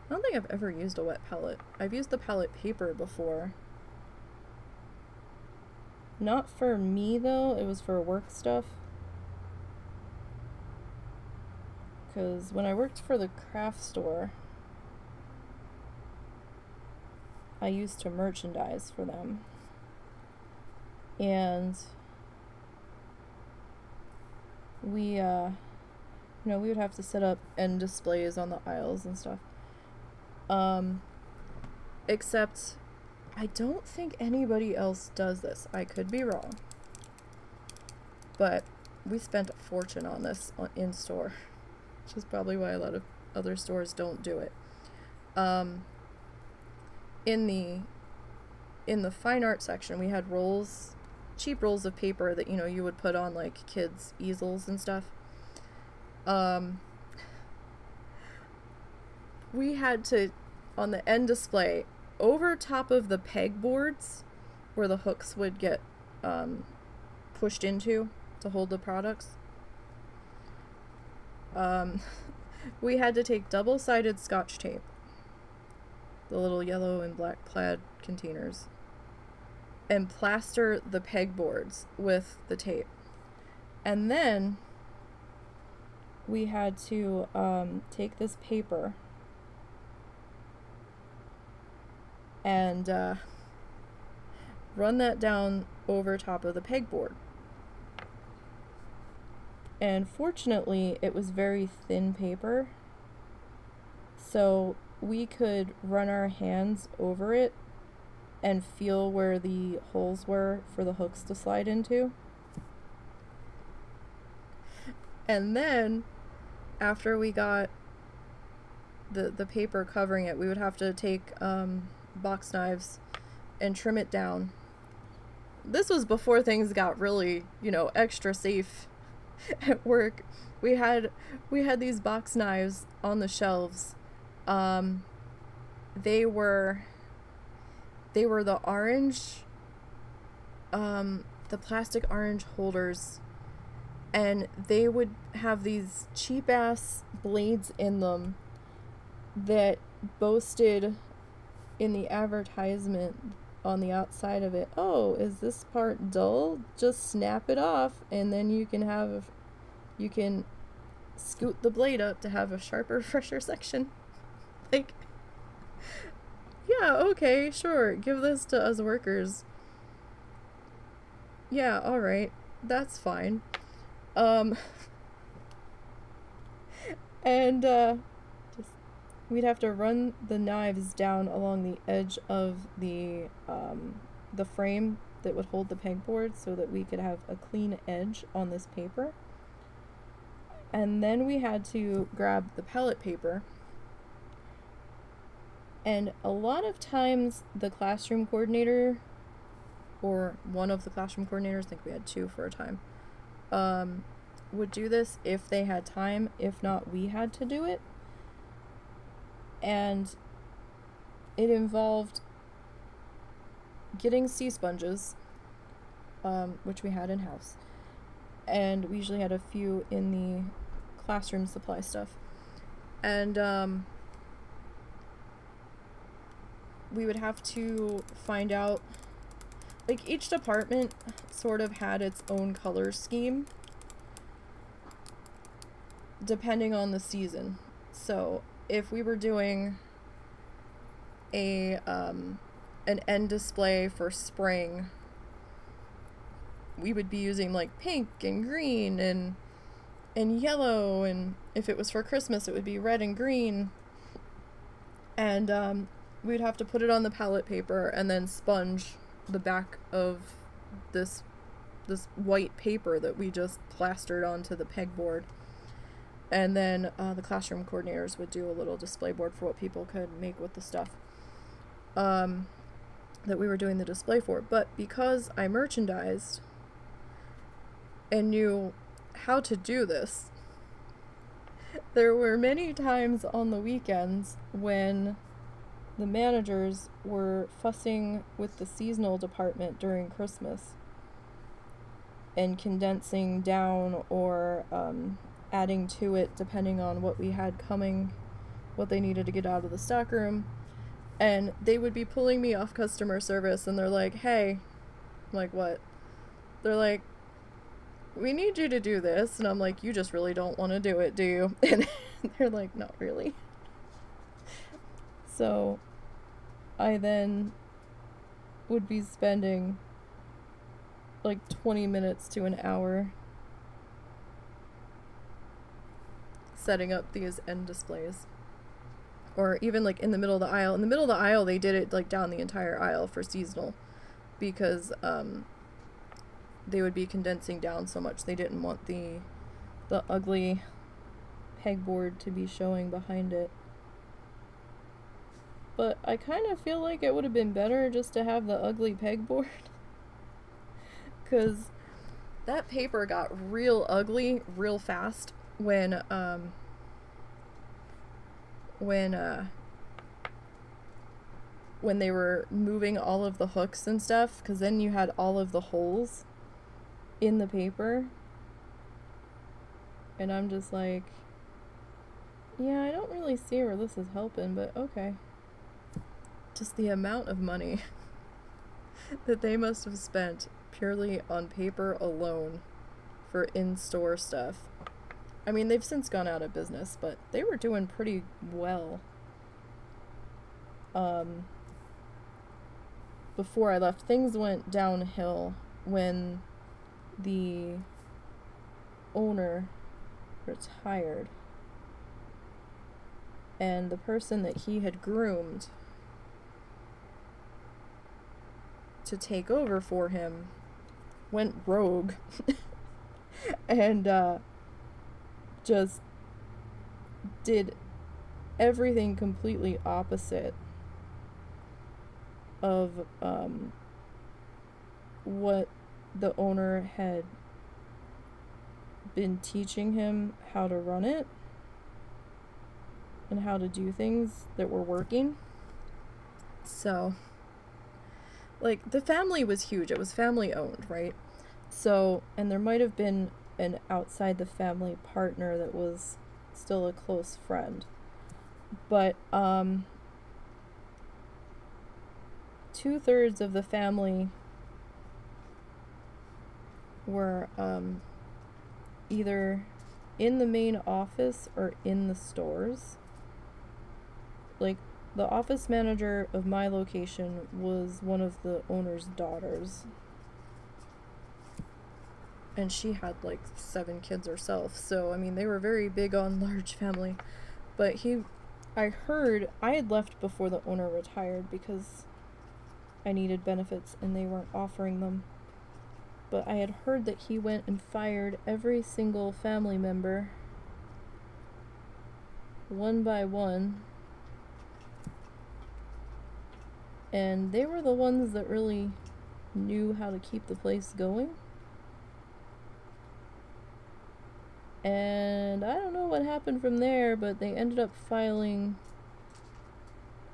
don't think I've ever used a wet palette. I've used the palette paper before. Not for me though, it was for work stuff. Because when I worked for the craft store, I used to merchandise for them. And we, you know, we would have to set up end displays on the aisles and stuff. Except I don't think anybody else does this. I could be wrong. But we spent a fortune on this in store. Which is probably why a lot of other stores don't do it. In the fine art section, we had rolls, cheap rolls of paper that, you know, you would put on like kids' easels and stuff. We had to, on the end display, over top of the pegboards where the hooks would get pushed into to hold the products, we had to take double-sided Scotch tape, the little yellow and black plaid containers, and plaster the pegboards with the tape. And then we had to take this paper and run that down over top of the pegboard. And fortunately, it was very thin paper, so we could run our hands over it and feel where the holes were for the hooks to slide into. And then, after we got the paper covering it, we would have to take box knives and trim it down. This was before things got really, you know, extra safe at work. We had these box knives on the shelves. They were the orange, the plastic orange holders, and they would have these cheap ass blades in them that boasted in the advertisement on the outside of it, "Oh, is this part dull? Just snap it off and then you can scoot the blade up to have a sharper, fresher section." Like, yeah, okay, sure, give this to us workers. Yeah, alright, that's fine. And we'd have to run the knives down along the edge of the frame that would hold the pegboard so that we could have a clean edge on this paper. And then we had to grab the palette paper. And a lot of times the classroom coordinator, or one of the classroom coordinators, I think we had two for a time, would do this if they had time. If not, we had to do it. And it involved getting sea sponges, which we had in-house, and we usually had a few in the classroom supply stuff, and we would have to find out, like, each department sort of had its own color scheme depending on the season. So if we were doing an end display for spring, we would be using like pink and green and yellow, and if it was for Christmas it would be red and green, and we'd have to put it on the palette paper and then sponge the back of this white paper that we just plastered onto the pegboard. And then the classroom coordinators would do a little display board for what people could make with the stuff that we were doing the display for. But because I merchandised and knew how to do this, there were many times on the weekends when the managers were fussing with the seasonal department during Christmas and condensing down or adding to it depending on what we had coming, what they needed to get out of the stockroom. And they would be pulling me off customer service, and they're like, hey, I'm like, what? They're like, we need you to do this. And I'm like, you just really don't want to do it, do you? And they're like, not really. So I then would be spending like 20 minutes to an hour setting up these end displays, or even like in the middle of the aisle. In the middle of the aisle, they did it like down the entire aisle for seasonal, because they would be condensing down so much. They didn't want the ugly pegboard to be showing behind it. But I kind of feel like it would have been better just to have the ugly pegboard, because that paper got real ugly real fast when they were moving all of the hooks and stuff, because then you had all of the holes in the paper. And I'm just like, yeah, I don't really see where this is helping, but okay. Just the amount of money that they must have spent purely on paper alone for in-store stuff. I mean, they've since gone out of business, but they were doing pretty well before I left. Things went downhill when the owner retired, and the person that he had groomed to take over for him went rogue and just did everything completely opposite of what the owner had been teaching him, how to run it and how to do things that were working. So like, the family was huge. It was family owned, right? So, and there might have been an outside the family partner that was still a close friend. But 2/3 of the family were either in the main office or in the stores. Like, the office manager of my location was one of the owner's daughters, and she had like 7 kids herself, so I mean they were very big on large family. But I had left before the owner retired because I needed benefits and they weren't offering them, but I had heard that he went and fired every single family member one by one. And they were the ones that really knew how to keep the place going. And I don't know what happened from there, but they ended up filing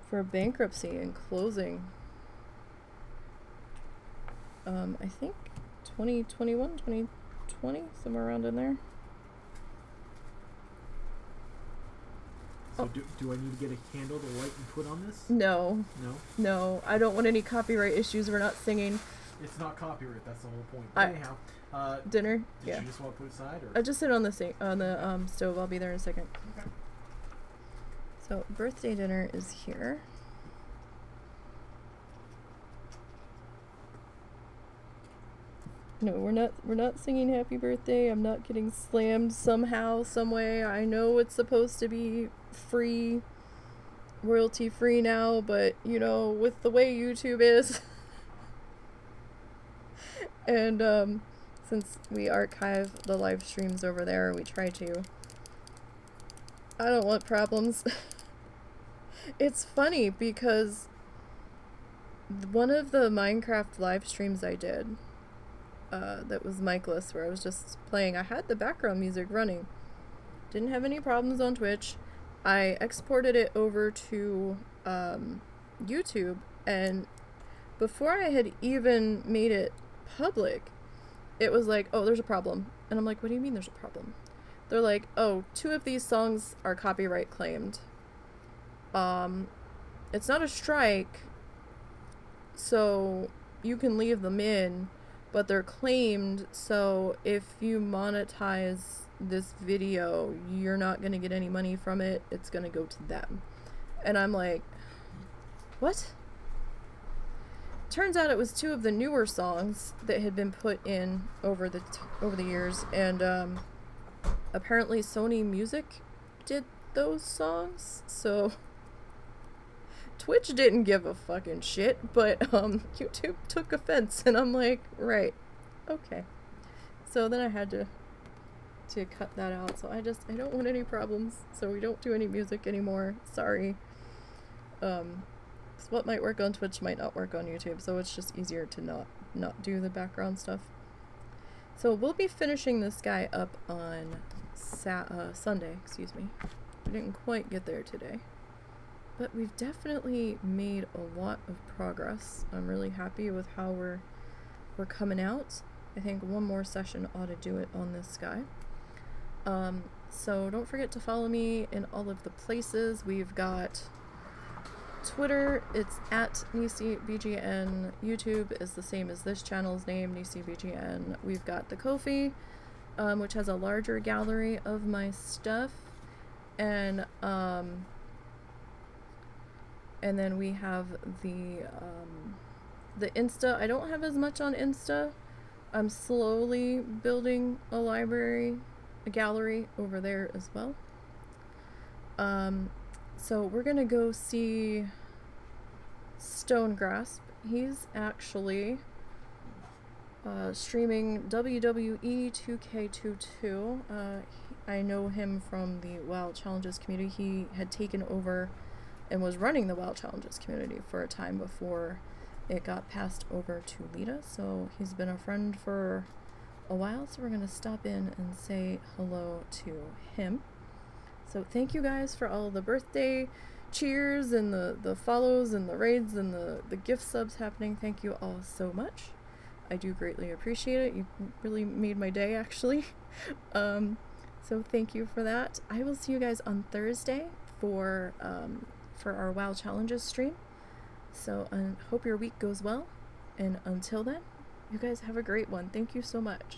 for bankruptcy and closing. I think 2021, 2020, somewhere around in there. So do I need to get a candle to light and put on this? No. No? No. I don't want any copyright issues. We're not singing. It's not copyright. That's the whole point. Anyhow. Dinner? Did you just want to put it aside? Or? I just sit on the stove. I'll be there in a second. Okay. So, birthday dinner is here. No, we're not singing happy birthday. I'm not getting slammed somehow, some way. I know it's supposed to be free, royalty free now, but you know, with the way YouTube is and since we archive the live streams over there, we try to. I don't want problems. It's funny because one of the Minecraft live streams I did, that was micless, where I was just playing. I had the background music running. Didn't have any problems on Twitch. I exported it over to YouTube, and before I had even made it public, it was like, oh, there's a problem. And I'm like, what do you mean there's a problem? They're like, oh, two of these songs are copyright claimed. It's not a strike, so you can leave them in, but they're claimed, so if you monetize this video, you're not going to get any money from it. It's going to go to them. And I'm like, what? Turns out it was two of the newer songs that had been put in over the years, and apparently Sony Music did those songs, so Twitch didn't give a fucking shit, but YouTube took offense, and I'm like, right, okay. So then I had to cut that out, so I don't want any problems, so we don't do any music anymore, sorry. So what might work on Twitch might not work on YouTube, so it's just easier to not do the background stuff. So we'll be finishing this guy up on Sunday, excuse me. We didn't quite get there today. But we've definitely made a lot of progress. I'm really happy with how we're coming out. I think one more session ought to do it on this guy. So don't forget to follow me in all of the places. We've got Twitter, it's at NiseyBGN. YouTube is the same as this channel's name, NiseyBGN. We've got the Kofi, which has a larger gallery of my stuff. And then we have the Insta. I don't have as much on Insta. I'm slowly building a gallery over there as well. So we're gonna go see Stonegrasp. He's actually streaming WWE 2K22. I know him from the Wild Challenges community. He had taken over and was running the Wild Challenges community for a time before it got passed over to Lita, so he's been a friend for a while, so we're gonna stop in and say hello to him. So thank you guys for all the birthday cheers and the follows and the raids and the gift subs happening. Thank you all so much. I do greatly appreciate it. You really made my day, actually. So thank you for that. I will see you guys on Thursday for our Wild Challenges stream. So I hope your week goes well, and until then, you guys have a great one. Thank you so much.